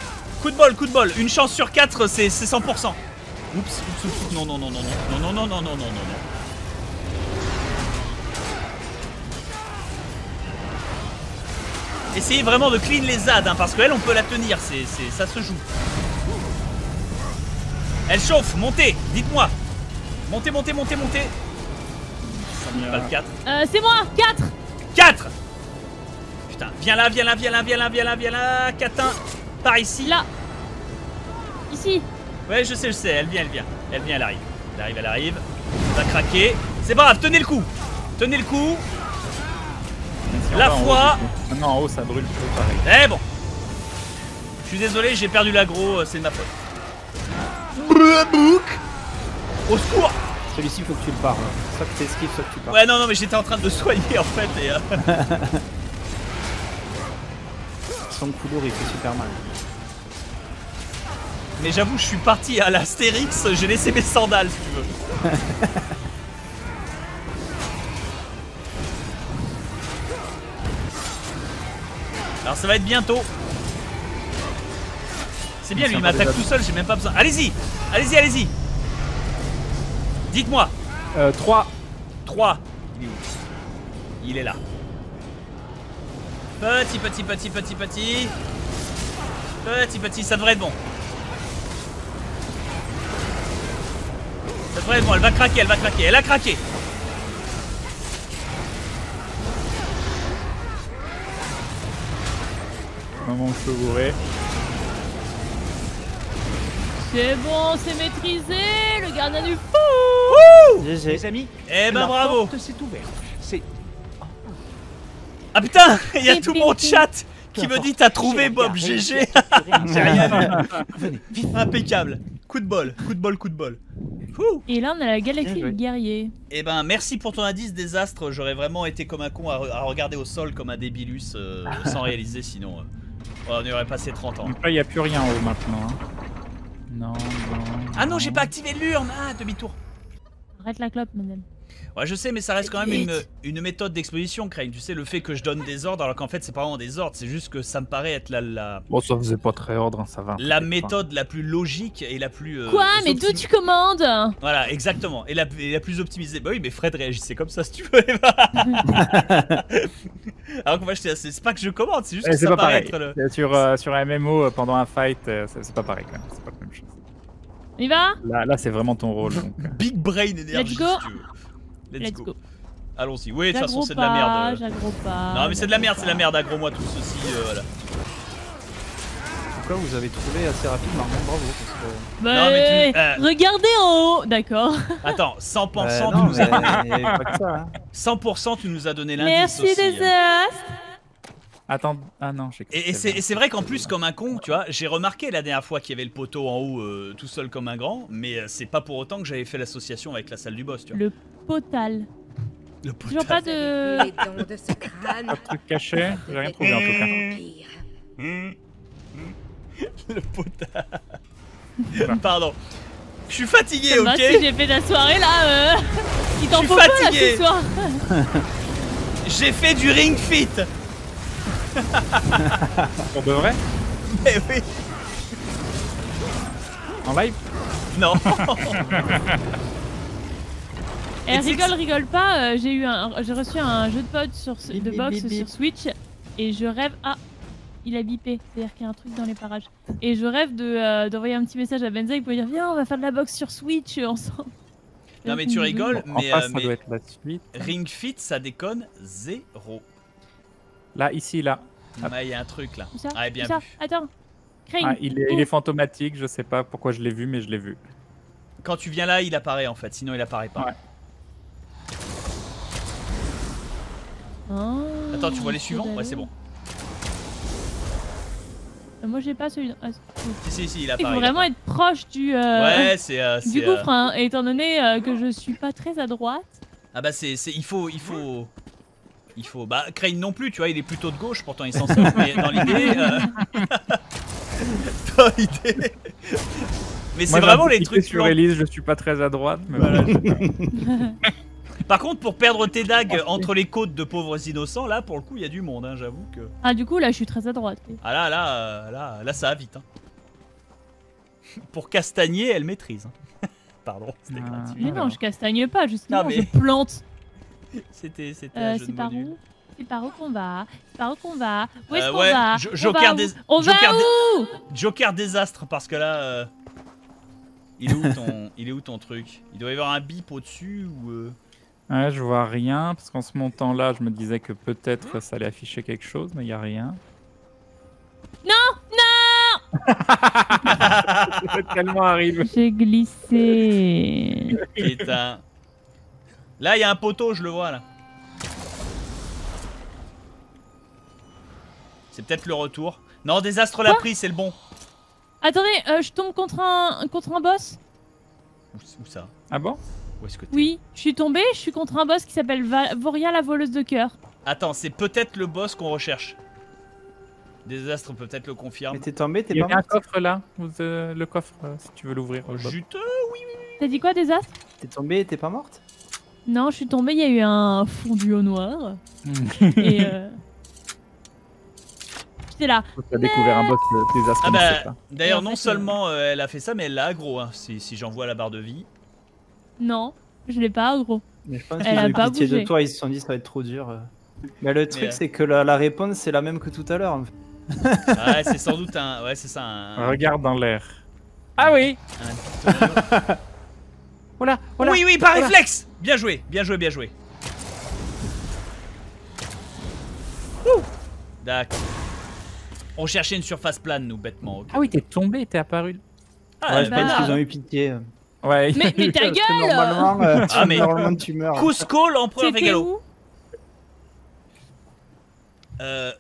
Coup de bol. Une chance sur 4, c'est 100%. Oups. Non. Essayez vraiment de clean les ZAD, hein, parce qu'elle, on peut la tenir, ça se joue. Elle chauffe, montez, dites-moi. Montez. Ça ne pas le 4. C'est moi, 4. 4. Putain, viens là, Catin. Par ici. Là. Ici. Ouais, je sais, elle vient, elle arrive. Elle va craquer. C'est pas grave, tenez le coup. Si la foi. Non, en haut ça brûle tout pareil. Eh bon. Je suis désolé, j'ai perdu l'aggro, c'est de ma faute. Bouc. Au secours. Celui-ci faut que tu le parles. Soit que t'esquives, soit que tu parles. Ouais non mais j'étais en train de soigner en fait et Son couloir il fait super mal. Mais j'avoue je suis parti à l'Astérix, j'ai laissé mes sandales si tu veux. Alors ça va être bientôt. C'est bien lui, il m'attaque tout seul, j'ai même pas besoin. Allez-y. Dites-moi. 3. Il est où? Il est là. Petit, ça devrait être bon. Ça devrait être bon, elle va craquer, elle a craqué. Moment où je peux bourrer. C'est bon, c'est maîtrisé, le gardien du fou. Les amis, eh ben bravo. C'est ouvert. C'est... Ah putain, il y a tout mon chat qui me dit t'as trouvé Bob, GG. J'ai rien vu. Impeccable. Coup de bol, coup de bol. Et là on a la galaxie du guerrier. Eh ben merci pour ton indice Désastre, j'aurais vraiment été comme un con à regarder au sol comme un débilus sans réaliser sinon on aurait passé 30 ans. Là il n'y a plus rien en haut maintenant. Non, non. Ah non j'ai pas activé l'urne. Ah demi-tour. Arrête la clope madame. Ouais je sais mais ça reste quand même une méthode d'exposition Krayn, tu sais le fait que je donne des ordres alors qu'en fait c'est pas vraiment des ordres, c'est juste que ça me paraît être la... Bon ça faisait pas très ordre, hein, ça va. La méthode la plus logique et la plus... Quoi mais d'où tu commandes? Voilà exactement, et la plus optimisée. Bah oui mais Fred réagissait comme ça si tu veux. Alors que moi c'est pas que je commande, c'est juste que ça paraît être le... Sur un MMO pendant un fight, c'est pas pareil quand même, c'est pas la même chose. Il va là, là c'est vraiment ton rôle. Donc... Big brain énergie si tu veux. Let's go. Allons-y. Oui, de toute façon, c'est de la merde. Non, mais c'est de la merde, aggro-moi tout ceci. Voilà. Pourquoi vous avez trouvé assez rapide, Marmon, bravo. Parce que... Bah, non, mais tu... regardez en haut. D'accord. Attends, 100% tu nous as donné. Pas que ça, hein. 100% tu nous as donné l'indice. Merci, Désastre. Attends, ah non, j'ai... Et c'est vrai qu'en plus, comme un con, tu vois, j'ai remarqué la dernière fois qu'il y avait le poteau en haut tout seul comme un grand, mais c'est pas pour autant que j'avais fait l'association avec la salle du boss, tu vois. Le potal. Le potal. Toujours pas de... Les dons de ce crâne. Pas de truc caché, j'ai rien trouvé en tout cas. Le potal. Pardon. Je suis fatigué, ok. Si j'ai fait la soirée là, il t'en faut pas là ce soir. J'ai fait du Ring Fit. Pour de vrai? Mais oui. En live? Non. Et rigole pas, j'ai reçu un jeu de boxe sur Switch et je rêve... Ah, il a bipé, c'est-à-dire qu'il y a un truc dans les parages. Et je rêve d'envoyer un petit message à Benzaie pour lui dire viens on va faire de la boxe sur Switch ensemble. Non mais tu rigoles, mais Ring Fit ça déconne zéro. Là, ici, là. Il y a un truc là. Ah, bien vu. Attends. Ah, il est fantomatique, je sais pas pourquoi je l'ai vu, mais je l'ai vu. Quand tu viens là, il apparaît en fait, sinon il apparaît pas. Ouais. Oh, attends, tu vois les suivants? Ouais, c'est bon. Moi, j'ai pas celui-là. Ah, si, il apparaît. Il faut vraiment être proche du gouffre, hein, étant donné que je suis pas très à droite. Ah, bah, il faut... Bah, Krayn non plus, tu vois, il est plutôt de gauche, pourtant il s'en sort, mais dans l'idée... Dans l'idée... Mais c'est vraiment les trucs... Sur Elise, je suis pas très à droite, mais voilà. Par contre, pour perdre tes dagues entre les côtes de pauvres innocents, là, pour le coup, il y a du monde, hein, j'avoue que... Ah, du coup, là, je suis très à droite. Ah là, ça va vite, hein. Pour castagner, elle maîtrise. Pardon, c'était gratuit. Mais non, je castagne pas, justement, je plante. C'était un jeu de module. C'est par où qu'on va? Où est-ce qu'on va? On va où? Joker Désastre parce que là... il est où ton truc? Il doit y avoir un bip au-dessus ou... Ouais, je vois rien parce qu'en ce montant là, je me disais que peut-être ça allait afficher quelque chose, mais il n'y a rien. Non tellement arrive. J'ai glissé. Putain. Là, il y a un poteau, je le vois, là. C'est peut-être le retour. Non, Désastre l'a pris, c'est le bon. Attendez, je tombe contre un boss. Où ça? Ah bon? Où est-ce que t'es? Oui, je suis tombé, je suis contre un boss qui s'appelle Voria, la voleuse de cœur. Attends, c'est peut-être le boss qu'on recherche. Désastre peut-être le confirme. Mais t'es tombé, t'es pas mort. Il y a un coffre, là. Le coffre, si tu veux l'ouvrir. Juteux, oui. T'as dit quoi, Désastre? T'es tombé, t'es pas morte? Non, je suis tombée, il y a eu un fondu au noir. Et j'étais là. Tu as découvert un boss Désastre. Ah bah, d'ailleurs, non seulement elle a fait ça, mais elle l'a aggro, hein, si j'envoie la barre de vie. Non, je l'ai pas aggro. Mais je pense qu'ils ont eu pitié de toi, ils se sont dit ça va être trop dur. Mais le truc, c'est que la réponse, c'est la même que tout à l'heure. En fait. Ouais, c'est sans doute un... Ouais, c'est ça, un... Regarde dans l'air. Ah oui. Voilà, voilà. Oui, oui, par réflexe. Bien joué, bien joué, bien joué. D'accord. On cherchait une surface plane, nous, bêtement. Okay. Ah oui, t'es tombé, t'es apparu. Ah, ouais, je pense qu'ils ont eu pitié. Ouais. Mais ta gueule. Normalement, normalement, tu meurs. Cusco, l'empereur régalo.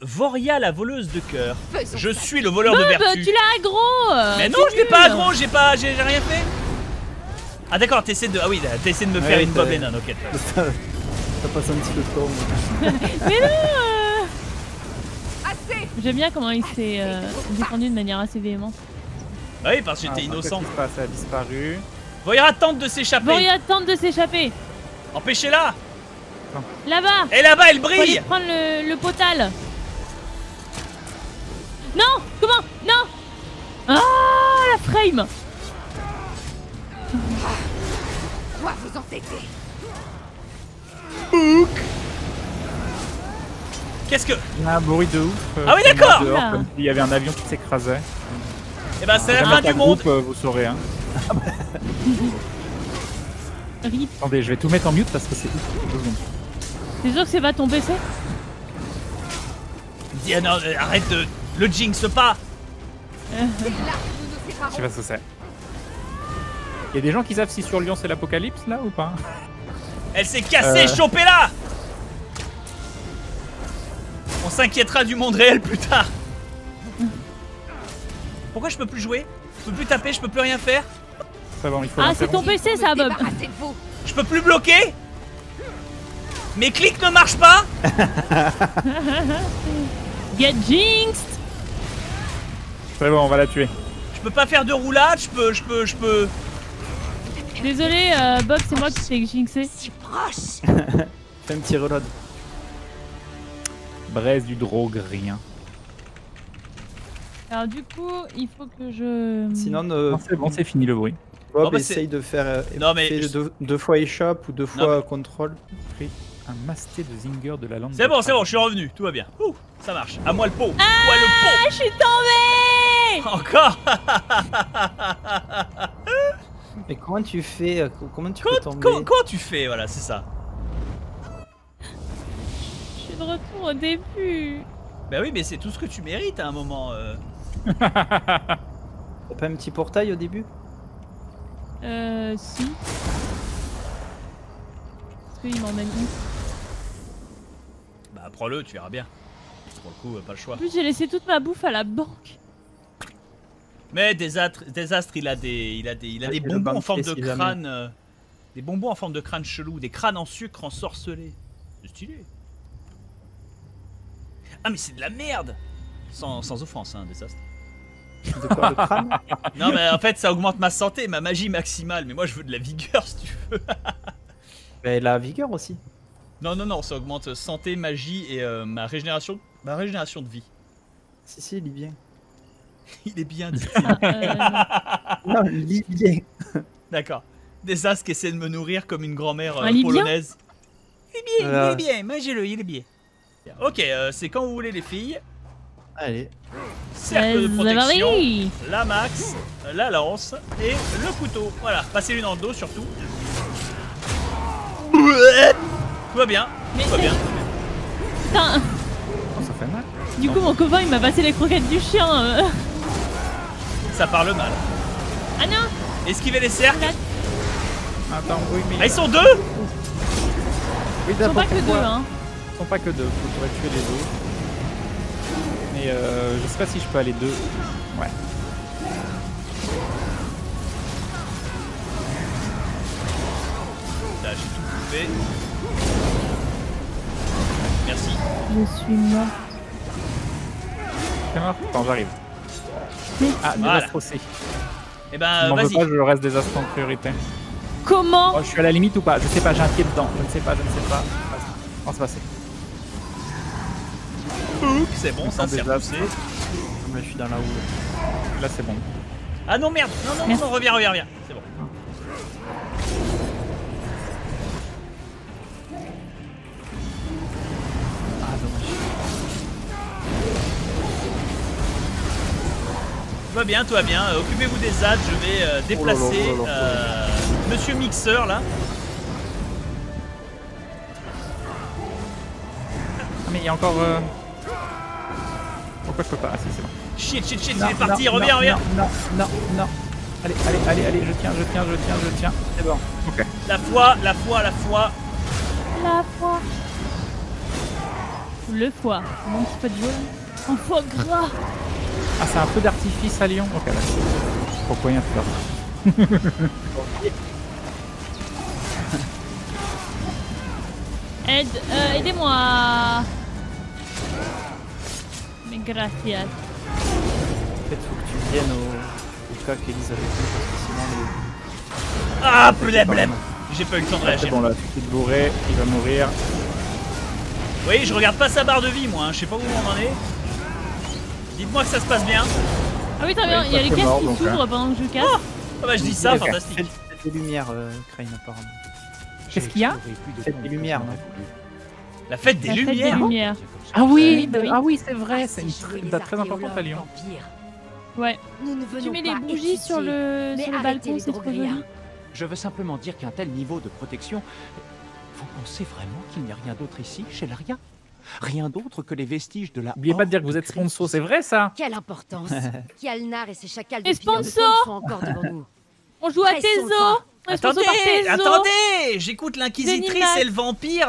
Voria, la voleuse de cœur. Je suis le voleur de vertu. Tu l'as aggro. Mais non, je l'ai pas aggro, j'ai rien fait. Ah d'accord, t'essaies de... Ah oui, t'essaies de me faire une Bob Lennon, ok. T'as passé un petit peu de temps. Mais non. J'aime bien comment il s'est défendu de manière assez véhémente. Bah oui, parce que j'étais innocent. Qu'est-ce qui se passe ? Elle a disparu. Voria tente de s'échapper. Voria tente de s'échapper. Empêchez-la. Là-bas. Et là-bas, elle brille. Faut prendre le potal. Non. Comment? Non. Ah, la frame. Moi, vous entêtez. Bouk. Qu'est-ce que... Il y a un bruit de ouf. Ah oui, d'accord. Comme s'il y avait un avion qui s'écrasait. Eh ben, c'est la fin du monde. Vous saurez, hein. Attendez, je vais tout mettre en mute parce que c'est... T'es sûr que c'est pas ton PC? Dis, non, arrête de... Le jinx pas. Je sais pas ce que c'est. Il y a des gens qui savent si sur Lyon c'est l'apocalypse, là, ou pas? Elle s'est cassée, chopez-la. On s'inquiétera du monde réel plus tard. Pourquoi je peux plus jouer? Je peux plus taper, je peux plus rien faire. Ça va, il faut... Ah, c'est ton PC ça, Bob. Je peux plus bloquer. Mes clics ne marchent pas. Get jinxed. C'est bon, on va la tuer. Je peux pas faire de roulade, je peux... Désolé, Bob, c'est moi qui t'ai jinxé. Si proche. Fais un petit reload. Braise du drogue. Alors du coup, il faut que je... Sinon, c'est bon, c'est fini le bruit. Bob, essaye de faire deux fois échappe ou deux fois contrôle. J'ai un masté de zinger de la lande. C'est bon, je suis revenu, tout va bien. Ouh, ça marche, à moi le pot. Ah, moi, le pot. Je suis tombé. Encore. Mais comment tu fais? Comment tu peux tomber? Comment tu fais? Voilà, c'est ça. De retour au début. Bah oui, mais c'est tout ce que tu mérites à un moment. T'as pas un petit portail au début? Si. Est-ce qu'il m'emmène où? Bah prends-le, tu verras bien. Pour le coup, pas le choix. En plus, j'ai laissé toute ma bouffe à la banque. Mais Désastre, il a des bonbons en forme de crâne. Des bonbons en forme de crâne chelou, des crânes en sucre ensorcelés. C'est stylé. Ah mais c'est de la merde. Sans offense, hein, Désastre. De quoi, de crâne? Non mais en fait ça augmente ma santé, ma magie maximale, mais moi je veux de la vigueur si tu veux. Mais la vigueur aussi. Non, ça augmente santé, magie et ma régénération de vie. Si, il est bien. Il est bien, non, il est bien. D'accord. Désastre essaie de me nourrir comme une grand-mère polonaise. Il est bien, mangez-le, il est bien. Ok, c'est quand vous voulez les filles. Allez. Cercle de protection, la max, la lance et le couteau. Voilà, passez-lui dans le dos surtout. Tout va bien, tout va bien. Putain. Oh, ça fait mal. Du coup mon copain il m'a passé les croquettes du chien. Ça parle mal. Ah non. Esquivez les cercles. Attends, ils sont deux. Ils sont pas que deux hein. Pas que deux, je pourrais tuer les deux. Mais je sais pas si je peux aller deux. Ouais. Là j'ai tout coupé. Merci. Je suis mort. T'es mort ? Attends, j'arrive. Ah, Désastre aussi. Et ben vas-y. Je reste Désastre en priorité. Comment ? Je suis à la limite ou pas ? Je sais pas, j'ai un pied dedans. Je ne sais pas. On se passe. C'est bon, ça s'est repoussé. Mais je suis dans la houle. Là c'est bon. Ah non merde, non, reviens. C'est bon. Tout va bien, tout va bien. Occupez-vous des ads, je vais déplacer Monsieur Mixeur là. Ah, mais il y a encore. Pourquoi je peux pas? Ah si, c'est bon. Shit, shit, shit, il est parti, reviens, reviens. Non, non, non. Allez, allez, allez, allez, je tiens, je tiens, je tiens, je tiens. C'est bon. Ok. La foi, la foi, la foi. La foi. Le foie. Mon petit peu de joie. Un foie gras. Ah, c'est un peu d'artifice à Lyon. Ok, là. Pourquoi il y a un peu d'artifice? Aidez-moi. Mais gracias. Peut-être faut que tu viennes au cas qu'Elise avait fait, parce que sinon... Les... Ah, blême. J'ai pas eu le temps de réagir. Bon, là, tu te bourré, il va mourir. Oui, je regarde pas sa barre de vie, moi. Hein. Je sais pas où on en est. Dites-moi que ça se passe bien. Ah oui, t'as bien, il y a les caisses qui s'ouvrent pendant que je casse. Ah bah je dis ça, fantastique. Faites des lumières, Krayn, apparemment. Qu'est-ce qu'il y a? Faites des lumières, non? La fête des lumières. Ah oui, ah oui, c'est vrai, c'est une date très importante à Lyon. Ouais. Tu mets les bougies sur le balcon, c'est trop joli. Je veux simplement dire qu'un tel niveau de protection... Vous pensez vraiment qu'il n'y a rien d'autre ici, chez Shelaria? Rien d'autre que les vestiges de la... N'oubliez pas de dire que vous êtes sponsor, c'est vrai ça? Quelle importance. Kjaldnar et ses chacals de sponsor sont encore devant nous. On joue à Tezo. Attendez, attendez, j'écoute l'inquisitrice et le vampire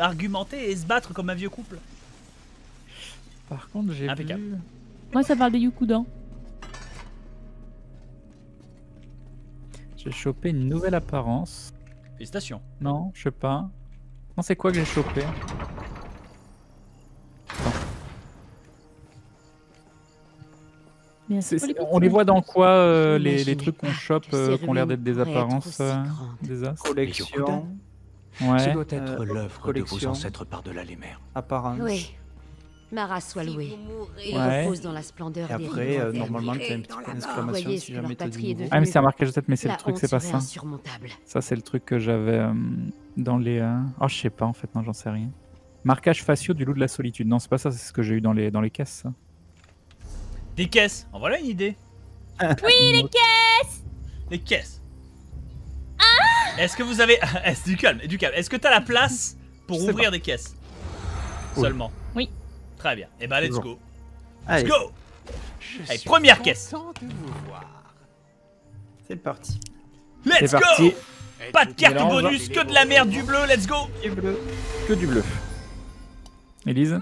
argumenter et se battre comme un vieux couple. Par contre, j'ai vu... Moi, ça parle des Yukudan. J'ai chopé une nouvelle apparence. Félicitations. Non, je sais pas. Non, c'est quoi que j'ai chopé? On les voit dans quoi les trucs qu'on chope qui ont l'air d'être des apparences désastres? Collection. Ouais. Qui doit être l'œuvre de vos ancêtres par-delà les mers. Apparence. Oui. Mara soit louée. Et repose dans la splendeur des rivières. Et après, normalement, tu as une petite exclamation si jamais tu as du nouveau. Ah, mais c'est un marquage de tête, mais c'est le truc, c'est pas ça. Ça, c'est le truc que j'avais dans les... Oh, je sais pas, en fait, non, j'en sais rien. Marquage faciaux du loup de la solitude. Non, c'est pas ça, c'est ce que j'ai eu dans les caisses, ça. Des caisses. En voilà une idée. Oui, les caisses. Les caisses. Ah, est-ce que vous avez... Du calme, du calme. Est-ce que t'as la place pour ouvrir des caisses? Seulement. Oui. Très bien. Eh ben, let's go. Allez. Let's go. Allez, première caisse. C'est parti. Let's go. Parti. Pas de carte bonus, que de la merde, du bleu, let's go. Du bleu. Que du bleu. Elise?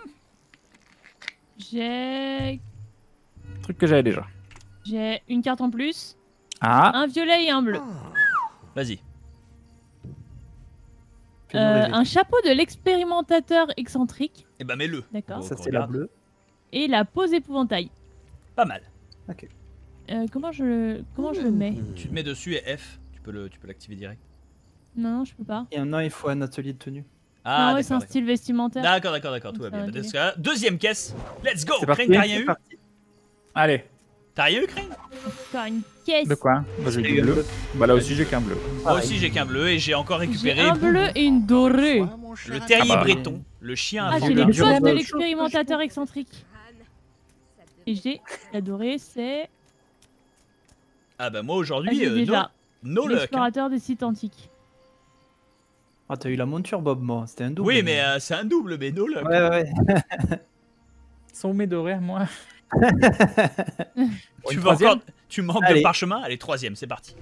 J'ai... Truc que j'avais déjà. J'ai une carte en plus. Ah. Un violet et un bleu. Vas-y. Un chapeau de l'expérimentateur excentrique. Eh ben mets-le. D'accord. Ça c'est la bleue. Et la pose épouvantail. Pas mal. Ok. Comment je le mets? Tu te mets dessus et F. Tu peux l'activer direct. Non, je peux pas. Et non, il faut un atelier de tenue. Ah ouais, c'est un style vestimentaire. D'accord, d'accord, d'accord. Tout va bien. Deuxième caisse. Let's go. Krayn, t'as rien eu? Allez. T'as rien eu, Krayn? T'as une caisse. De quoi? Bah j'ai du bleu. Bah là aussi j'ai qu'un bleu. Moi aussi j'ai qu'un bleu et j'ai encore récupéré... un bleu et une dorée. Le terrier breton, le chien... Ah, j'ai les postes de l'expérimentateur excentrique. Et j'ai... La dorée, c'est... Ah bah moi aujourd'hui... No luck. L'explorateur des sites antiques. Ah t'as eu la monture Bob, moi. C'était un double. Oui mais c'est un double, mais no luck. Ouais, ouais. Sommet doré, moi. Tu veux encore... Tu manques de parchemin? Allez, troisième, c'est parti.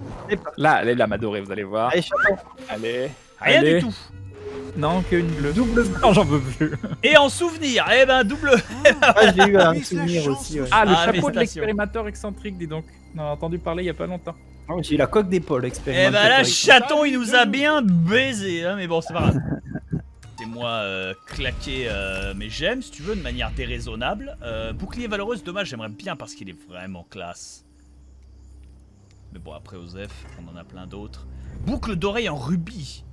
Là, elle est là, ma dorée, vous allez voir. Allez, chapeau. Allez. Rien du tout. Non, qu'une bleue. Double blanc, j'en veux plus. Et en souvenir, eh ben double. Ah, j'ai eu un souvenir aussi. Ouais. Ah, le chapeau de l'expérimenteur excentrique, dis donc. On en a entendu parler il y a pas longtemps. Oh, j'ai eu la coque d'épaule, expérimenteur. Eh ben là, chaton, il nous a bien baisé, hein, mais bon, c'est pas grave. Moi claquer mes gemmes si tu veux de manière déraisonnable. Bouclier valeureux, dommage, j'aimerais bien parce qu'il est vraiment classe. Mais bon, après Osef, on en a plein d'autres. Boucle d'oreille en rubis.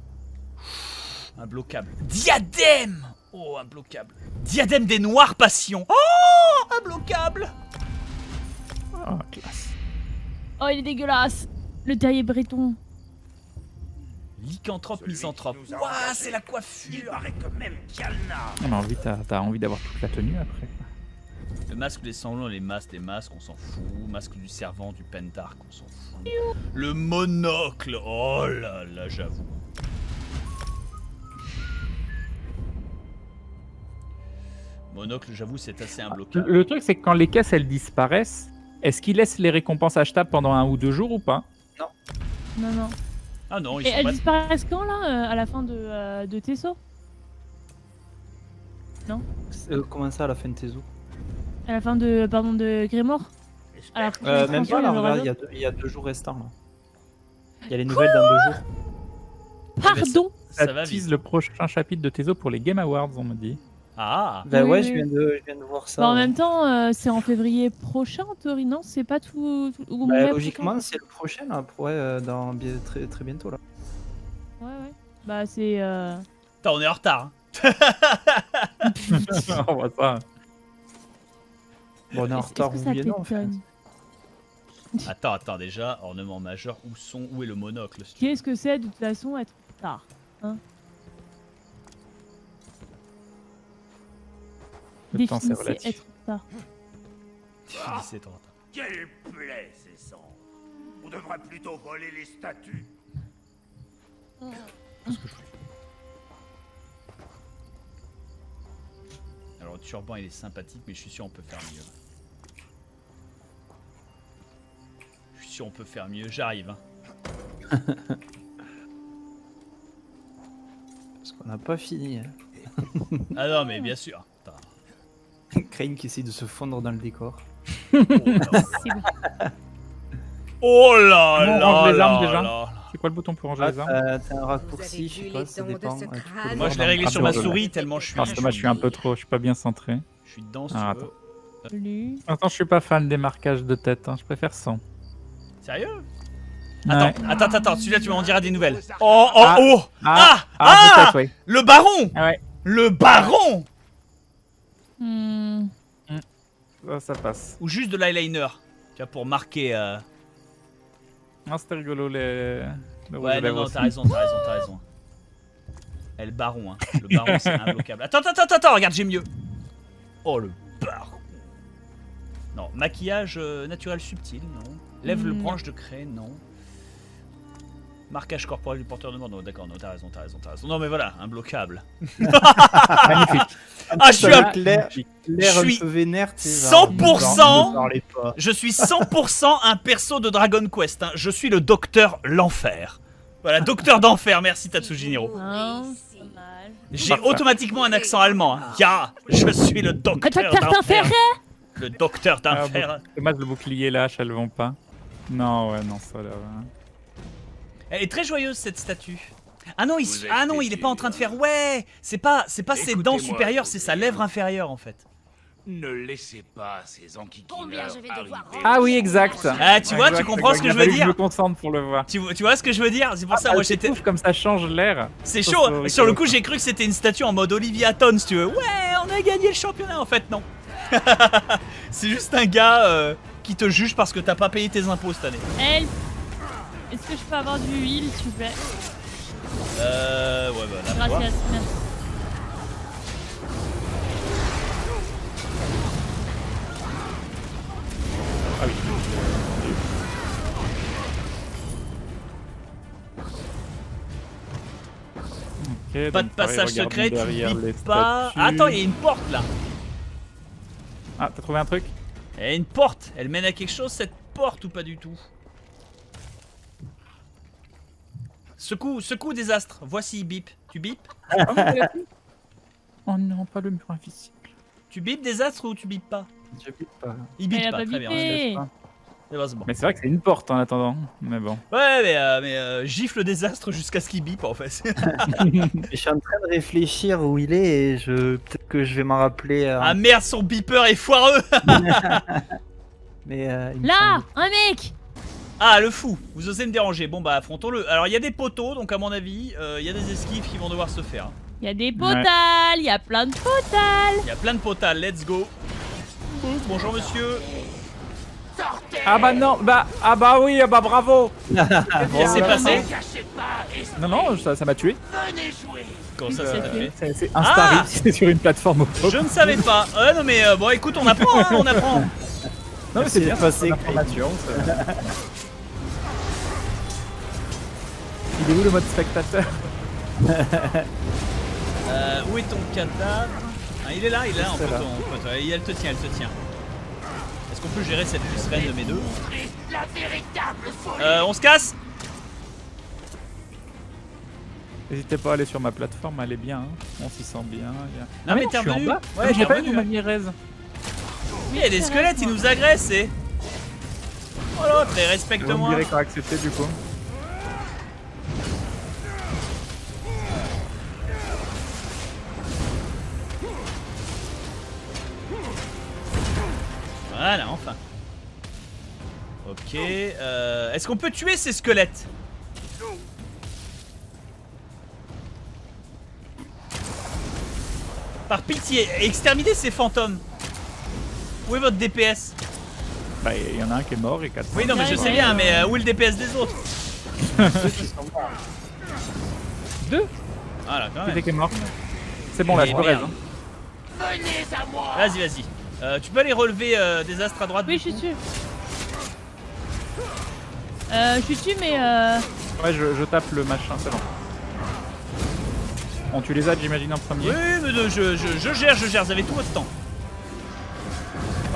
Imbloquable. Diadème. Oh, imbloquable. Diadème des noirs passions. Oh, imbloquable. Oh, classe. Oh, il est dégueulasse. Le terrier breton. Lycanthrope, misanthrope. Ouah, c'est la coiffure. On a envie d'avoir toute la tenue après. Le masque des sanglants, les masques des masques, on s'en fout. Masque du servant, du pentarque, on s'en fout. Le monocle, oh là là, j'avoue. Monocle, j'avoue, c'est assez imbloquable. Le truc, c'est que quand les caisses, elles disparaissent, est-ce qu'ils laissent les récompenses achetables pendant 1 ou 2 jours ou pas? Non. Non, non. Ah non, ils sont elles disparaissent quand, là, à la fin de Tezo? Non. Comment ça, à la fin de Tezo? À la fin de, pardon, de Greymoor. Même pas, là, il y a 2 jours restants, là. Il y a les nouvelles dans 2 jours. Pardon? Ça va vite. Le prochain chapitre de Tezo pour les Game Awards, on me dit. Ah bah oui, ouais, oui. Je viens de voir ça. Bah, en même temps, c'est en février prochain, en théorie, non? C'est pas tout bah, logiquement, c'est le prochain, là, pour, dans très, très bientôt, là. Ouais, ouais. Bah, c'est... Attends, on est en retard, hein. On voit pas. Bon, on est en retard, vous voyez, non, en fait. Attends, déjà, ornement majeur, où est le monocle? Qu'est-ce que c'est, de toute façon, être tard, hein? Le temps, c'est relatif. C'est trop tard. Quelle plaie, ces sangs! On devrait plutôt voler les statues. Qu'est-ce que je fais? Alors, le turban, il est sympathique, mais je suis sûr on peut faire mieux. Je suis sûr on peut faire mieux. J'arrive, hein. Parce qu'on n'a pas fini, hein. Ah non, mais bien sûr. Krayn qui essaye de se fondre dans le décor. Oh là là là. C'est quoi le bouton pour ranger les armes? C'est un raccourci, je sais pas, ça dépend. Moi je l'ai réglé sur ma souris tellement je suis... Moi je suis un peu trop, je suis pas bien centré. Je suis dedans, si tu veux. Attends, je suis pas fan des marquages de tête, je préfère sans. Sérieux? Attends, celui-là tu m'en diras des nouvelles. Oh. Ah, le baron. Le baron. Ça passe. Ou juste de l'eyeliner, tu vois, pour marquer. Non, c'était rigolo les. Ouais, non, t'as raison. Eh, le baron, hein. Le baron, c'est imbloquable. Attends, regarde, j'ai mieux. Oh, le baron. Non, maquillage naturel subtil, non. Lève le branche de craie, non. Marquage corporel du porteur de mort, non, d'accord, t'as raison. Non, mais voilà, imbloquable. Magnifique. Ah, je suis 100% un perso de Dragon Quest, hein. Je suis le docteur l'enfer. Voilà, docteur d'enfer, merci Tatsujiniro. J'ai automatiquement un accent allemand, hein. Ya, je suis le docteur d'enfer. Le docteur d'enfer. Dommage, le bouclier, là, elles vont pas. Non, ouais, non, ça là. Ouais. Elle est très joyeuse cette statue. Ah non, il est pas en train de faire ouais. C'est pas ses dents supérieures, c'est sa lèvre inférieure en fait. Ne laissez pas ces enquiquineurs arriver. Ah oui, exact. Ah, tu vois, tu comprends ce que je veux dire. Je me concentre pour le voir. Tu vois ce que je veux dire? C'est pour ça, moi j'étais ouf comme ça change l'air. C'est chaud. Sur le coup, j'ai cru que c'était une statue en mode Olivia Tonn, si tu veux. Ouais, on a gagné le championnat en fait, non. C'est juste un gars qui te juge parce que t'as pas payé tes impôts cette année. Elle... Est-ce que je peux avoir du heal, s'il vous plaît? Ouais, bah là. Gracias, merci. Ah oui. Okay, pas de passage secret, tu vis pas. Attends, il y a une porte là. Ah, t'as trouvé un truc? Il y a une porte, elle mène à quelque chose cette porte ou pas du tout? Secoue, désastre. Voici, bip. Tu bip? Oh non, pas le mur invisible. Tu bip, désastre, ou tu bip pas? Je bip pas. Il bip pas, très bien. Mais c'est vrai que c'est une porte en attendant. Mais bon. Ouais, mais gifle désastre jusqu'à ce qu'il bip en fait. Je suis en train de réfléchir où il est et peut-être que je vais m'en rappeler. Ah merde, son beeper est foireux. Mais, là, un mec! Ah, le fou, vous osez me déranger. Bon bah affrontons-le. Alors il y a des poteaux, donc à mon avis, il y a des esquives qui vont devoir se faire. Il y a des potales, il y a plein de potales. Il y a plein de potales, let's go. Bonjour monsieur. Ah bah non, ah bah bravo. Qu'est-ce qui s'est passé? Non, ça m'a tué. Comment ça, ça t'a fait? C'est Insta, c'est sur une plateforme. Je ne savais pas. Ouais, non, mais bon, écoute, on apprend, hein, on apprend. Non, mais c'est bien passé. Il est où le mode spectateur? Où est ton cadavre? Ah, il est là, en fait, elle te tient, elle te tient. Est-ce qu'on peut gérer cette semaine de mes deux? On se casse. N'hésitez pas à aller sur ma plateforme, elle est bien, hein. On s'y sent bien. Non, mais t'es revenu. Ouais, j'ai pas eu de manière aise. Oui, il y a des squelettes, ils nous agressent et... Oh là, très respecte-moi. On dirait qu'on a accepté du coup. Voilà, enfin. Ok, est-ce qu'on peut tuer ces squelettes? Par pitié, exterminez ces fantômes. Où est votre DPS? Bah, il y en a un qui est mort et 4. Oui, non, mais je sais bien, mais où est le DPS des autres? Deux. Voilà, quand même. Qui est mort. C'est bon, là, je me rêve. Venez à moi. Vas-y, vas-y. Tu peux aller relever des astres à droite? Oui, je suis dessus. Je suis dessus, mais. Ouais, je tape le machin, c'est bon. On tue les adds, j'imagine, en premier. Oui, mais je gère, vous avez tout votre temps.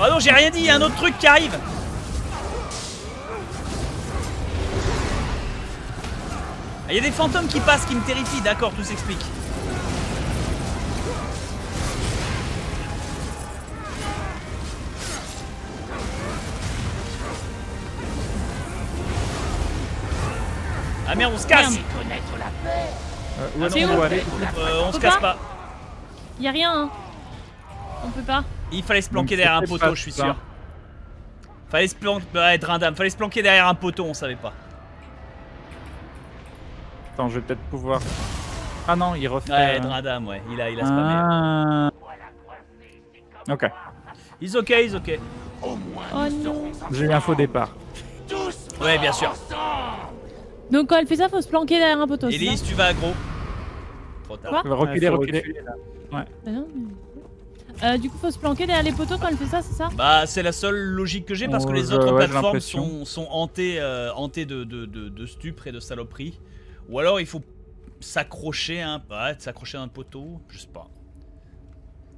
Oh non, j'ai rien dit, il y a un autre truc qui arrive. Ah, il y a des fantômes qui passent, qui me terrifient, d'accord, tout s'explique. Ah merde, on se casse. Ouais, non, on se casse pas. Y'a rien, hein. On peut pas. Il fallait se planquer derrière un poteau, je suis sûr. Fallait se planquer. Ouais, Drindam, fallait se planquer derrière un poteau, on savait pas. Attends, je vais peut-être pouvoir. Ah non, il refait. Ouais, Drindam, ouais, il a spammé. Ok. Ils ok, ils ok. Oh non. J'ai eu un faux départ. Ouais, bien sûr. Donc quand elle fait ça, faut se planquer derrière un poteau. Elise, tu vas aggro. Trop tard. Quoi? Reculer, reculer. Ouais. Bah non. Du coup, faut se planquer derrière les poteaux quand elle fait ça, c'est ça? Bah, c'est la seule logique que j'ai parce que les autres plateformes sont hantées, de stupres et de saloperies. Ou alors il faut s'accrocher à un poteau, je sais pas.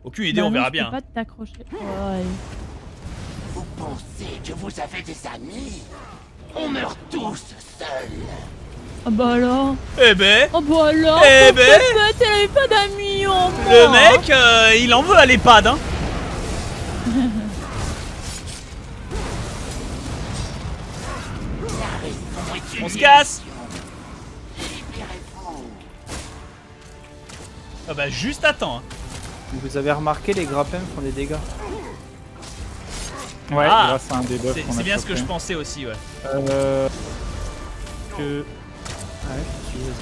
Aucune idée, on verra bien. Je peux pas t'accrocher. Ouais. Vous pensez que vous avez des amis? On meurt tous seuls. Ah bah alors. Eh ben. Ah bah alors. Eh ben. Elle avait pas d'amis en moi. Le mec, il en veut à l'EHPAD, hein. On se casse. Ah bah juste attends. Hein. Vous avez remarqué, les grappins font des dégâts. Ouais, ah, c'est bien ce que je pensais aussi, ouais. Que... Ouais, tu veux...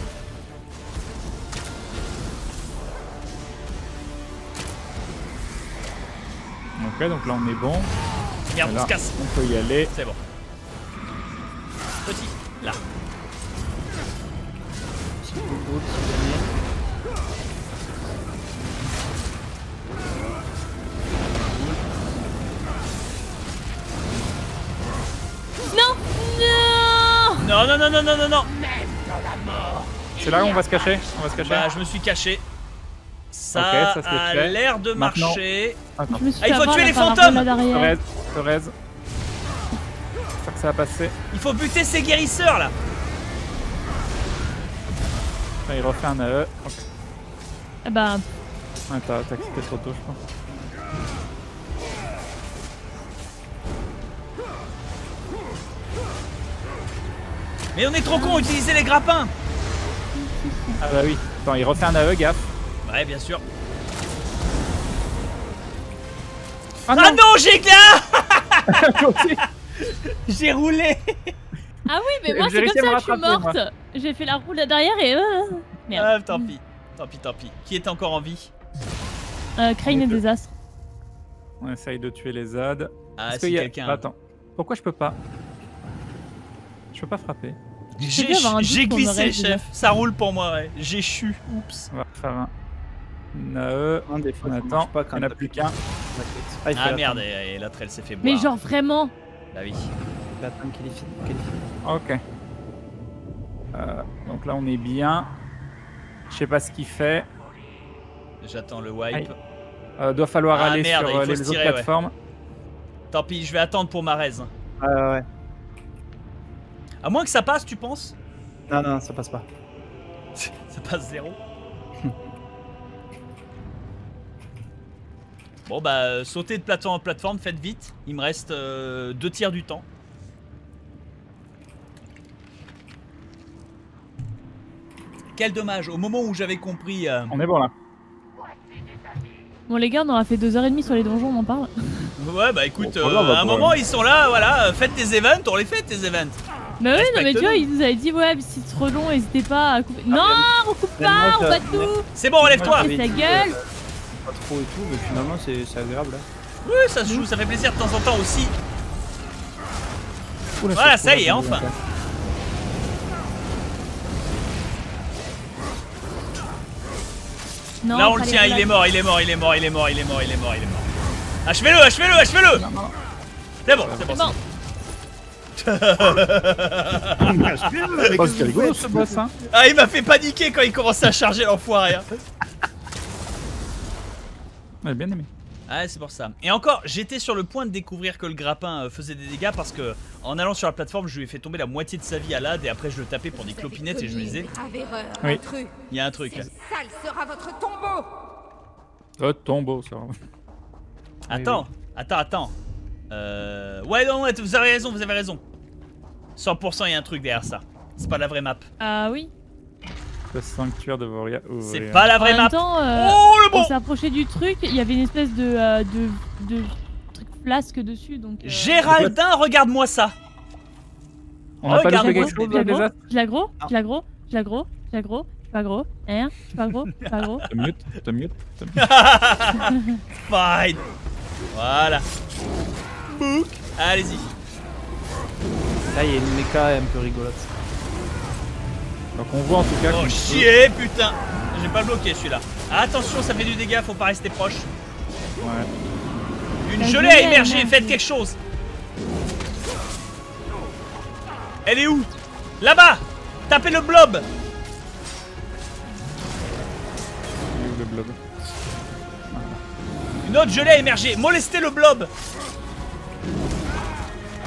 Ok, donc là on est bon. Merde, on se casse. On peut y aller. C'est bon. Petit, là. Non, non, non, non, non, non, non. C'est là où on va se cacher? On va se cacher. Bah, je me suis caché. Ça, okay, ça a l'air de marcher. Maintenant. Ah, il faut tuer les fantômes. Thérèse. J'espère que ça va passer. Il faut buter ces guérisseurs, là. Il refait un AE. Ok. Ah bah... Ouais, t'as quitté trop tôt, je pense. Mais on est trop con, utilisez les grappins. Ah bah oui. Attends, il refait un AE, gaffe. Ouais, bien sûr. Ah non, j'ai j'ai roulé. Ah oui, mais moi c'est comme ça que je suis morte. J'ai fait la roule derrière et merde. Ah, tant pis, tant pis, tant pis. Qui est encore en vie? Krayn et Désastre. On essaye de tuer les ZAD. Ah, si quelqu'un... Attends, pourquoi je peux pas? Je peux pas frapper. J'ai glissé, chef. Ça roule pour moi, ouais. J'ai chu. Oups. Enfin, un des fois, on attend. Il n'y en a plus qu'un. Ah merde, et l'autre, elle s'est fait boire. Mais genre vraiment. Bah oui. Ok. Donc là, on est bien. Je sais pas ce qu'il fait. J'attends le wipe. Doit falloir aller sur les autres plateformes. Tant pis, je vais attendre pour ma raise. Ouais. À moins que ça passe, tu penses? Non, non, ça passe pas. Ça passe zéro. Bon bah, sautez de plateforme en plateforme, faites vite. Il me reste 2 tiers du temps. Quel dommage, au moment où j'avais compris... On est bon là. Bon les gars, on aura fait 2h30 sur les donjons, on en parle. Ouais bah écoute, bon, à un moment ils sont là, voilà, faites tes events, on les fait tes events. Bah oui, non mais tu vois, ils nous avaient dit ouais, si c'est trop long, n'hésitez pas à couper. Non, on coupe pas, on bat tout. C'est bon, relève-toi. C'est ta gueule. Pas trop et tout, mais finalement c'est agréable là. Oui, ça se joue, ça fait plaisir de temps en temps aussi. Oula, voilà, ça y est, enfin. Non, là on le tient, il est mort. Achevez-le. C'est bon, c'est bon. Ah, il m'a fait paniquer quand il commençait à charger l'enfoiré. Ouais, bien aimé. Ah, c'est pour ça. Et encore, j'étais sur le point de découvrir que le grappin faisait des dégâts parce que en allant sur la plateforme, je lui ai fait tomber la moitié de sa vie à l'ad et après je le tapais pour des clopinettes et je me disais. Oui. Il y a un truc là. Sale sera votre tombeau. Votre tombeau, ça. Attends. Ouais, non, vous avez raison. 100%, il y a un truc derrière ça. C'est pas la vraie map. Ah oui. Le sanctuaire de Voria. C'est pas la vraie map. En même temps, on s'est approché du truc, il y avait une espèce de truc flasque dessus. Donc, Géraldin, regarde-moi ça. On a pas quelque chose de désastre. Je l'aggro. Pas gros. T'as mute. Fine. Voilà. Book. Allez-y. Là, il y a une méca un peu rigolote. Donc on voit en tout cas... Oh chier putain. J'ai pas bloqué celui-là. Attention, ça fait du dégât, faut pas rester proche. Ouais. Une gelée a émergé, faites quelque chose. Elle est où? Là-bas. Tapez le blob. Une autre gelée a émergé, molestez le blob.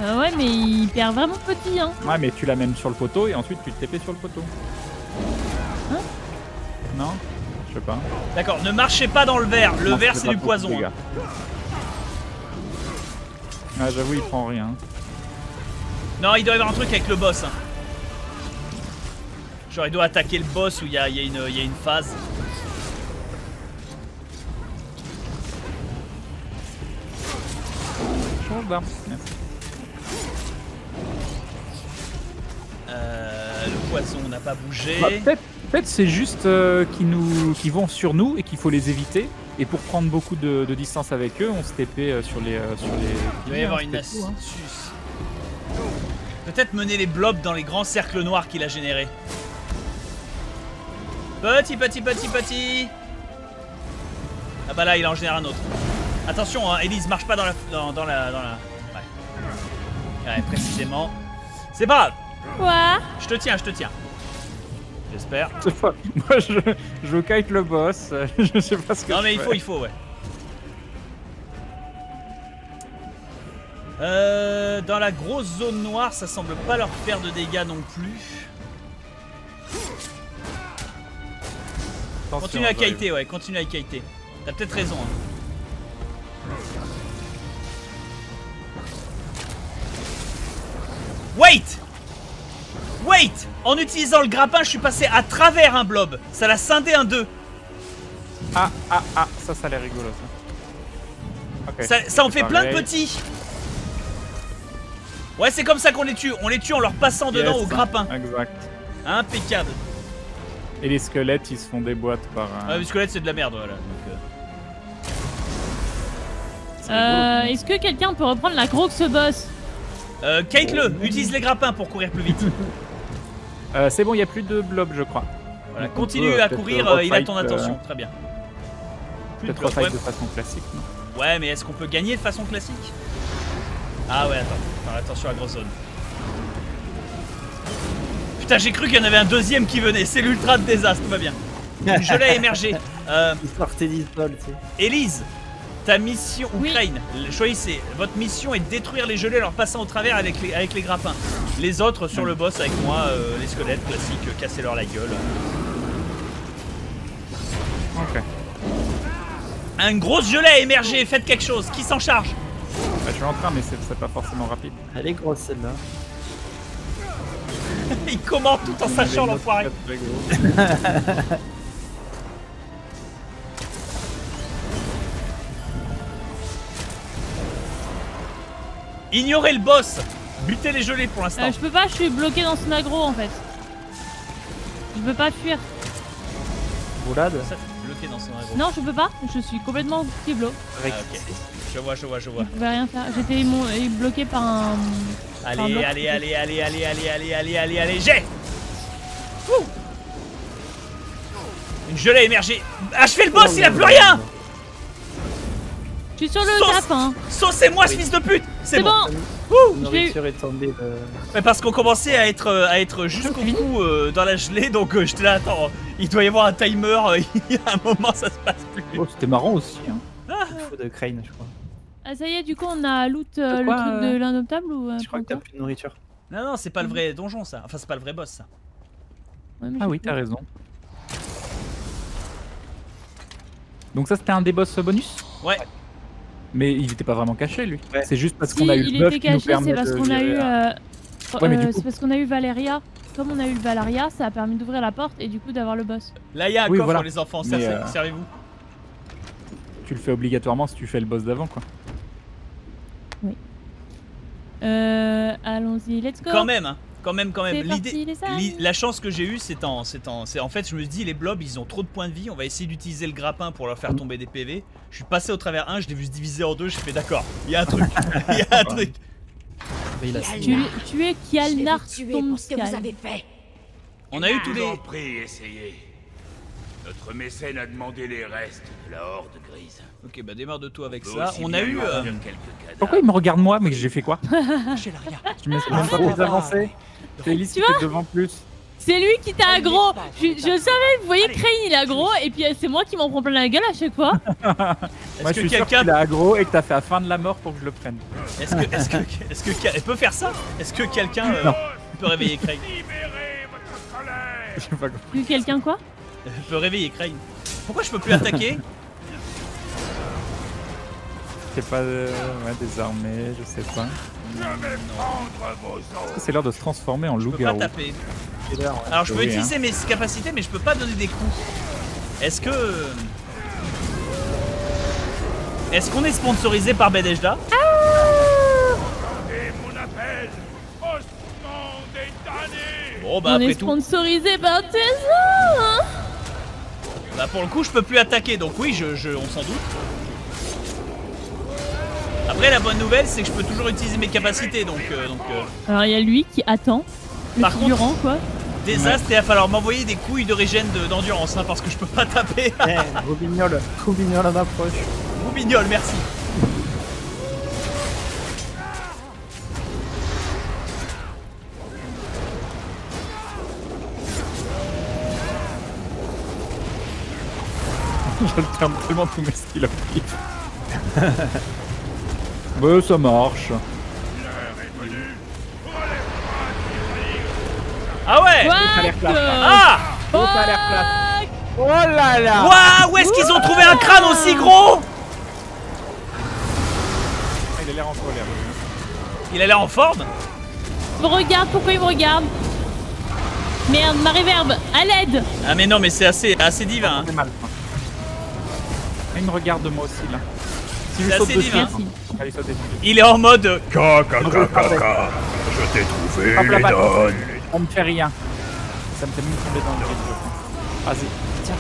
Ouais mais il perd vraiment petit hein. Ouais mais tu la mènes sur le poteau et ensuite tu te TP sur le poteau. Hein? Non? Je sais pas. D'accord, ne marchez pas dans le verre, le verre c'est du poison. Hein. Ah j'avoue il prend rien. Non il doit y avoir un truc avec le boss. Hein. Genre il doit attaquer le boss où il y a une phase. Le poison n'a pas bougé. Bah, peut-être c'est juste qu'ils vont sur nous et qu'il faut les éviter. Et pour prendre beaucoup de distance avec eux, on se TP sur les. Il va y avoir une astuce. Hein. Peut-être mener les blobs dans les grands cercles noirs qu'il a générés. Petit. Ah bah là, il en génère un autre. Attention, hein, Elise, marche pas dans la. Ouais, précisément. C'est pas grave. Quoi ? Je te tiens. J'espère. Moi, je kite le boss. Je sais pas ce que. Non, mais il faut, ouais. Dans la grosse zone noire, ça semble pas leur faire de dégâts non plus. Attention, continue à kiter. T'as peut-être raison. Hein. Wait! En utilisant le grappin, je suis passé à travers un blob. Ça l'a scindé en deux. Ah, ça a l'air rigolo ça. Okay. Ça en fait plein de petits. Ouais, c'est comme ça qu'on les tue. On les tue en leur passant dedans au grappin. Exact. Impeccable. Et les squelettes, ils se font des boîtes par... Ah, les squelettes, c'est de la merde, voilà. Est-ce que quelqu'un peut reprendre la grosse boss? Kate-le, utilise les grappins pour courir plus vite. C'est bon, il n'y a plus de blobs, je crois. Voilà, continue à courir, il a ton attention. Très bien. Peut-être refaire de façon classique, non? Ouais, mais est-ce qu'on peut gagner de façon classique? Ah ouais, attends. Attention à grosse zone. Putain, j'ai cru qu'il y en avait un deuxième qui venait. C'est l'ultra de désastre, tout va bien. Je l'ai émergé. Il sortait d'Isbol, tu sais. Elise, ta mission... Oui. Ukraine, choisissez. Votre mission est de détruire les gelées en leur passant au travers avec les grappins. Les autres sur le boss avec moi, les squelettes classiques, casser leur la gueule. Ok. Une grosse gelée a émergé, faites quelque chose. Qui s'en charge? Bah, je suis en train, mais c'est pas forcément rapide. Elle est grosse celle-là. Il commente tout en sachant, l'enfoiré. Ignorez le boss. Butez les gelées pour l'instant. Je peux pas, je suis bloqué dans son aggro en fait. Je peux pas fuir. Roulade. Ça, bloqué dans son aggro. Non, je peux pas, je suis complètement kiblo. Ah, okay. Je vois. Je pouvais rien faire, j'étais bloqué par un... Allez, j'ai! Ouh! Une gelée émergée! Achevez le boss, il a plus rien! Je suis sur le grappin! Saucez-moi ce fils de pute! C'est bon! Mais parce qu'on commençait à être jusqu'au bout dans la gelée, donc j'étais là, attends, il doit y avoir un timer, il y a un moment ça se passe plus. Oh, c'était marrant aussi, hein. Il faut de Krayn, je crois. Ah ça y est, du coup on a loot le truc de l'indomptable ou... Je crois que t'as plus de nourriture. Non, c'est pas le vrai donjon ça, enfin c'est pas le vrai boss ça. Ouais, ah oui, t'as raison. Donc ça c'était un des boss bonus? Ouais. Mais il était pas vraiment caché lui, c'est juste parce qu'on a eu le buff qui nous permet de... Si, il était caché, c'est parce qu'on a eu... c'est parce qu'on a eu Valeria. Comme on a eu le Valeria, ça a permis d'ouvrir la porte et du coup d'avoir le boss. Là il y a un coffre les enfants, servez-vous. Tu le fais obligatoirement si tu fais le boss d'avant quoi. Oui. Allons-y, let's go. Quand même. L'idée, la chance que j'ai eue, c'est en fait, je me dis les blobs, ils ont trop de points de vie. On va essayer d'utiliser le grappin pour leur faire tomber des PV. Je suis passé au travers un, je l'ai vu se diviser en deux. Je fais d'accord. Il y a un truc. Tu es Kjaldnar, tombe ce que vous avez fait. On a eu tous les. Notre mécène a demandé les restes de la Horde Grise. Ok, bah démarre de tout avec ça. On a eu... Pourquoi il me regarde moi? Mais j'ai fait quoi? Tu me laisses même pas plus avancer. C'est Elise qui est devant plus. C'est lui qui t'a aggro. Je savais, vous voyez, Krayn il est aggro et puis c'est moi qui m'en prends plein la gueule à chaque fois. Moi je suis sûr qu'il a aggro et que t'as fait la fin de la mort pour que je le prenne. Est-ce que elle peut faire ça? Est-ce que quelqu'un peut réveiller Krayn? J'ai pas compris. Quelqu'un quoi? Je peux réveiller Krayn. Pourquoi je peux plus attaquer? Je sais pas, désarmé, je sais pas. Est-ce que c'est l'heure de se transformer en loup-garou? Je peux pas taper. Alors je peux utiliser mes capacités, mais je peux pas donner des coups. Est-ce qu'on est sponsorisé par Bethesda? Bon bah après tout... On est sponsorisé par Tezo hein. Bah pour le coup je peux plus attaquer donc oui on s'en doute. Après la bonne nouvelle c'est que je peux toujours utiliser mes capacités donc. Alors il y a lui qui attend. Par contre quoi. Désastre il va falloir m'envoyer des couilles de régène d'endurance hein, parce que je peux pas taper. Roubignol à m'approche. Roubignol merci. Je terme tellement tous mes skills à prix. Bah ça marche. Ah ouais. Ah oh là là. Waouh. Où est-ce qu'ils ont trouvé un crâne aussi gros? Il a l'air en colère. Il a l'air en forme. Il me regarde, pourquoi il me regarde? Merde, ma réverbe, à l'aide. Ah mais non mais c'est assez divin hein. Il me regarde moi aussi là. Si je saute dessus, il est en mode Caca. Je t'ai trouvé. On me fait rien. Ça me fait même tomber dans le vide je pense. Vas-y. Tiens.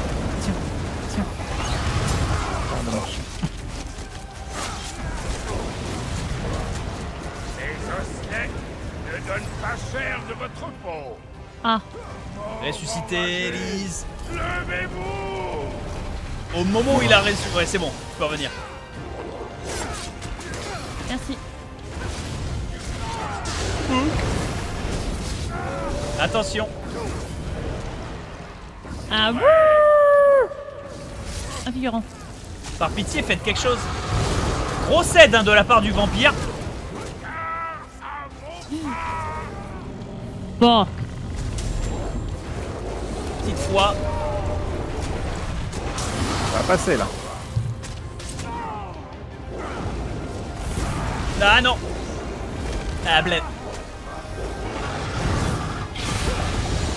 Ça marche. Ces osselets ne donnent pas cher de votre peau. Ah. Ressuscité, Elise. Levez-vous. Au moment où il a ressuscité. Ouais, c'est bon, tu peux revenir. Merci. Attention. Ah bon. Un figurant. Par pitié, faites quelque chose. Grosse aide hein, de la part du vampire. Bon. Petite fois. Ça va passer là. Ah non. Ah bled.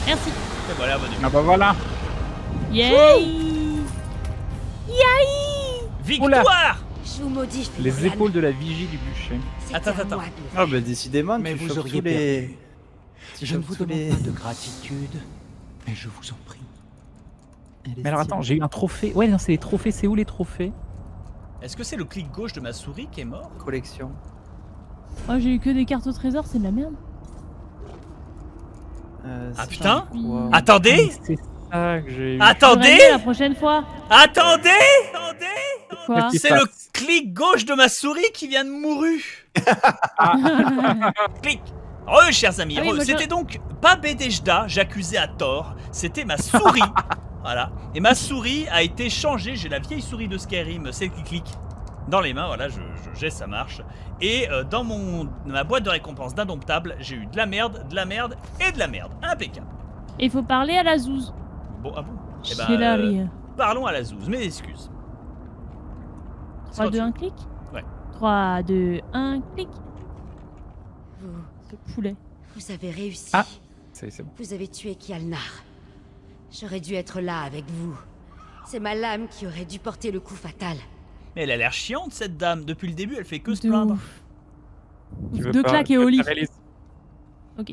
Merci. Et voilà, bonne nuit. Ah bah voilà. Yay. Yay. Victoire. Oula. Les épaules de la vigie du bûcher. Attends. Ah bah décidément, mais vous auriez les... Je ne vous demande pas de gratitude, mais je vous en prie. Mais alors attends, j'ai eu un trophée. Ouais, non, c'est les trophées. C'est où les trophées? Est-ce que c'est le clic gauche de ma souris qui est mort? Collection. Oh, j'ai eu que des cartes au trésor, c'est de la merde. Ah putain. Attendez. C'est ça que j'ai eu. Attendez. La prochaine fois. Attendez. C'est le clic gauche de ma souris qui vient de mourir. Clic. Heureux, chers amis, ah oui, c'était donc pas Bethesda, j'accusais à tort, c'était ma souris. Voilà. Et ma souris a été changée, j'ai la vieille souris de Skyrim, celle qui clique dans les mains, voilà, je jette, ça marche. Et dans ma boîte de récompense d'Indomptable, j'ai eu de la merde et de la merde. Impeccable. Et il faut parler à la Zouze. Bon, ah bon ? Eh ben, parlons à la Zouze, mes excuses. 3, 2, 1, clic. Ouais. 3, 2, 1, clic. Le poulet. Vous avez réussi. Ah, c'est bon. Vous avez tué Kjaldnar. J'aurais dû être là avec vous. C'est ma lame qui aurait dû porter le coup fatal. Mais elle a l'air chiante cette dame. Depuis le début, elle fait que se plaindre. Deux claques et au lit. Ok.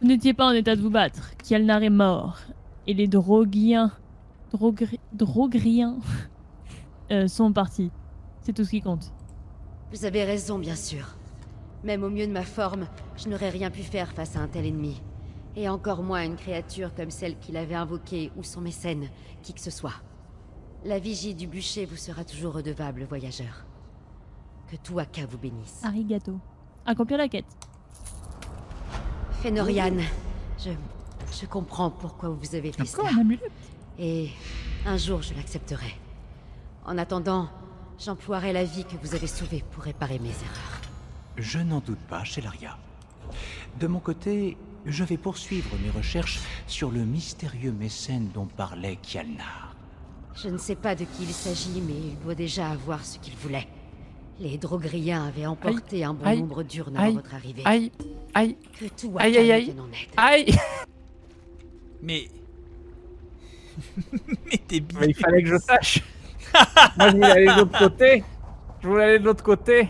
Vous n'étiez pas en état de vous battre. Kjaldnar est mort. Et les drogriens sont partis. C'est tout ce qui compte. Vous avez raison, bien sûr. Même au mieux de ma forme, je n'aurais rien pu faire face à un tel ennemi. Et encore moins une créature comme celle qu'il avait invoquée ou son mécène, qui que ce soit. La vigie du bûcher vous sera toujours redevable, voyageur. Que Tu'whacca vous bénisse. Arigato. Accomplir la quête. Fenorian, je comprends pourquoi vous avez fait cela. Et un jour, je l'accepterai. En attendant, j'emploierai la vie que vous avez sauvée pour réparer mes erreurs. Je n'en doute pas, Shelaria. De mon côté, je vais poursuivre mes recherches sur le mystérieux mécène dont parlait Kjaldnar. Je ne sais pas de qui il s'agit, mais il doit déjà avoir ce qu'il voulait. Les drogriens avaient emporté un bon nombre d'urnes à votre arrivée. Que Tu'whacca vienne en aide. Mais... mais t'es bien... Mais il fallait que je sache. Moi, je voulais aller de l'autre côté.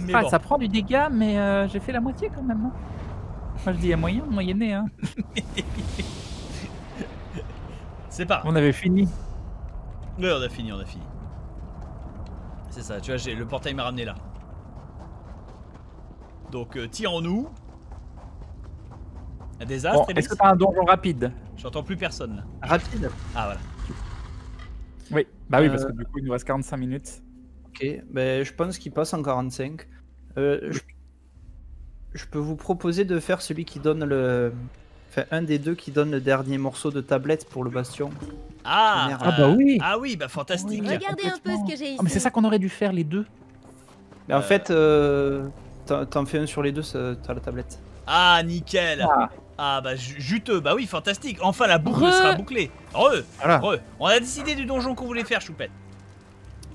Mais bon. Ça prend du dégât, mais j'ai fait la moitié quand même. Hein. Moi je dis à moyen, moyenné. Hein. C'est pas. On avait fini. Ouais, on a fini. C'est ça, tu vois, le portail m'a ramené là. Donc, tirons-nous. Un désastre. Bon, est-ce que t'as un donjon rapide? J'entends plus personne là. Rapide? Ah voilà. Oui, bah oui, parce que du coup, il nous reste 45 minutes. Ok, ben, je pense qu'il passe en 45. Je peux vous proposer de faire celui qui donne le... Enfin, un des deux qui donne le dernier morceau de tablette pour le bastion. Ah, bah oui. Ah oui, bah fantastique. Oui, regardez un peu ce que j'ai ici. Ah, mais c'est ça qu'on aurait dû faire, les deux. Mais en fait, t'en fais un sur les deux, t'as la tablette. Ah, nickel. Ah bah juteux, bah oui, fantastique. Enfin, la boucle sera bouclée. Heureux, voilà. On a décidé du donjon qu'on voulait faire, choupette.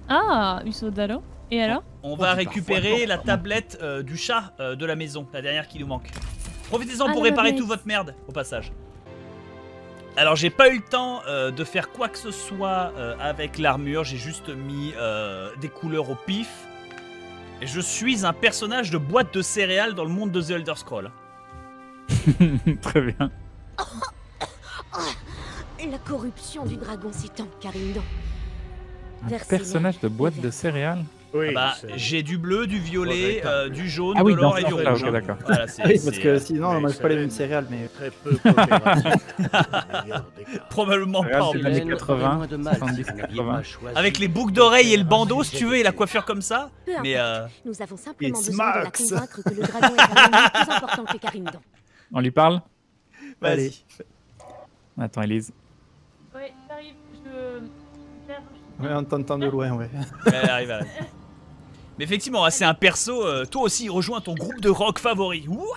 Ah, Usodalo. Et alors? On va récupérer la tablette du chat de la maison, la dernière qui nous manque. Profitez-en pour réparer toute votre merde, au passage. Alors, j'ai pas eu le temps de faire quoi que ce soit avec l'armure. J'ai juste mis des couleurs au pif. Et je suis un personnage de boîte de céréales dans le monde de The Elder Scrolls. Très bien. La corruption du dragon s'étend, Karindon. Un personnage de boîte de céréales. Oui, bah, j'ai du bleu, du violet, du jaune, de l'or et du rouge. Okay, d'accord. Voilà, oui, parce que sinon, on mange pas les mêmes céréales, mais très peu. Probablement pas. En années 80, 70, 80. Avec les boucles d'oreilles et le bandeau, si tu veux, et la coiffure comme ça. Mais nous avons simplement besoin de la convaincre que le dragon est plus important que Karindon. On lui parle. Vas-y. Attends, Elise. Oui, j'arrive. Ouais, on t'entend de loin, ouais. Elle arrive, elle arrive. Mais effectivement, c'est un perso. Toi aussi, rejoins ton groupe de rock favori. Wow,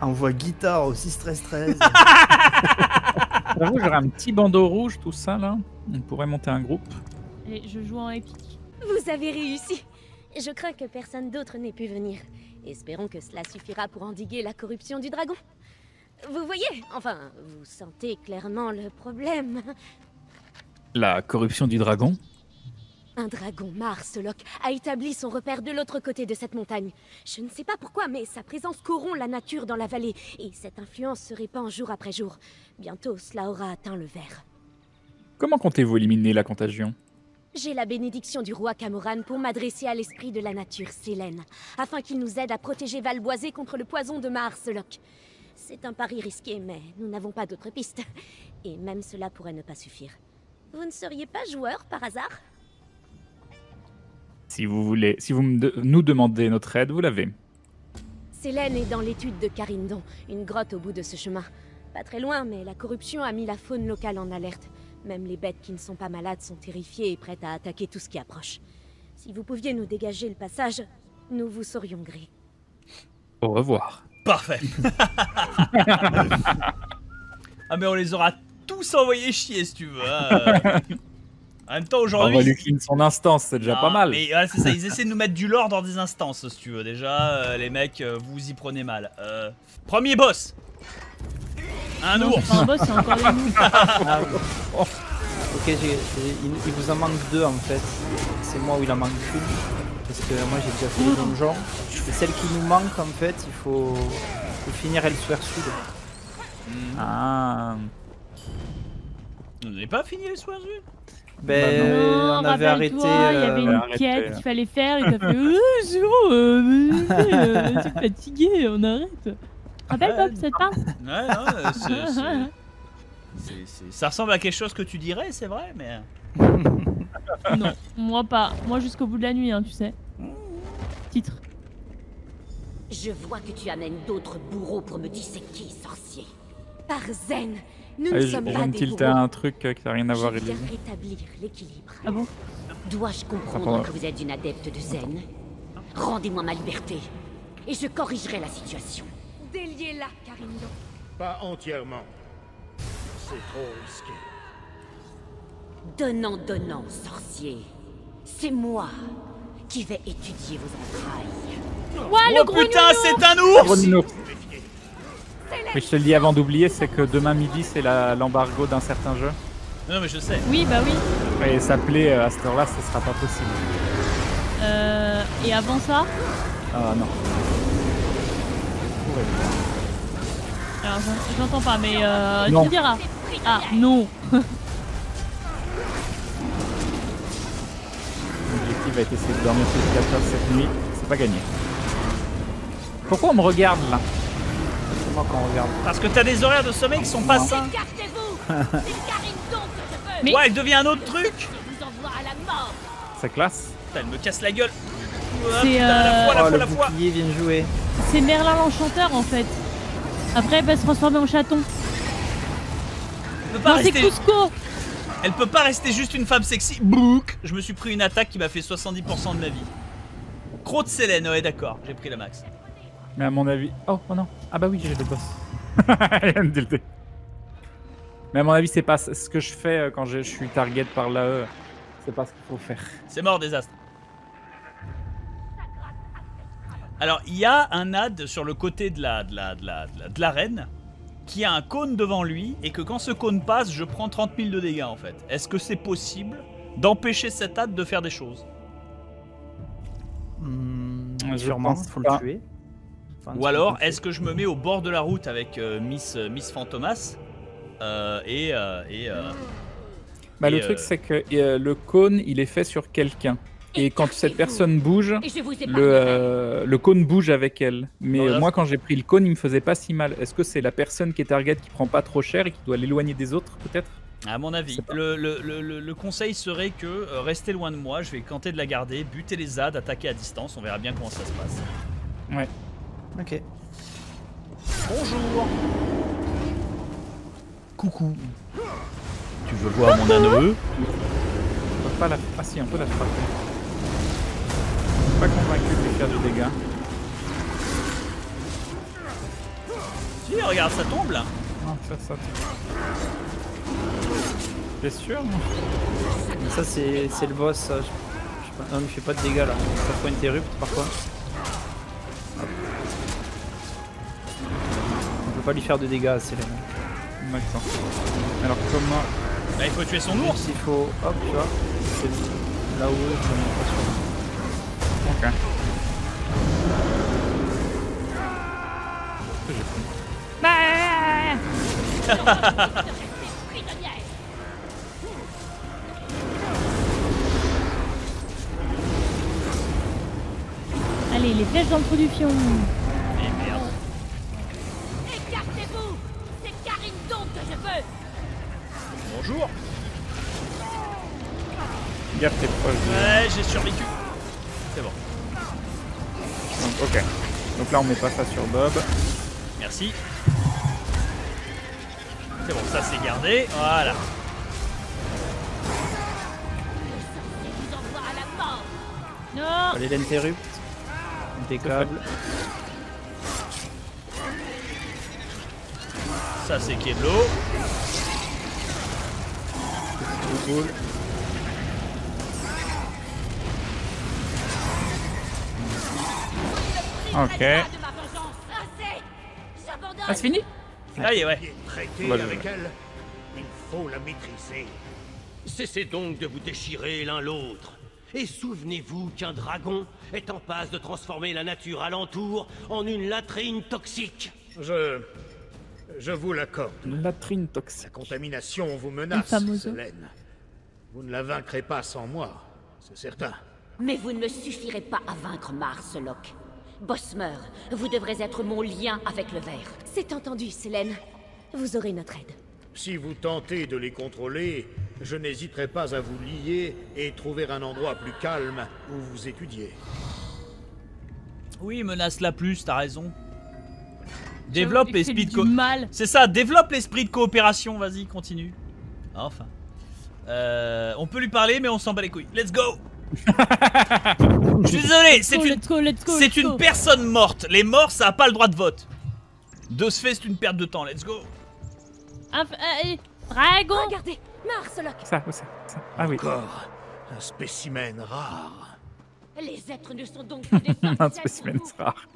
on voit guitare aussi, stress, stress. J'aurais un petit bandeau rouge, tout ça là. On pourrait monter un groupe. Allez, je joue en épique. Vous avez réussi. Je crains que personne d'autre n'ait pu venir. Espérons que cela suffira pour endiguer la corruption du dragon. Vous voyez, enfin, vous sentez clairement le problème. La corruption du dragon? Un dragon, Marselok, a établi son repère de l'autre côté de cette montagne. Je ne sais pas pourquoi, mais sa présence corrompt la nature dans la vallée, et cette influence se répand jour après jour. Bientôt, cela aura atteint le verre. Comment comptez-vous éliminer la contagion? J'ai la bénédiction du roi Camoran pour m'adresser à l'esprit de la nature, Selene, afin qu'il nous aide à protéger Valboisé contre le poison de Marselok. C'est un pari risqué, mais nous n'avons pas d'autre piste. Et même cela pourrait ne pas suffire. Vous ne seriez pas joueur, par hasard? Si vous voulez, si vous nous demandez notre aide, vous l'avez. Selene est dans l'étude de Karindon, une grotte au bout de ce chemin. Pas très loin, mais la corruption a mis la faune locale en alerte. Même les bêtes qui ne sont pas malades sont terrifiées et prêtes à attaquer tout ce qui approche. Si vous pouviez nous dégager le passage, nous vous serions gré. Au revoir. Parfait. Ah mais on les aura tous envoyés chier si tu veux. En même temps aujourd'hui... On va lui clean son instance, c'est déjà pas mal. Mais ouais, c'est ça, ils essaient de nous mettre du lore dans des instances si tu veux. Déjà, les mecs, vous y prenez mal. Premier boss. Un ours. C'est pas un boss, c'est encore les moules. Ah, oui. Oh. Ok, il vous en manque deux en fait. C'est moi où il en manque une. Parce que moi j'ai déjà fait le donjon. Et celle qui nous manque en fait, il faut finir Elsweyr Sud. Ah. On n'avait pas fini Elsweyr Sud? Ben non, on avait arrêté. Il y avait une quête qu'il fallait faire et t'as fait t'es fatigué, on arrête. Rappelle Bob, ça te parle? Ouais, non, ça ressemble à quelque chose que tu dirais, c'est vrai, mais... Non, moi pas. Moi jusqu'au bout de la nuit, hein, tu sais. Titre. Je vois que tu amènes d'autres bourreaux pour me disséquer, sorcier. Par zen, nous ne sommes pas des bourreaux. Un truc qui n'a rien à voir avec lui. Je viens rétablir l'équilibre. Ah bon? Dois-je comprendre que vous êtes une adepte de zen? Rendez-moi ma liberté, et je corrigerai la situation. Déliez-la, Karindon. Pas entièrement. C'est trop risqué. Donnant, donnant, sorcier. C'est moi qui vais étudier vos entrailles. Ouais, oh putain, c'est un ours! Mais je te le dis avant d'oublier, c'est que demain midi, c'est l'embargo d'un certain jeu. Non, mais je sais. Oui, bah oui. Et s'appeler à cette heure-là, ce sera pas possible. Et avant ça? Ah non. Ouais. Alors, j'entends pas, mais tu me diras. Ah, non. Va être essayer de dormir jusqu'à 4 heures cette nuit, c'est pas gagné. Pourquoi on me regarde là? C'est moi qu'on regarde. Parce que t'as des horaires de sommeil qui sont pas sains. Mais ouais, elle devient un autre truc. C'est classe. Putain, elle me casse la gueule. C'est la fois. C'est Merlin l'enchanteur en fait. Après, elle va se transformer en chaton. Non, c'est Cusco. Elle peut pas rester juste une femme sexy. Bouc. Je me suis pris une attaque qui m'a fait 70% de ma vie. Croc de Selene, ouais d'accord, j'ai pris la max. Mais à mon avis... Oh non. Ah bah oui, j'ai des boss. Mais à mon avis, c'est pas ce que je fais quand je suis target par l'AE. C'est pas ce qu'il faut faire. C'est mort, désastre. Alors, il y a un ad sur le côté de l'arène. Qui a un cône devant lui et que quand ce cône passe, je prends 30 000 de dégâts en fait. Est-ce que c'est possible d'empêcher cet hâte de faire des choses? Sûrement, il faut le tuer. Enfin, ou alors, est-ce que je me mets au bord de la route avec Miss Fantomas Bah, le truc, c'est que le cône, il est fait sur quelqu'un. Et quand cette personne bouge, le cône bouge avec elle. Mais non, là, moi, quand j'ai pris le cône, il me faisait pas si mal. Est-ce que c'est la personne qui est target qui prend pas trop cher et qui doit l'éloigner des autres, peut-être? À mon avis, le conseil serait que restez loin de moi, je vais tenter de la garder, buter les ZAD, attaquer à distance, on verra bien comment ça se passe. Ouais. Ok. Bonjour. Coucou. Tu veux voir mon anneau? On peut pas la... Ah si, on peut la frapper. Je suis pas convaincu de lui faire du dégât. Si, regarde, ça tombe là. Non, ça saute. T'es sûr? Ça c'est le boss, ça. Non, il fait pas de dégâts là. Ça faut interrupt parfois. On peut pas lui faire de dégâts à Selene. Alors comment... Bah il faut tuer son ours. Il faut... Hop, tu vois. C'est là où je m'en... Ok. Bah allez, les flèches dans le trou du pion. Et merde. Écartez-vous! C'est Karindon que je veux! Bonjour! Garde tes proches. Ouais, j'ai survécu. C'est bon. Donc, ok. Donc là, on met pas ça sur Bob. Merci. C'est bon, ça c'est gardé. Voilà. Je vous envoie à la mort. Non! Allez, l'interrupt. Impeccable. Ça c'est Keblo. Ok. Ah c'est fini? Allez ouais. Traitez avec elle. Il faut la maîtriser. Cessez donc de vous déchirer l'un l'autre. Et souvenez-vous qu'un dragon est en passe de transformer la nature alentour en une latrine toxique. Je vous l'accorde. Une latrine toxique. La contamination vous menace, Selene. Vous ne la vaincrez pas sans moi, c'est certain. Mais vous ne me suffirez pas à vaincre Marselok. Bosmer, vous devrez être mon lien avec le verre. C'est entendu, Selene. Vous aurez notre aide. Si vous tentez de les contrôler, je n'hésiterai pas à vous lier et trouver un endroit plus calme où vous étudiez. Oui, menace-la plus, t'as raison. Développe l'esprit de coopération. C'est ça, développe l'esprit de coopération, vas-y, continue. Enfin. On peut lui parler, mais on s'en bat les couilles. Let's go. Je suis désolé, c'est une personne morte. Les morts, ça n'a pas le droit de vote. De ce fait, c'est une perte de temps. Let's go. Dragon, regardez, Marselok. Ça. Ah oui. Encore un spécimen rare. Les êtres ne sont donc pas des sorcières. Un spécimen rare.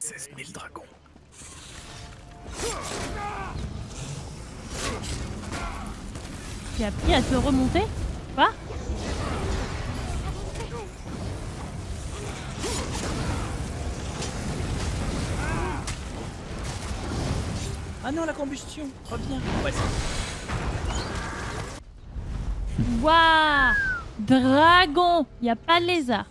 16 000 dragons. Tu as appris à te remonter, pas? Ah non, la combustion, reviens. Ouais, c'est... Waouh, dragon, y a pas de lézard.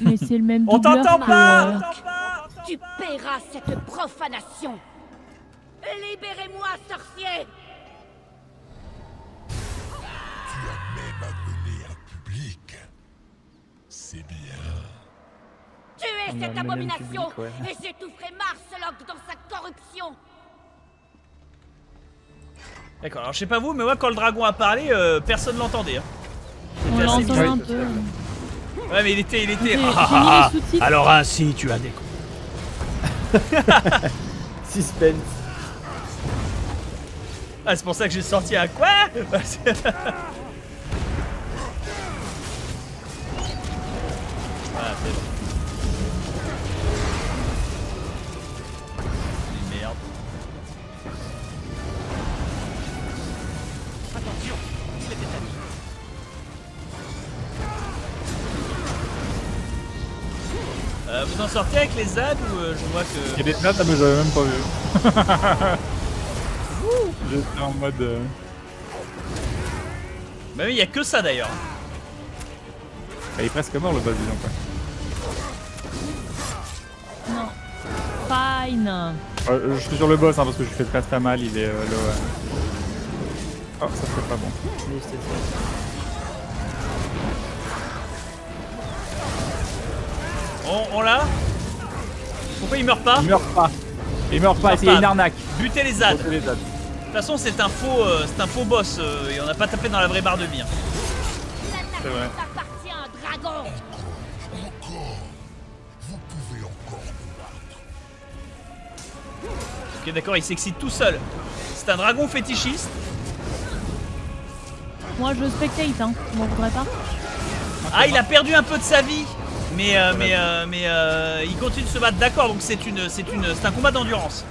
Mais c'est le même. On t'entend pas. Tu paieras cette profanation. Libérez-moi, sorcier. C'est bien. Tuez cette abomination public, ouais. Et j'étoufferai Marselok dans sa corruption. D'accord, alors je sais pas vous, mais moi quand le dragon a parlé, personne l'entendait. Hein. On l'entendait un peu. Ouais, mais il était... Alors ainsi, tu as des coups. Suspense. Ah, c'est pour ça que j'ai sorti un quoi. Ah, c'est bon. Les merdes. Attention, il est détaillé. Vous en sortez avec les ZAD ou je vois que... Il y a des ZAD, mais j'avais même pas vu. J'étais en mode... Bah oui, il y a que ça d'ailleurs. Bah, il est presque mort le basilion quoi. Non. Fine. Je suis sur le boss hein, parce que je fais très très mal, il est low. Oh, ça serait pas bon. Oui, c'était ça. On l'a? Pourquoi il meurt pas? Il meurt pas. Il meurt pas, c'est une arnaque. Butez les ZAD. De toute façon, c'est un faux boss et on n'a pas tapé dans la vraie barre de vie. Hein. C'est vrai. Ok d'accord, il s'excite tout seul. C'est un dragon fétichiste. Moi je spectate hein, je m'en voudrais pas. Ah il a perdu un peu de sa vie. Mais il continue de se battre, d'accord, donc c'est un combat d'endurance.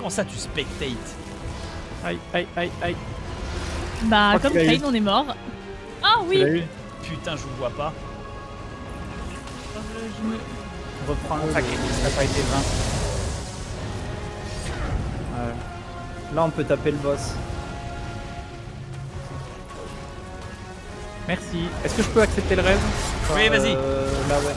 Quand ça tu spectates? Aïe aïe aïe aïe. Bah comme Krayn on est mort. Ah oui. Putain je vous vois pas. Je me... Reprends le paquet, ça n'a pas été 20. Là on peut taper le boss. Merci. Est-ce que je peux accepter le rêve? Oui vas-y. Là ouais.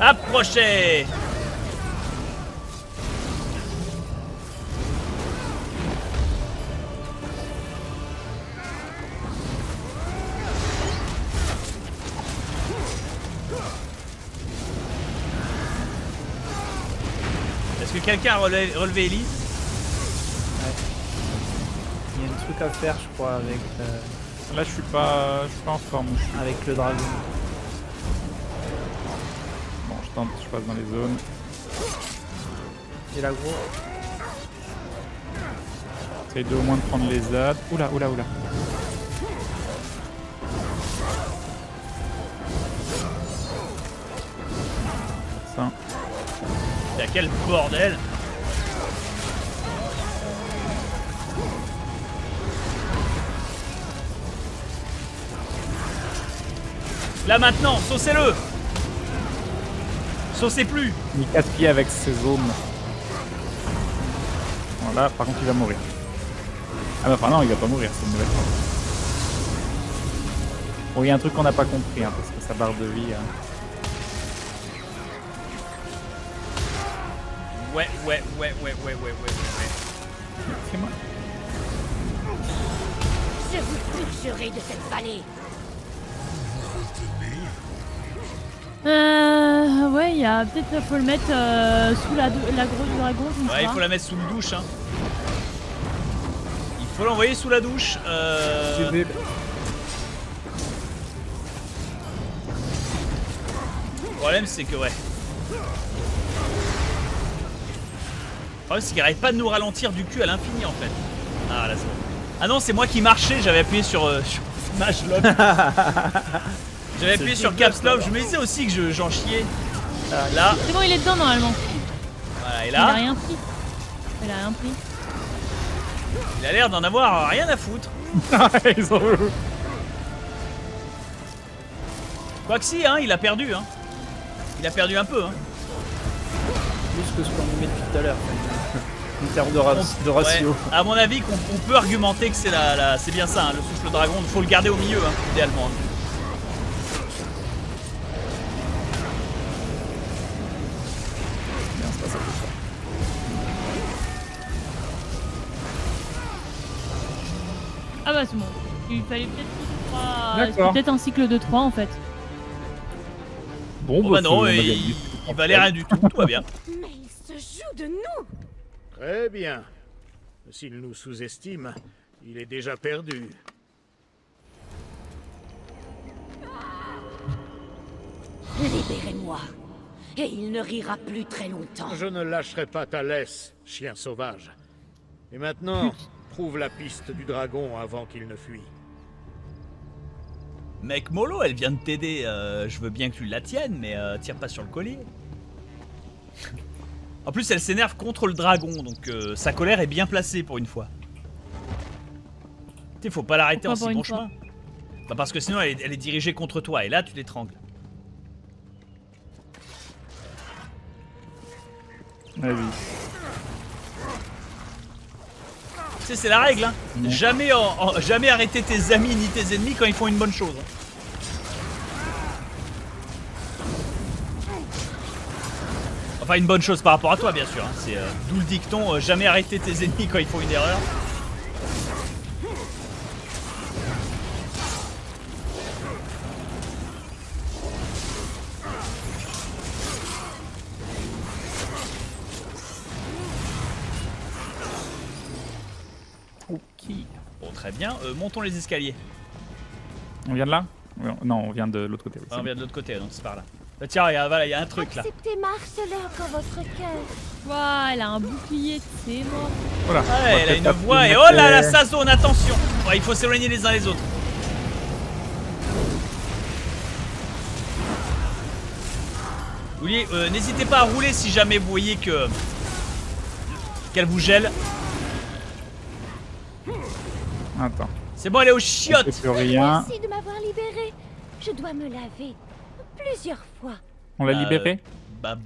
Approchez. Quelqu'un a relevé Elise? Ouais. Il y a un truc à faire je crois avec... Là je suis pas en forme. Avec le dragon. Bon je tente, je passe dans les zones. J'ai l'aggro. J'essaye de au moins de prendre les ZAD. Oula, oula, oula. Ça. Quel bordel! Là maintenant, saucez-le! Saucez plus! Il casse pied avec ses zooms. Voilà, par contre il va mourir. Ah bah enfin non, il va pas mourir, c'est une nouvelle fois. Bon, il y a un truc qu'on n'a pas compris, hein, parce que sa barre de vie... Ouais. C'est moi. Je vous purgerai de cette vallée. Ouais, il y a peut-être faut le mettre sous la grosse du dragon. Ouais, il faut la mettre sous la douche. Hein. Il faut l'envoyer sous la douche. Le problème c'est que ouais. Le problème c'est qu'il n'arrête pas de nous ralentir du cul à l'infini en fait. Ah là c'est bon. Ah non c'est moi qui marchais, j'avais appuyé sur Smash Lock. J'avais appuyé sur Caps Lock, je me disais aussi que j'en chiais. Là. C'est bon il est dedans normalement. Voilà et là. Il a rien pris. Il a rien pris. Il a l'air d'en avoir rien à foutre. Ils ont... Quoique si hein, il a perdu hein. Il a perdu un peu hein. Plus que ce qu'on met depuis tout à l'heure. En termes de ratio. Ouais. À mon avis, on peut argumenter que c'est c'est bien ça, hein, le souffle dragon. Il faut le garder au milieu, hein, idéalement. Ah bah c'est bon. Il fallait peut-être 3. Peut-être un cycle de 3 en fait. Bon, bah non, il valait rien du tout, tout va bien. Mais il se joue de nous. Très bien. S'il nous sous-estime, il est déjà perdu. Libérez-moi, et il ne rira plus très longtemps. Je ne lâcherai pas ta laisse, chien sauvage. Et maintenant, trouve la piste du dragon avant qu'il ne fuit. Mec Molo, elle vient de t'aider. Je veux bien que tu la tiennes, mais tire pas sur le collier. En plus, elle s'énerve contre le dragon, donc sa colère est bien placée pour une fois. Tu faut pas l'arrêter en si bon chemin. Bah parce que sinon elle est dirigée contre toi et là tu l'étrangles. Tu sais, c'est la règle, hein. Jamais arrêter tes amis ni tes ennemis quand ils font une bonne chose. Enfin une bonne chose par rapport à toi bien sûr, hein. C'est d'où le dicton jamais arrêter tes ennemis quand ils font une erreur. Très bien, montons les escaliers. On vient de là? Non, on vient de l'autre côté. Oui, on vient de l'autre côté, donc c'est par là. Bah, tiens, il y a un truc là. Acceptez Marselok en votre cœur. Waouh, elle a un bouclier, c'est mort. Voilà. Ouais, elle a une voix et oh là là, ça zone, attention. Ouais, il faut s'éloigner les uns les autres. Oui, n'hésitez pas à rouler si jamais vous voyez que qu'elle vous gèle. Attends. C'est bon, elle est aux chiottes. Merci de m'avoir libéré. Je dois me laver plusieurs fois. On l'a libéré? Bah,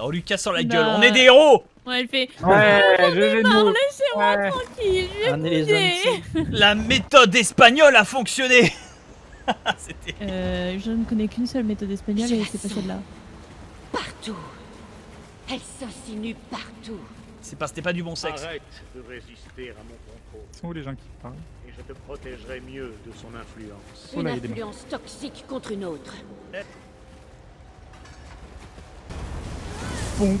en lui cassant la gueule. On est des héros. Ouais, elle fait. Ouais, laissez-moi tranquille. Je vais la méthode espagnole a fonctionné. Je ne connais qu'une seule méthode espagnole et c'est pas celle-là. Partout. Elle s'insinue partout. C'était pas du bon sexe. Arrête de résister à mon contrôle. Sont où les gens qui parlent? Et je te protégerai mieux de son influence. Une influence toxique contre une autre. Bonk.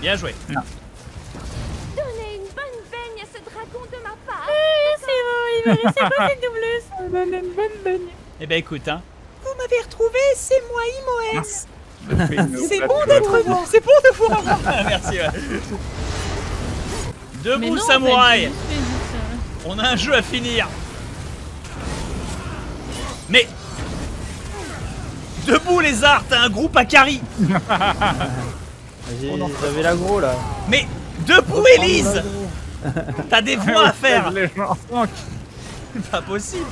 Bien joué. Donnez une bonne baigne à ce dragon de ma part. C'est bon, c'est quoi cette doubleuse? Donne une bonne baigne. Eh ben écoute, hein. Vous m'avez retrouvé, c'est moi Imoen. C'est bon d'être bon, c'est bon de vous revoir. Merci. Ouais. Debout samouraï. On a un jeu à finir. Mais debout lézard, t'as un groupe à carry. J'avais l'agro là. Mais debout Elise, t'as des voix à faire. C'est pas possible.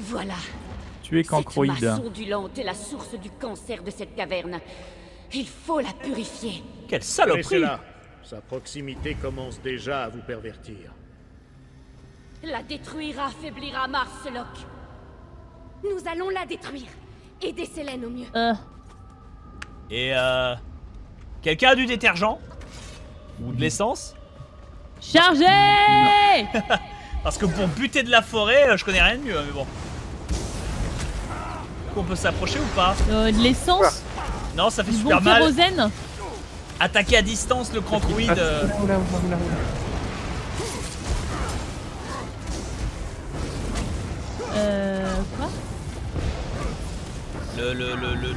Voilà. Cette masse ondulante est la source du cancer de cette caverne. Il faut la purifier. Quelle saloperie! Sa proximité commence déjà à vous pervertir. La détruire affaiblira Marselok. Nous allons la détruire. Aidez Selene au mieux. Quelqu'un a du détergent? Ou de l'essence? Chargez! Parce que pour buter de la forêt, je connais rien de mieux, mais bon. On peut s'approcher ou pas? De l'essence? Non, ça fait super mal. Kérosène. Attaquer à distance le crancouille. Quoi?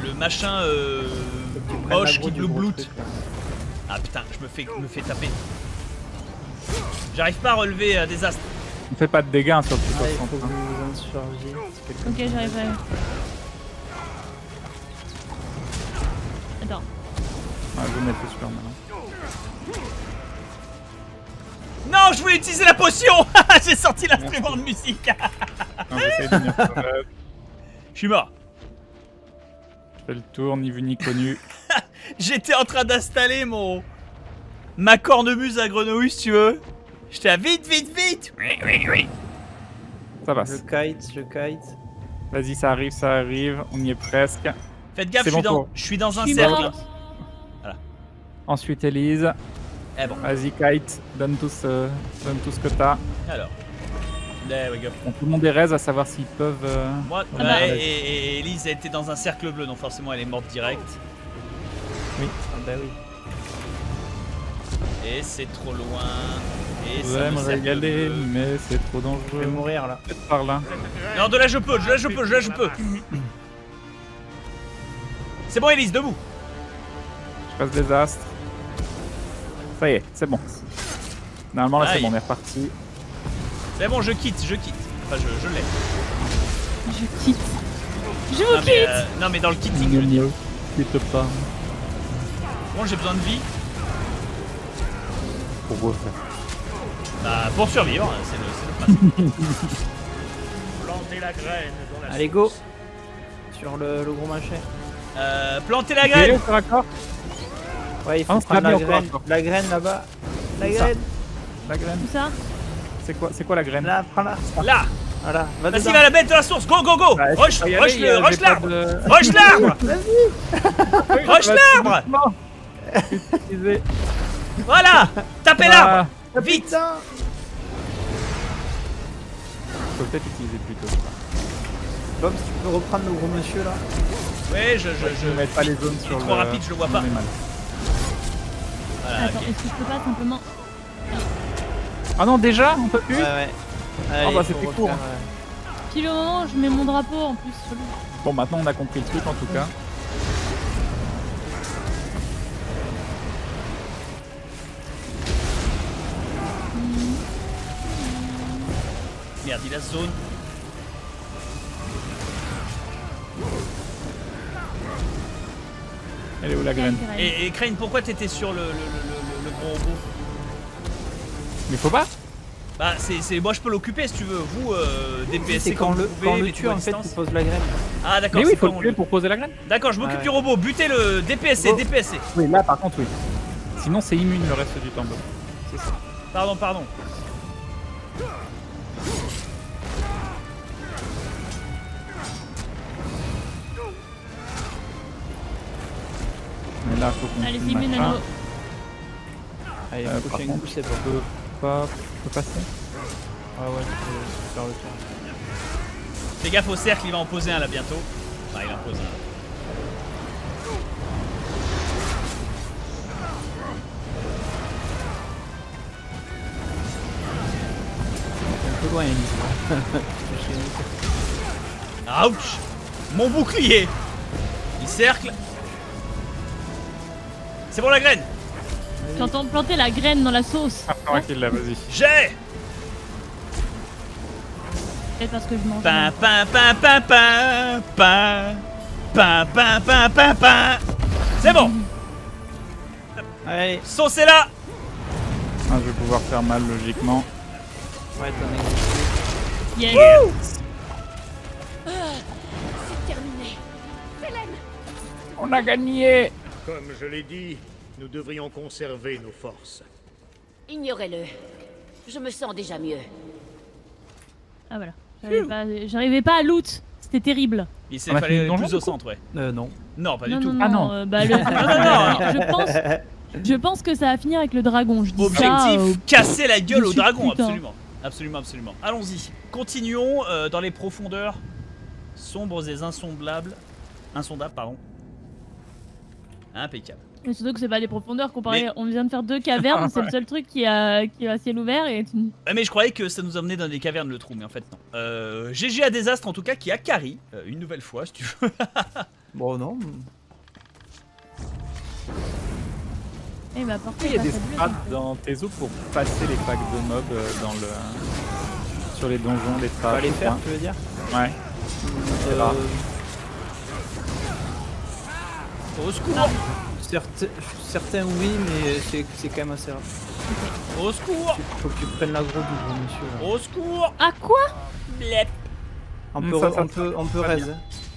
Le machin moche qui blue bloute. Ah putain, je me fais taper. J'arrive pas à relever Désastre. On fait pas de dégâts sur le truc. Ok, j'arrive pas. Attends. Ah, je vais mettre le super malin. Non, je voulais utiliser la potion. J'ai sorti l'instrument de musique. Non, je suis mort. Je fais le tour, ni vu ni connu. J'étais en train d'installer ma cornemuse à grenouille, si tu veux. J'étais à vite. Oui. Ça passe. Je kite. Vas-y, ça arrive. On y est presque. Faites gaffe, je suis dans un cercle. Voilà. Ensuite, Elise. Eh bon. Vas-y, Kite, donne tout ce que t'as. Alors. There we go. Bon, tout le monde est raise à savoir s'ils peuvent. Moi, et Elise a été dans un cercle bleu, donc forcément elle est morte direct. Oui. Ah bah oui. Et c'est trop loin. Et ça me régaler, mais c'est trop dangereux. Je vais mourir là. Peut-être par là. Non, de là je peux, de là je peux. C'est bon, Elise, debout. Je passe Désastre. Ça y est, c'est bon. Normalement, là, c'est bon, on est reparti. C'est bon, je quitte. Enfin, je l'ai. Je vous quitte. Non, mais dans le kitting. Je quitte pas. Bon, j'ai besoin de vie. Pour refaire. Bah, pour survivre, c'est le principe. Planter la graine dans la sauce. Allez, go. Sur le gros machin. Planter la graine. Ouais, il faut prendre la graine. La graine là-bas. La graine. La graine. Où ça? C'est quoi la graine? Là, prends-la. Là. Voilà. Vas-y, va la bête de la source. Go, go, go. Rush l'arbre. Rush l'arbre. Vas-y. Rush l'arbre. Voilà. Tapez l'arbre. Vite. Faut peut-être utiliser plutôt. Bob, si tu peux reprendre le gros monsieur là. Ouais, je mets pas les zones sur le. Trop rapide, je le vois pas. Voilà, attends, okay. Est-ce que je peux pas simplement... Ah non, déjà, on peut plus. Ouais, ouais. Allez, oh bah c'est plus court. Puis le moment où je mets mon drapeau en plus. Bon, maintenant on a compris le truc en tout cas. Merde, il a zone. Elle est où la graine? Et Krayn, pourquoi t'étais sur le gros robot? Mais faut pas. Bah c'est moi je peux l'occuper si tu veux. Vous DPSC quand vous pouvez, le tue en fait tu poses la graine. Ah d'accord. Mais oui, faut le tuer pour poser la graine. D'accord, je m'occupe du robot. Butez le DPSC, oh. DPSC. Oui, là par contre oui. Sinon c'est immune le reste du temps. C'est ça. Pardon, pardon. Mais là, faut qu'on... Allez, c'est mieux, Nano. Allez, le prochain coup, c'est bon. Je peux passer? Ah ouais, je peux faire le tour. Fais gaffe au cercle, il va en poser un là bientôt. Bah, il en pose un. Un peu loin, Elise. Ouch! Mon bouclier! Il cercle. C'est bon la graine. J'entends planter la graine dans la sauce. Ah, tranquille là, vas-y. J'ai. Peut-être parce que je mange. Pin, pin, pin, pin, pin, pin, pin, pin, pin, pin, pin. C'est bon. Allez. Sauce est là. Ah, je vais pouvoir faire mal logiquement. Ouais, t'en es. Yeah. C'est terminé. Selene. On a gagné. Comme je l'ai dit, nous devrions conserver nos forces. Ignorez-le. Je me sens déjà mieux. Ah voilà. J'arrivais pas à loot. C'était terrible. Il s'est fallu plus au centre, ouais. Non. Non, pas du tout. Ah non. Je pense que ça va finir avec le dragon. Je dis Objectif, casser la gueule au dragon, absolument. Absolument, absolument. Allons-y. Continuons dans les profondeurs sombres et insondables, pardon. Impeccable. Mais surtout que c'est pas des profondeurs comparé. Mais... On vient de faire deux cavernes, c'est le seul truc qui est à ciel ouvert. Et... Mais je croyais que ça nous emmenait dans des cavernes le trou, mais en fait non. GG à Désastre en tout cas qui a carry, une nouvelle fois si tu veux. Bon non. Et bah, il y a des strats dans Tezo pour passer les packs de mobs dans le... sur les donjons, les trappes. Tu vas les faire, tu veux dire? Ouais. C'est rare. Au secours! Ah. Certains oui, mais c'est quand même assez rare. Au secours! Faut que tu prennes la grosse du monsieur. Là. Au secours! À quoi? Blep! On peut raise.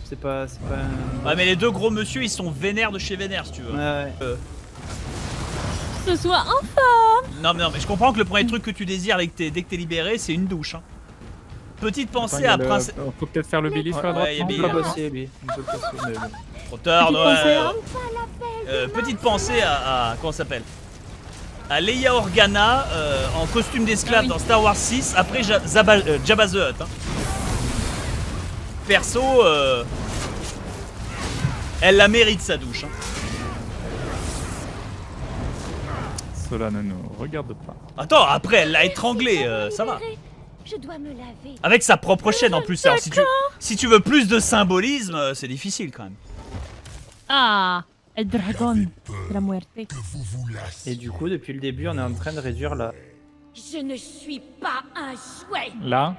C'est pas... Ouais, mais les deux gros monsieur ils sont vénères de chez vénère si tu veux. Ouais, ouais. Que ce soit enfin! Non, mais je comprends que le premier truc que tu désires dès que t'es libéré, c'est une douche. Hein. Petite pensée à Prince. Faut peut-être faire le Billy sur la droite. On peut le passer, lui. On peut le passer, mais bon. Trop tard, petite pensée à comment ça s'appelle, à Leia Organa en costume d'esclave dans Star Wars 6 après Jabba the Hutt. Hein. Perso, elle la mérite sa douche. Hein. Cela ne nous regarde pas. Attends, après elle l'a étranglée, ça va. Je dois me laver. Avec sa propre chaîne en plus. Alors, si tu veux plus de symbolisme, c'est difficile quand même. Ah, El Dragon de la Muerte. Et du coup, depuis le début, on est en train de réduire la... Je ne suis pas un souhait. Là,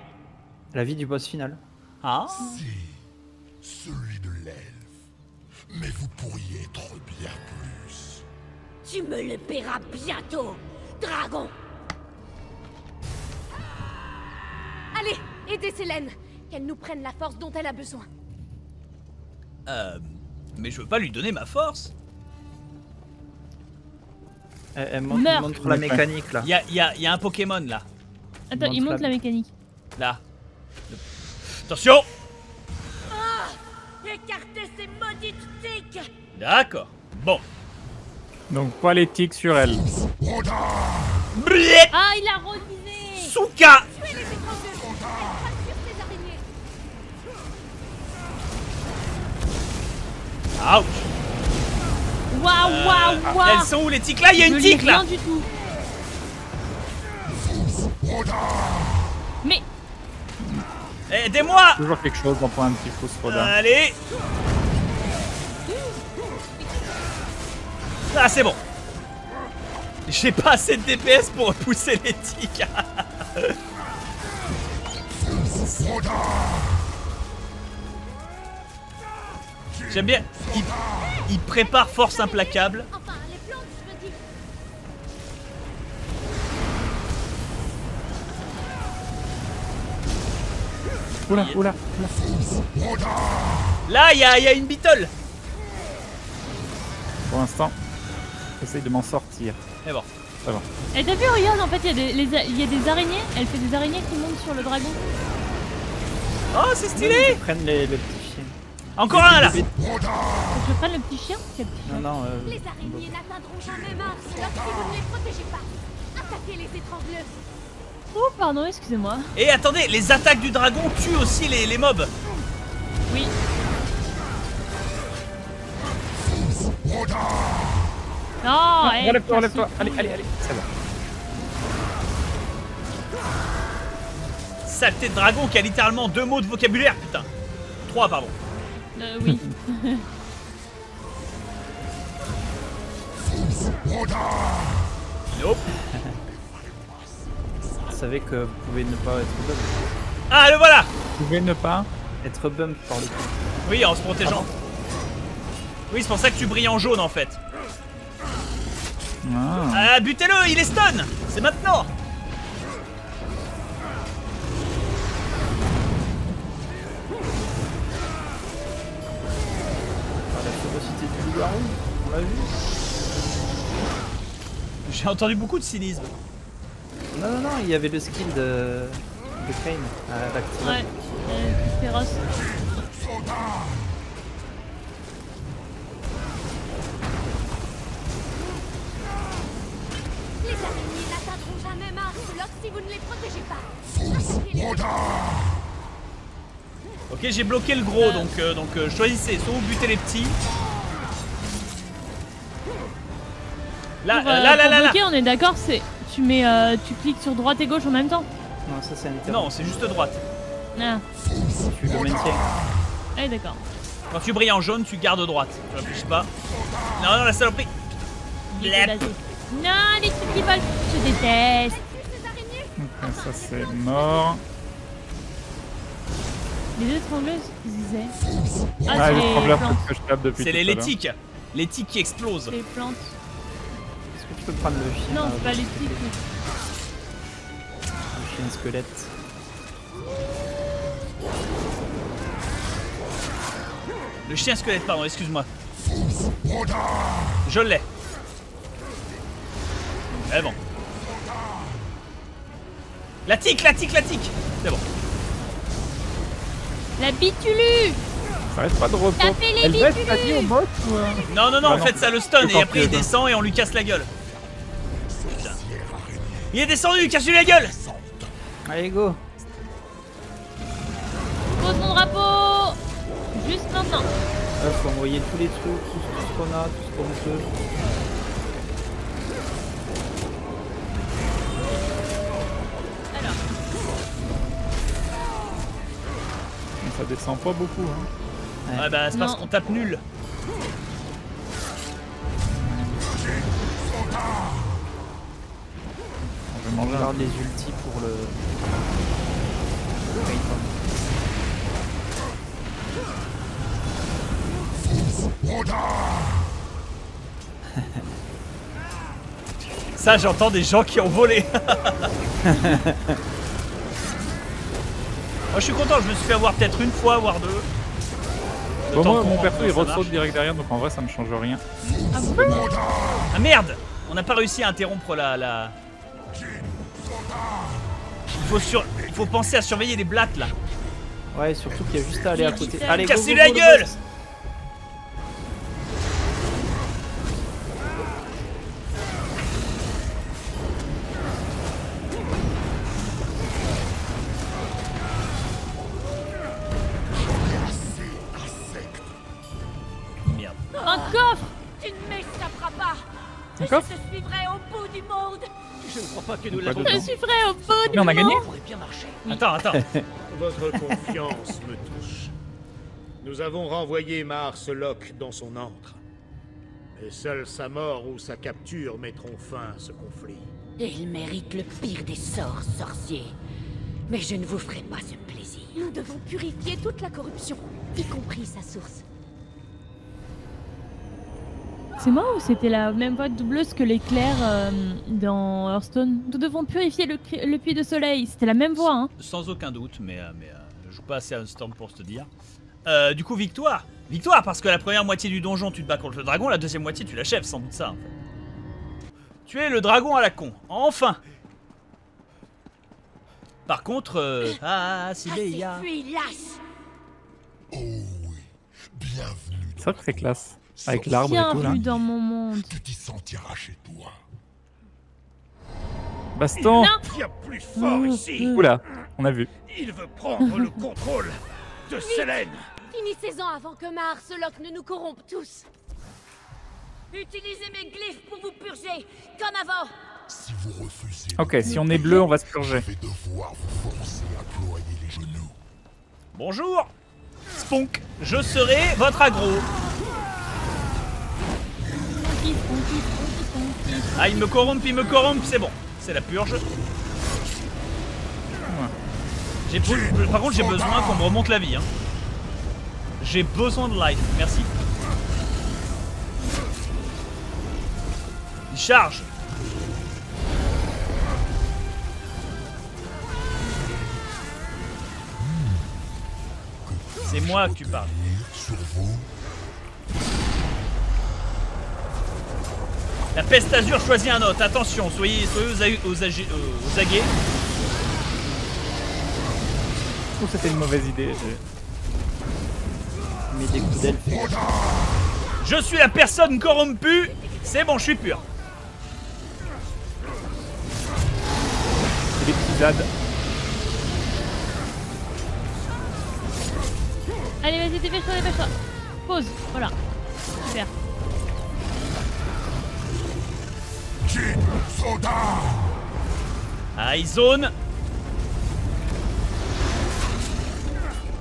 la vie du boss final. Ah. C'est celui de l'elfe. Mais vous pourriez être bien plus. Tu me le paieras bientôt, dragon. Aidez Selene, qu'elle nous prenne la force dont elle a besoin. Mais je veux pas lui donner ma force. Elle montre la mécanique là. Il y a un Pokémon là. Attends, il montre la mécanique. Là. Attention! Écartez ces maudites tiques! D'accord, bon. Donc, pas les tics sur elle. Ah, il a revisé! Souka! Ouch! Waouh! Elles sont où les tics là? Il y a une tique là! Du tout. Mais. Aidez-moi! Toujours quelque chose, on prend un petit coup ce rodin. Allez! Ah, c'est bon! J'ai pas assez de DPS pour repousser les tics! J'aime bien, il prépare force implacable. Oula, oula, oula. Là, il y a une beetle. Pour l'instant, j'essaye de m'en sortir. Et bon, c'est bon. Et t'as vu, regarde, en fait, il y a des araignées. Elle fait des araignées qui montent sur le dragon. Oh, c'est stylé. Ils prennent le petit chien. Encore un, là. Je prends le petit chien. Non, non. Les araignées n'atteindront jamais Mars lorsque vous ne les protégez pas. Attaquez les étrangleuses. Oh pardon, excusez-moi. Et attendez, les attaques du dragon tuent aussi les mobs. Oui. Non, enlève-toi, enlève-toi. Allez, allez, allez. Ça va. Saleté de dragon qui a littéralement 2 mots de vocabulaire, putain. 3, pardon. Oui. Nope. Vous savez que vous pouvez ne pas être bump. Ah, le voilà. Vous pouvez ne pas être bump par le coup. Oui, en se protégeant. Oui, c'est pour ça que tu brilles en jaune en fait. Ah, butez-le, il est stun. C'est maintenant. La férocité du loup-garou, on l'a vu. J'ai entendu beaucoup de cynisme. Non, non, non, il y avait le skill de Krayn à l'activer. Ouais, plus féroce. Les araignées n'atteindront jamais Mars si vous ne les protégez pas. Ok, j'ai bloqué le gros, donc choisissez, soit vous butez les petits. Là, là, on est d'accord, c'est... tu cliques sur droite et gauche en même temps. Non, ça c'est un... Non, c'est juste droite. Ah. Tu le maintiens. Eh d'accord. Quand tu brilles en jaune, tu gardes droite. Tu réfléchis pas. Non, non, la saloperie. Non, les trucs qui volent. Je déteste. Ça c'est mort. Les étrangleuses, ils disaient. Ah, les étrangleuses que je tape depuis tout à l'heure. C'est les tiques. Les tiques qui explosent. Les plantes. Tu peux prendre le chien. Non, c'est pas les tiques. Le chien squelette. Le chien squelette, pardon, excuse-moi. Je l'ai. Mais bon. La tique, la tique, la tique. C'est bon. La bitulu. Ça reste pas de repos. Elle reste la vie au bot ou... Non, non, non, en fait ça le stun et après il descend et on lui casse la gueule. Il est descendu, casse-lui la gueule! Allez, go! Pose mon drapeau! Juste maintenant! Il faut envoyer tous les trucs, tout ce qu'on a, tout ce qu'on peut. Alors. Ça descend pas beaucoup, hein. Ouais, ah bah, c'est parce qu'on tape nul. On regarde les ultis pour le... Ça, j'entends des gens qui ont volé. Moi je suis content, je me suis fait avoir peut-être une fois, voire deux. Bon, moi, mon perso il ressorte direct derrière, donc en vrai ça me change rien. Ah, ah merde, on n'a pas réussi à interrompre la... Il faut penser à surveiller les blattes là. Ouais, surtout qu'il y a juste à aller à côté. Allez, cassez la gueule. Que nous l'avons. Je suis prêt au bout du on a gagné. Attends. Votre confiance me touche. Nous avons renvoyé Marselok dans son antre. Et seule sa mort ou sa capture mettront fin à ce conflit. Et il mérite le pire des sorts, sorcier. Mais je ne vous ferai pas ce plaisir. Nous devons purifier toute la corruption, y compris sa source. C'est moi ou c'était la même voix doubleuse que l'éclair dans Hearthstone? Nous devons purifier le puits de soleil. C'était la même voix, hein? Sans aucun doute, mais je joue pas assez à Hearthstone pour te dire. Du coup, victoire! Victoire, parce que la première moitié du donjon, tu te bats contre le dragon, la deuxième moitié, tu l'achèves, sans doute ça, en fait. Tu es le dragon à la con, enfin! Par contre... Ah, c'est Béa. Oh oui, bienvenue. C'est vrai que c'est classe. Avec l'arbre et tout là. Dans mon monde. Tu t'y sentiras chez toi. Baston. Il y a plus fort ici. Oula, on a vu. Il veut prendre le contrôle de Selene. Finissez-en avant que Marselok ne nous corrompe tous. Utilisez mes glyphes pour vous purger, comme avant. Si vous refusez. Ok, si on est bleu, on va se purger. Je vais devoir vous forcer à ployer les genoux. Bonjour, Spunk. Je serai votre aggro. Ah, il me corrompt, c'est bon. C'est la purge. Ouais. Par contre, j'ai besoin qu'on me remonte la vie. Hein. J'ai besoin de life, merci. Il charge. C'est moi que tu parles. La peste azur choisit un autre, attention, soyez aux aguets. Je trouve que c'était une mauvaise idée. Mais des coups d'aile. Je suis la personne corrompue, c'est bon, je suis pur. C'est des petits zades. Allez, vas-y, dépêche-toi. Pause, voilà. Super. Ah, il zone.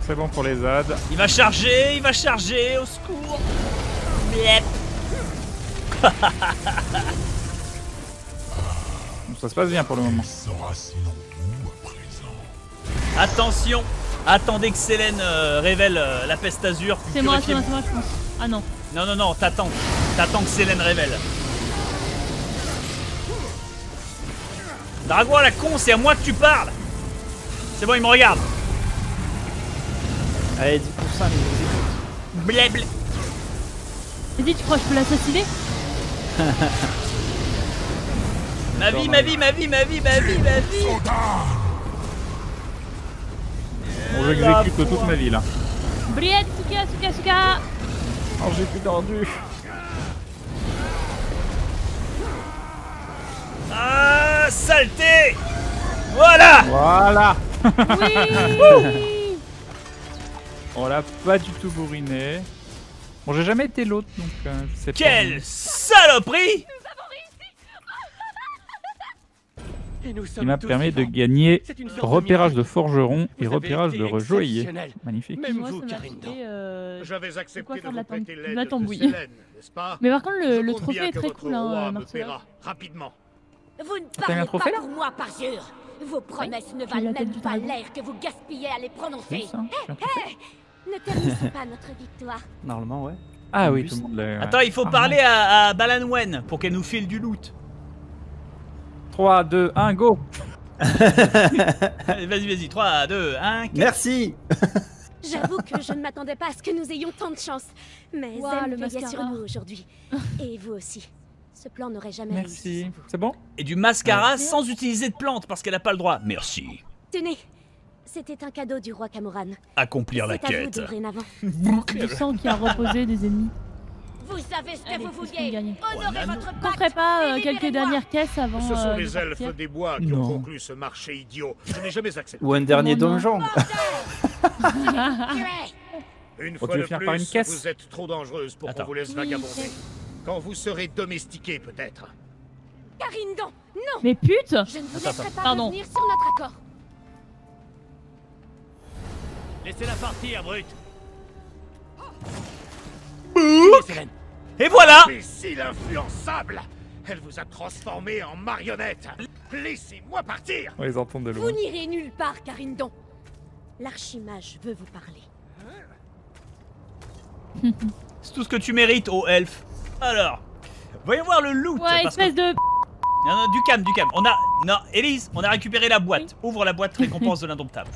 C'est bon pour les ZAD. Il va charger, au secours. Yep. Ça se passe bien pour le moment. Attention, attendez que Selene révèle la peste azur. C'est moi, je pense. Ah non. Non, t'attends que Selene révèle. Dragon à la con, c'est à moi que tu parles. C'est bon, il me regarde. Allez, 10% les blèble. Vas-y, tu crois que je peux l'assassiner? Ma vie. Bon, j'exécute toute ma vie là. Briette, Suka. Oh, j'ai plus tendu. Ah, saleté! Voilà! Oui. On l'a pas du tout bourriné. Bon, j'ai jamais été l'autre, donc je sais pas. Quelle saloperie! Il m'a permis de gagner repérage de forgeron et repérage de rejoaillier. Magnifique. Même vous, Karindon. J'avais accepté de vous prêter l'aide de Selene, n'est-ce pas? Mais par contre, le trophée est très cool, hein, Marcela. Rapidement. Vous ne parlez pas pour moi, parjure. Vos promesses ne valent même pas l'air que vous gaspillez à les prononcer. Ne terminez pas notre victoire. Normalement, ouais. Ah oui, tout le monde. Attends, il faut parler à Balanwen pour qu'elle nous file du loot. 3, 2, 1, go. Vas-y, 3, 2, 1, 4. Merci. J'avoue que je ne m'attendais pas à ce que nous ayons tant de chance. Mais wow, elle payait sur nous aujourd'hui. Et vous aussi. Ce plan n'aurait jamais réussi. Merci. C'est bon. Et du mascara sans utiliser de plante parce qu'elle n'a pas le droit. Merci. Tenez. C'était un cadeau du roi Camoran. Accomplir la quête. Je sens qu'il y a reposé des ennemis. Vous savez ce que vous vouliez. Honorez votre pacte. On ne ferait pas quelques dernières caisses avant. Ce sont les elfes des bois qui ont conclu ce marché idiot. Je n'ai jamais accepté. Ou un dernier donjon. Une fois de plus, vous êtes trop dangereuse pour qu'on vous laisse vagabonder. Quand vous serez domestiqué, peut-être. Karindon, non. Mais pute. Je ne vous laisserai pas revenir sur notre accord. Laissez-la partir, brute. Et voilà. Imbécile influençable. Elle vous a transformé en marionnette. Laissez-moi partir. On les entend de loin. Vous n'irez nulle part, Karindon. L'archimage veut vous parler. C'est tout ce que tu mérites, ô elfe. Alors, voyons voir le loot. Ouais, espèce de... Non, non, du calme, du calme. On a... Non, Elise, on a récupéré la boîte. Oui. Ouvre la boîte récompense de l'indomptable.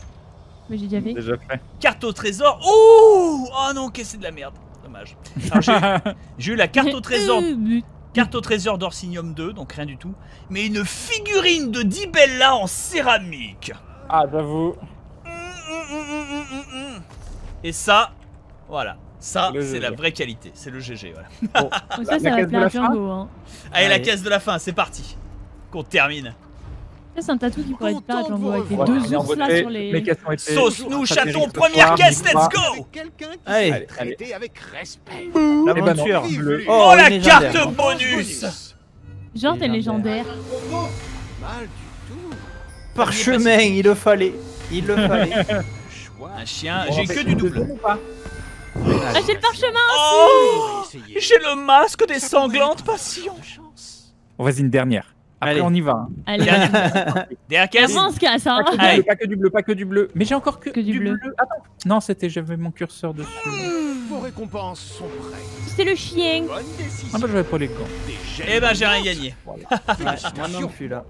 Mais j'ai déjà fait. Carte au trésor. Ouh. Oh non, qu'est-ce que c'est de la merde. Dommage. J'ai eu la carte au trésor. Carte au trésor d'Orsinium 2, donc rien du tout. Mais une figurine de Dibella en céramique. Ah, j'avoue. Et ça, voilà. Ça, c'est la vraie qualité. C'est le GG, voilà. Bon. Ça, ça va plaire à Django, hein. Allez, la caisse de la fin, c'est parti. Qu'on termine. C'est un tatou qui pourrait être pas Django avec les deux ours là sur les... Sauce-nous, chaton, première caisse, let's go. Allez, traitez avec respect. Oh, la carte bonus. Genre, t'es légendaire. Parchemin, il le fallait. Il le fallait. Un chien, j'ai que du double. Ah, j'ai le parchemin aussi. Oh, j'ai le masque des sanglantes passions. On va une dernière. Après, on y va. Allez. Dernière caisse. On se casse, hein. Pas que du bleu, pas que du bleu. Mais j'ai encore que du bleu. Attends. Non, c'était... J'avais mon curseur dessus. Vos récompenses sont prêtes. C'est le chien. Ah bah, j'avais pas les gants. Eh ben, j'ai rien gagné. Moi non plus, là.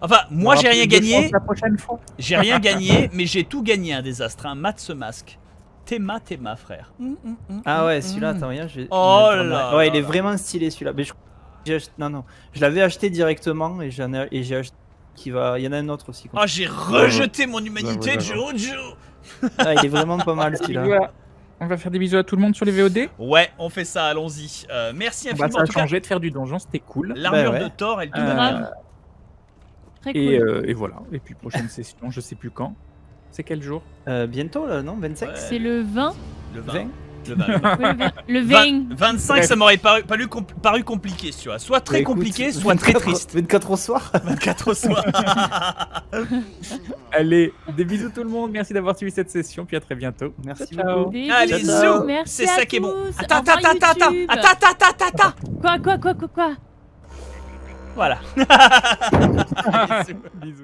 Enfin, moi, j'ai rien gagné. La prochaine fois. J'ai rien gagné, mais j'ai tout gagné, un désastre. Un mat ce masque. Théma, frère. Ah ouais, celui-là, attends, regarde. Oh là. Ouais, il est vraiment stylé celui-là. Mais je... Non, je l'avais acheté directement et j'ai acheté. Il y en a un autre aussi. Ah, j'ai rejeté mon humanité, Jojo. Ah, il est vraiment pas mal celui-là. On va faire des bisous à tout le monde sur les VOD. Ouais, on fait ça, allons-y. Merci infiniment. Ça a changé de faire du donjon, c'était cool. L'armure de Thor, elle devient. Très cool. Et voilà. Et puis, prochaine session, je sais plus quand. C'est quel jour? Bientôt là, non? 25. Ouais. C'est le 20. Le 20. 20. Le 20. Le 20. 25, bref. Ça m'aurait paru compliqué, tu vois. Soit très compliqué, soit très triste. 24 au soir. 24 au soir. Allez, des bisous tout le monde. Merci d'avoir suivi cette session. Puis à très bientôt. Merci. Ciao. Allez, bisous. C'est ça qui est bon. Attends. Quoi. Voilà. Bisous.